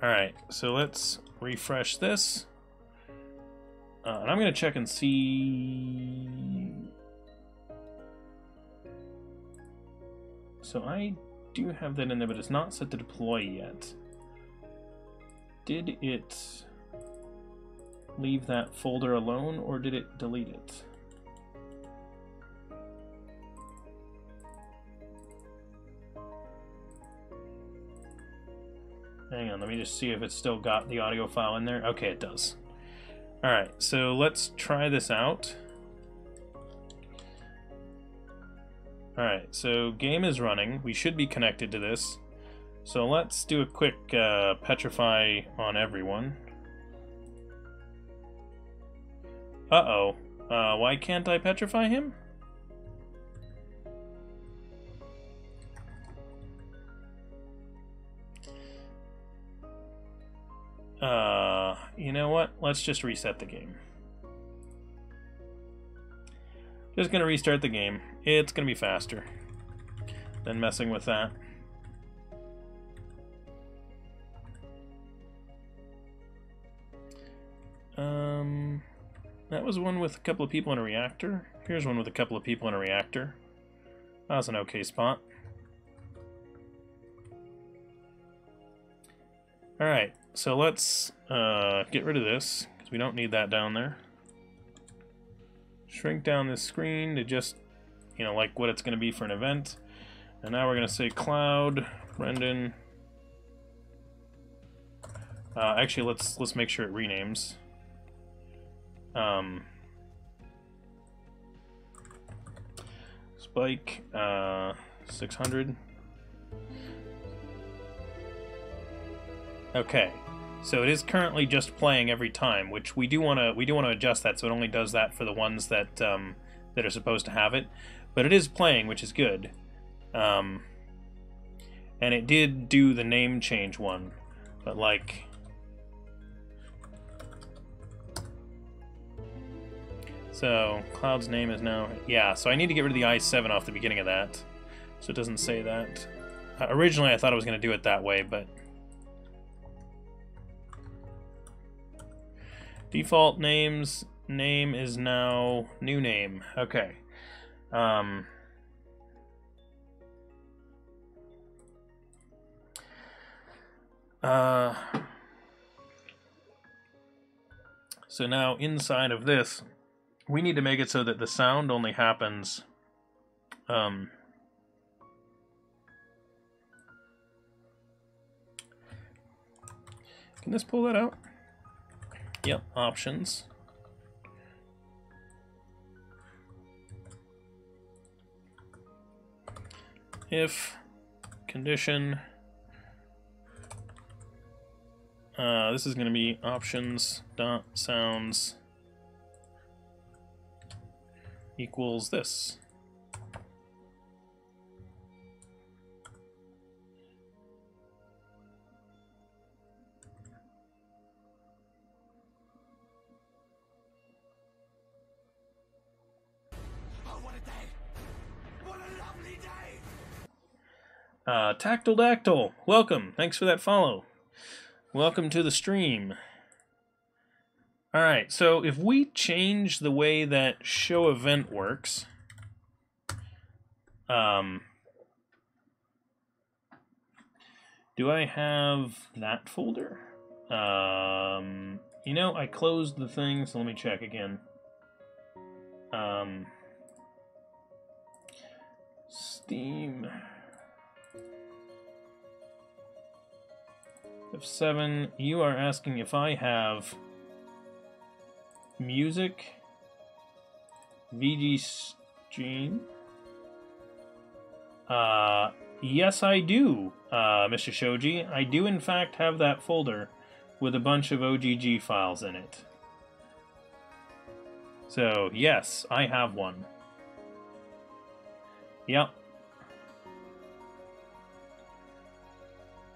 Alright, so let's refresh this. Uh, and I'm going to check and see... So I do have that in there, but it's not set to deploy yet. Did it leave that folder alone, or did it delete it? Hang on, let me just see if it's still got the audio file in there. Okay, it does. Alright, so let's try this out. Alright, so game is running. We should be connected to this. So let's do a quick uh, petrify on everyone. Uh-oh. Uh, why can't I petrify him? Uh, you know what? Let's just reset the game. Just gonna restart the game. It's gonna be faster than messing with that. Um, that was one with a couple of people in a reactor. Here's one with a couple of people in a reactor. That was an okay spot. Alright, so let's uh, get rid of this, because we don't need that down there. Shrink down this screen to just, you know, like what it's going to be for an event. And now we're going to say cloud, Brendan. Uh, actually, let's let's make sure it renames. Um, Spike uh, six hundred. Okay, so it is currently just playing every time, which we do want to we do want to adjust that so it only does that for the ones that um, that are supposed to have it. But it is playing, which is good. Um, and it did do the name change one, but like. So, Cloud's name is now... Yeah, so I need to get rid of the I seven off the beginning of that, so it doesn't say that. Uh, originally, I thought I was going to do it that way, but... Default names... Name is now... New name. Okay. Um... Uh... So now, inside of this... We need to make it so that the sound only happens um, can this pull that out? Yep, options. If condition uh, this is going to be options dot sounds equals this. Oh, what a day! What a lovely day! Uh, Tactile Dactyl, welcome. Thanks for that follow. Welcome to the stream. Alright, so if we change the way that show event works, um, do I have that folder? Um, you know, I closed the thing, so let me check again. Um, Steam. F seven, you are asking if I have... Music, V G stream. Uh, yes, I do, uh, Mister Shoji. I do, in fact, have that folder with a bunch of O G G files in it. So, yes, I have one. Yep.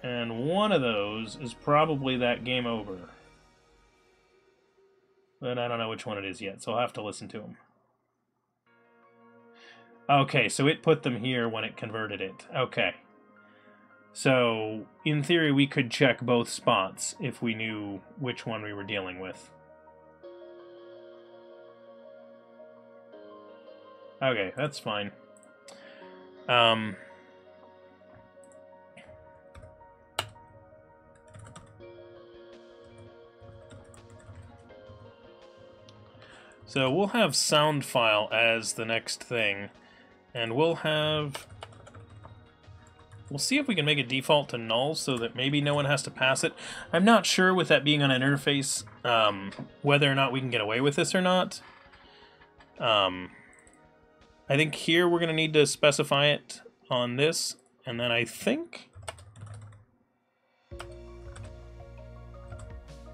And one of those is probably that game over. But I don't know which one it is yet, so I'll have to listen to them. Okay, so it put them here when it converted it. Okay. So, in theory, we could check both spots if we knew which one we were dealing with. Okay, that's fine. Um... So we'll have sound file as the next thing, and we'll have We'll see if we can make a default to null so that maybe no one has to pass it. I'm not sure with that being on an interface um, whether or not we can get away with this or not. Um, I think here we're going to need to specify it on this, and then I think...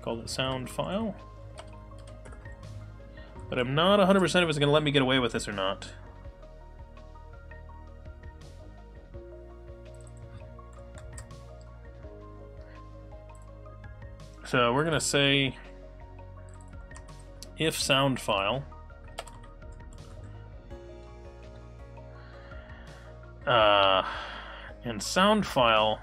call it sound file. But I'm not one hundred percent if it's going to let me get away with this or not. So we're going to say if sound file uh, and sound file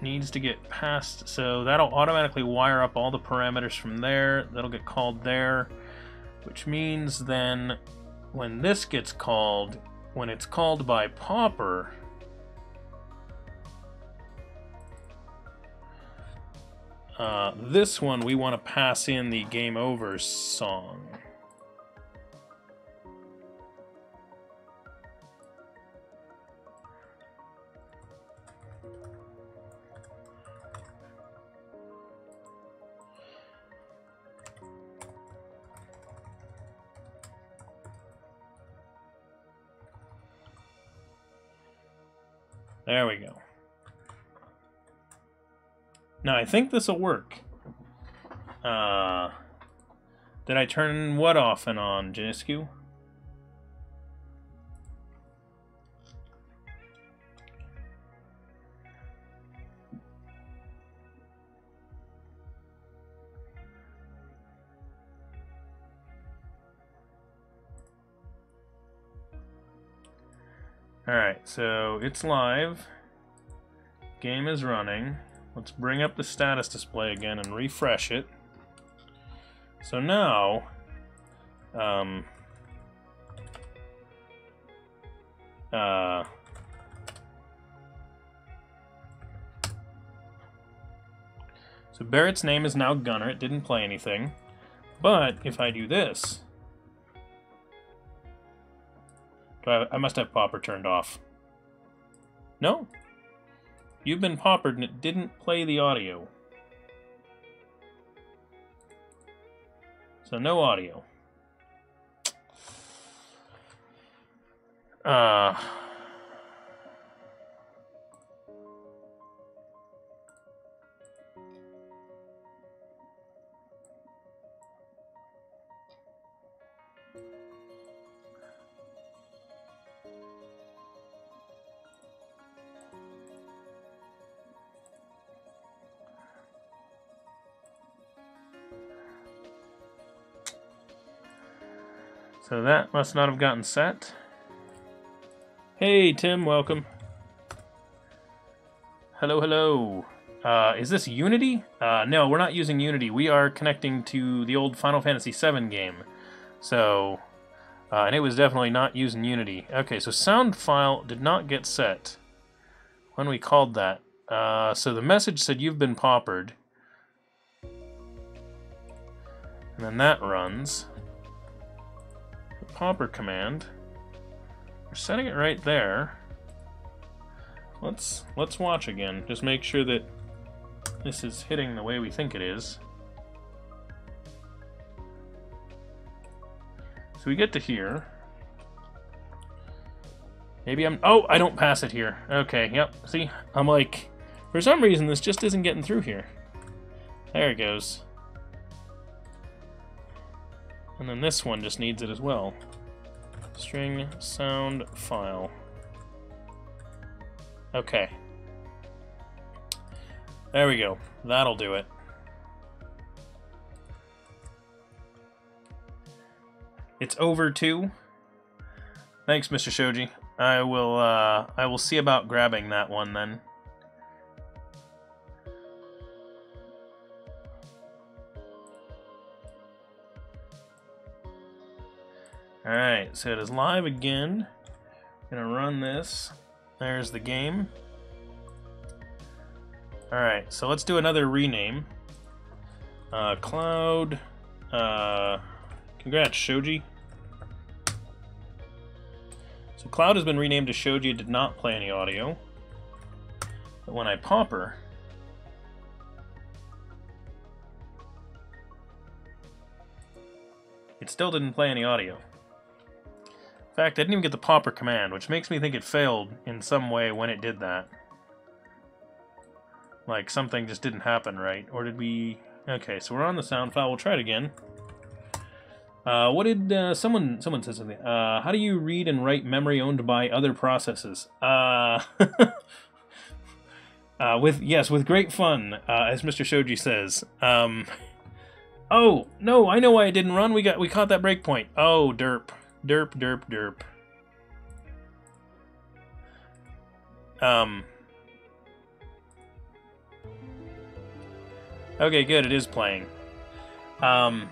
needs to get passed, so that'll automatically wire up all the parameters from there. That'll get called there, which means then when this gets called, when it's called by Popper, Uh, this one, we want to pass in the Game Over song. There we go. Now, I think this will work. Uh, did I turn what off and on, Janiscu? Alright, so it's live. Game is running. Let's bring up the status display again and refresh it. So now, um, uh, so Barrett's name is now Gunner. It didn't play anything. But if I do this, do I, I must have Popper turned off. No. You've been poppered and it didn't play the audio. So no audio. Uh, So that must not have gotten set. Hey, Tim, welcome. Hello, hello. Uh, is this Unity? Uh, no, we're not using Unity. We are connecting to the old Final Fantasy seven game. So, uh, and it was definitely not using Unity. Okay, so sound file did not get set when we called that. Uh, so the message said you've been poppered. And then that runs. Popper command. We're setting it right there. Let's let's watch again. Just make sure that this is hitting the way we think it is. So we get to here. Maybe I'm... oh, I don't pass it here. Okay, yep. See? I'm like... for some reason, this just isn't getting through here. There it goes. And then this one just needs it as well. String sound file. Okay. There we go. That'll do it. It's over too. Thanks, Mister Shoji. I will. Uh, I will see about grabbing that one then. Alright, so it is live again. I'm gonna run this. There's the game. Alright, so let's do another rename. Uh, Cloud. Uh, congrats, Shoji. So Cloud has been renamed to Shoji. It did not play any audio. But when I pop her, it still didn't play any audio. In fact, I didn't even get the popper command, which makes me think it failed in some way when it did that. Like, something just didn't happen right. Or did we... Okay, so we're on the sound file. We'll try it again. Uh, what did... Uh, someone someone said something. Uh, how do you read and write memory owned by other processes? Uh... uh with... Yes, with great fun, uh, as Mister Shoji says. Um... Oh, no, I know why it didn't run. We got we caught that breakpoint. Oh, derp. Derp, derp, derp. Um. Okay, good, it is playing. Um.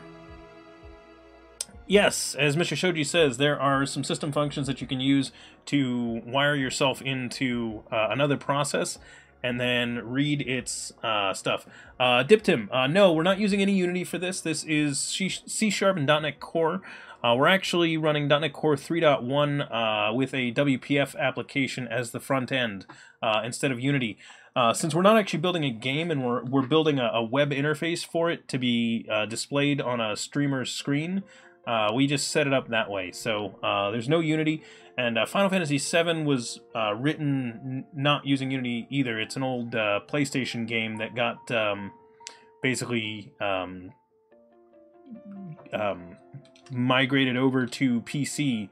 Yes, as Mister Shoji says, there are some system functions that you can use to wire yourself into uh, another process and then read its uh, stuff. Uh, Diptim, uh, no, we're not using any Unity for this. This is C sharp and dot net Core. Uh, we're actually running dot net Core three point one uh, with a W P F application as the front end uh, instead of Unity. Uh, since we're not actually building a game and we're, we're building a, a web interface for it to be uh, displayed on a streamer's screen, uh, we just set it up that way. So uh, there's no Unity. And uh, Final Fantasy seven was uh, written not using Unity either. It's an old uh, PlayStation game that got um, basically um, um, migrated over to P C.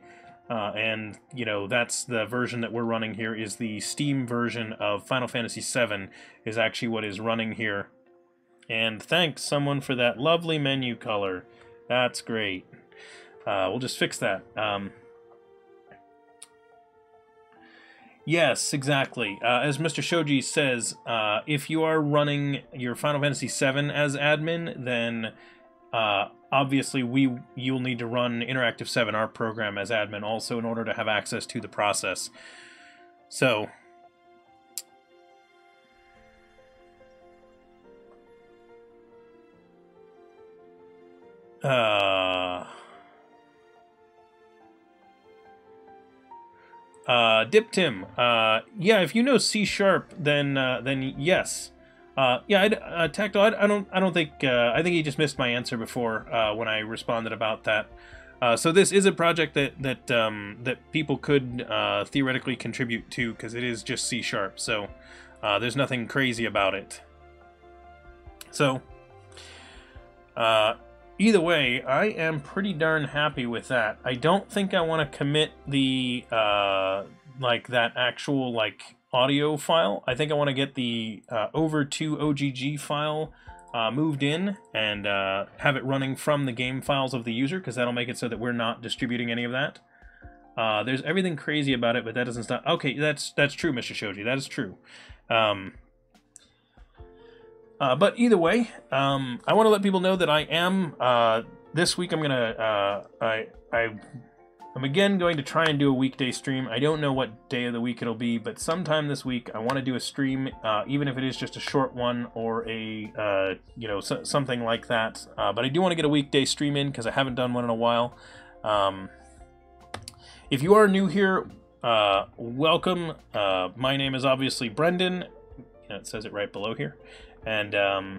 Uh, and, you know, that's the version that we're running here is the Steam version of Final Fantasy seven is actually what is running here. And thanks, someone, for that lovely menu color. That's great. Uh, we'll just fix that. Um, Yes, exactly. Uh, as Mister Shoji says, uh, if you are running your Final Fantasy seven as admin, then uh, obviously we you'll need to run Interactive Seven, our program, as admin also in order to have access to the process. So, uh. Uh, Diptim, uh, yeah, if you know C sharp, then, uh, then yes. Uh, yeah, I'd, uh, Tactile, I, I don't, I don't think, uh, I think he just missed my answer before, uh, when I responded about that. Uh, so this is a project that, that, um, that people could, uh, theoretically contribute to, because it is just C sharp, so, uh, there's nothing crazy about it. So, uh... either way, I am pretty darn happy with that. I don't think I want to commit the, uh, like, that actual, like, audio file. I think I want to get the uh, over to O G G file uh, moved in and uh, have it running from the game files of the user, because that'll make it so that we're not distributing any of that. Uh, there's everything crazy about it, but that doesn't stop. Okay, that's, that's true, Mister Shoji. That is true. Um... Uh, but either way, um, I want to let people know that I am, uh, this week I'm going to, uh, I, I, I'm again going to try and do a weekday stream. I don't know what day of the week it'll be, but sometime this week I want to do a stream, uh, even if it is just a short one or a, uh, you know, so, something like that. Uh, but I do want to get a weekday stream in because I haven't done one in a while. Um, if you are new here, uh, welcome. Uh, my name is obviously Brendan. It says it right below here. And um,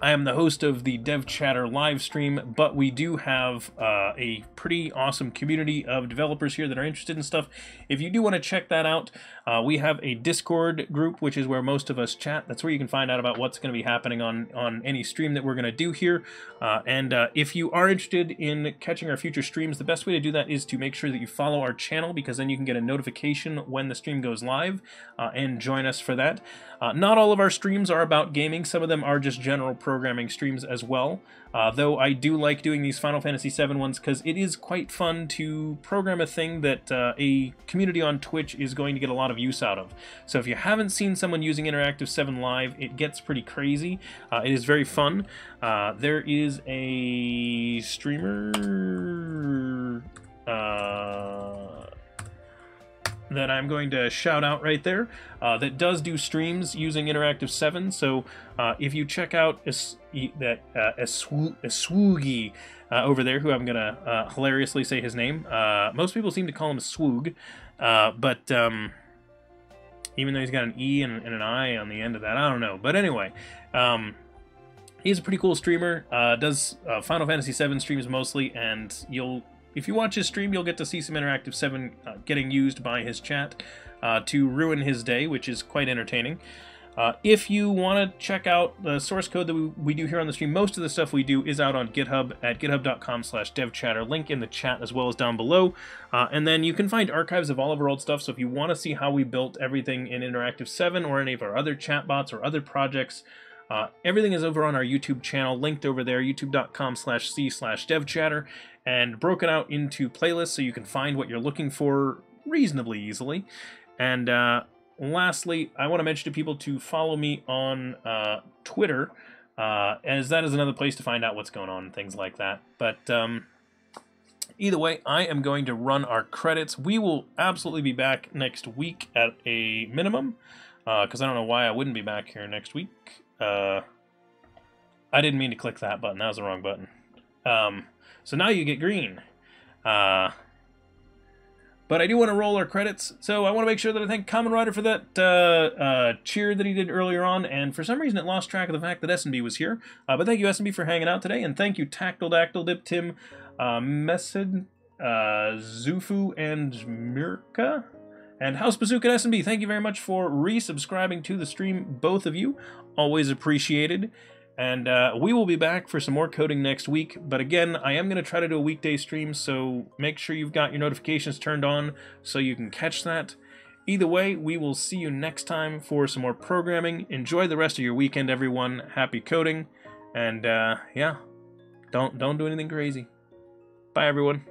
I am the host of the Dev Chatter live stream, but we do have uh, a pretty awesome community of developers here that are interested in stuff. If you do want to check that out, uh, we have a Discord group, which is where most of us chat. That's where you can find out about what's going to be happening on, on any stream that we're going to do here. Uh, and uh, if you are interested in catching our future streams, the best way to do that is to make sure that you follow our channel, because then you can get a notification when the stream goes live uh, and join us for that. Uh, not all of our streams are about gaming. Some of them are just general programming streams as well. Uh, though I do like doing these Final Fantasy seven ones because it is quite fun to program a thing that uh, a community on Twitch is going to get a lot of use out of. So if you haven't seen someone using Interactive seven live, it gets pretty crazy. Uh, it is very fun. Uh, there is a streamer... Uh... that I'm going to shout out right there, uh, that does do streams using Interactive seven, so uh, if you check out es that uh, Eswoogie uh, over there, who I'm going to uh, hilariously say his name, uh, most people seem to call him Swoog, uh, but um, even though he's got an E and, and an I on the end of that. I don't know. But anyway, um, he's a pretty cool streamer. Uh, does uh, Final Fantasy seven streams mostly, and you'll if you watch his stream, you'll get to see some Interactive seven uh, getting used by his chat uh, to ruin his day, which is quite entertaining. Uh, if you want to check out the source code that we, we do here on the stream, most of the stuff we do is out on GitHub at github dot com slash dev chatter. Link in the chat as well as down below. Uh, and then you can find archives of all of our old stuff. So if you want to see how we built everything in Interactive seven or any of our other chatbots or other projects, uh, everything is over on our YouTube channel, linked over there, youtube dot com slash c slash dev chatter, and broken out into playlists so you can find what you're looking for reasonably easily. And, uh... lastly, I want to mention to people to follow me on uh, Twitter, uh, as that is another place to find out what's going on and things like that. But um, either way, I am going to run our credits. We will absolutely be back next week at a minimum, because uh, I don't know why I wouldn't be back here next week. Uh, I didn't mean to click that button. That was the wrong button. Um, so now you get green. Uh... But I do want to roll our credits, so I want to make sure that I thank Kamen Rider for that uh, uh, cheer that he did earlier on, and for some reason it lost track of the fact that S and B was here. Uh, but thank you, S and B, for hanging out today, and thank you, Tactile Dactyl, Dip Tim, uh, Messid, uh, Zufu, and Mirka. And House Bazooka and S and B, thank you very much for resubscribing to the stream, both of you. Always appreciated. And uh, we will be back for some more coding next week. But again, I am going to try to do a weekday stream, so make sure you've got your notifications turned on so you can catch that. Either way, we will see you next time for some more programming. Enjoy the rest of your weekend, everyone. Happy coding. And, uh, yeah, don't, don't do anything crazy. Bye, everyone.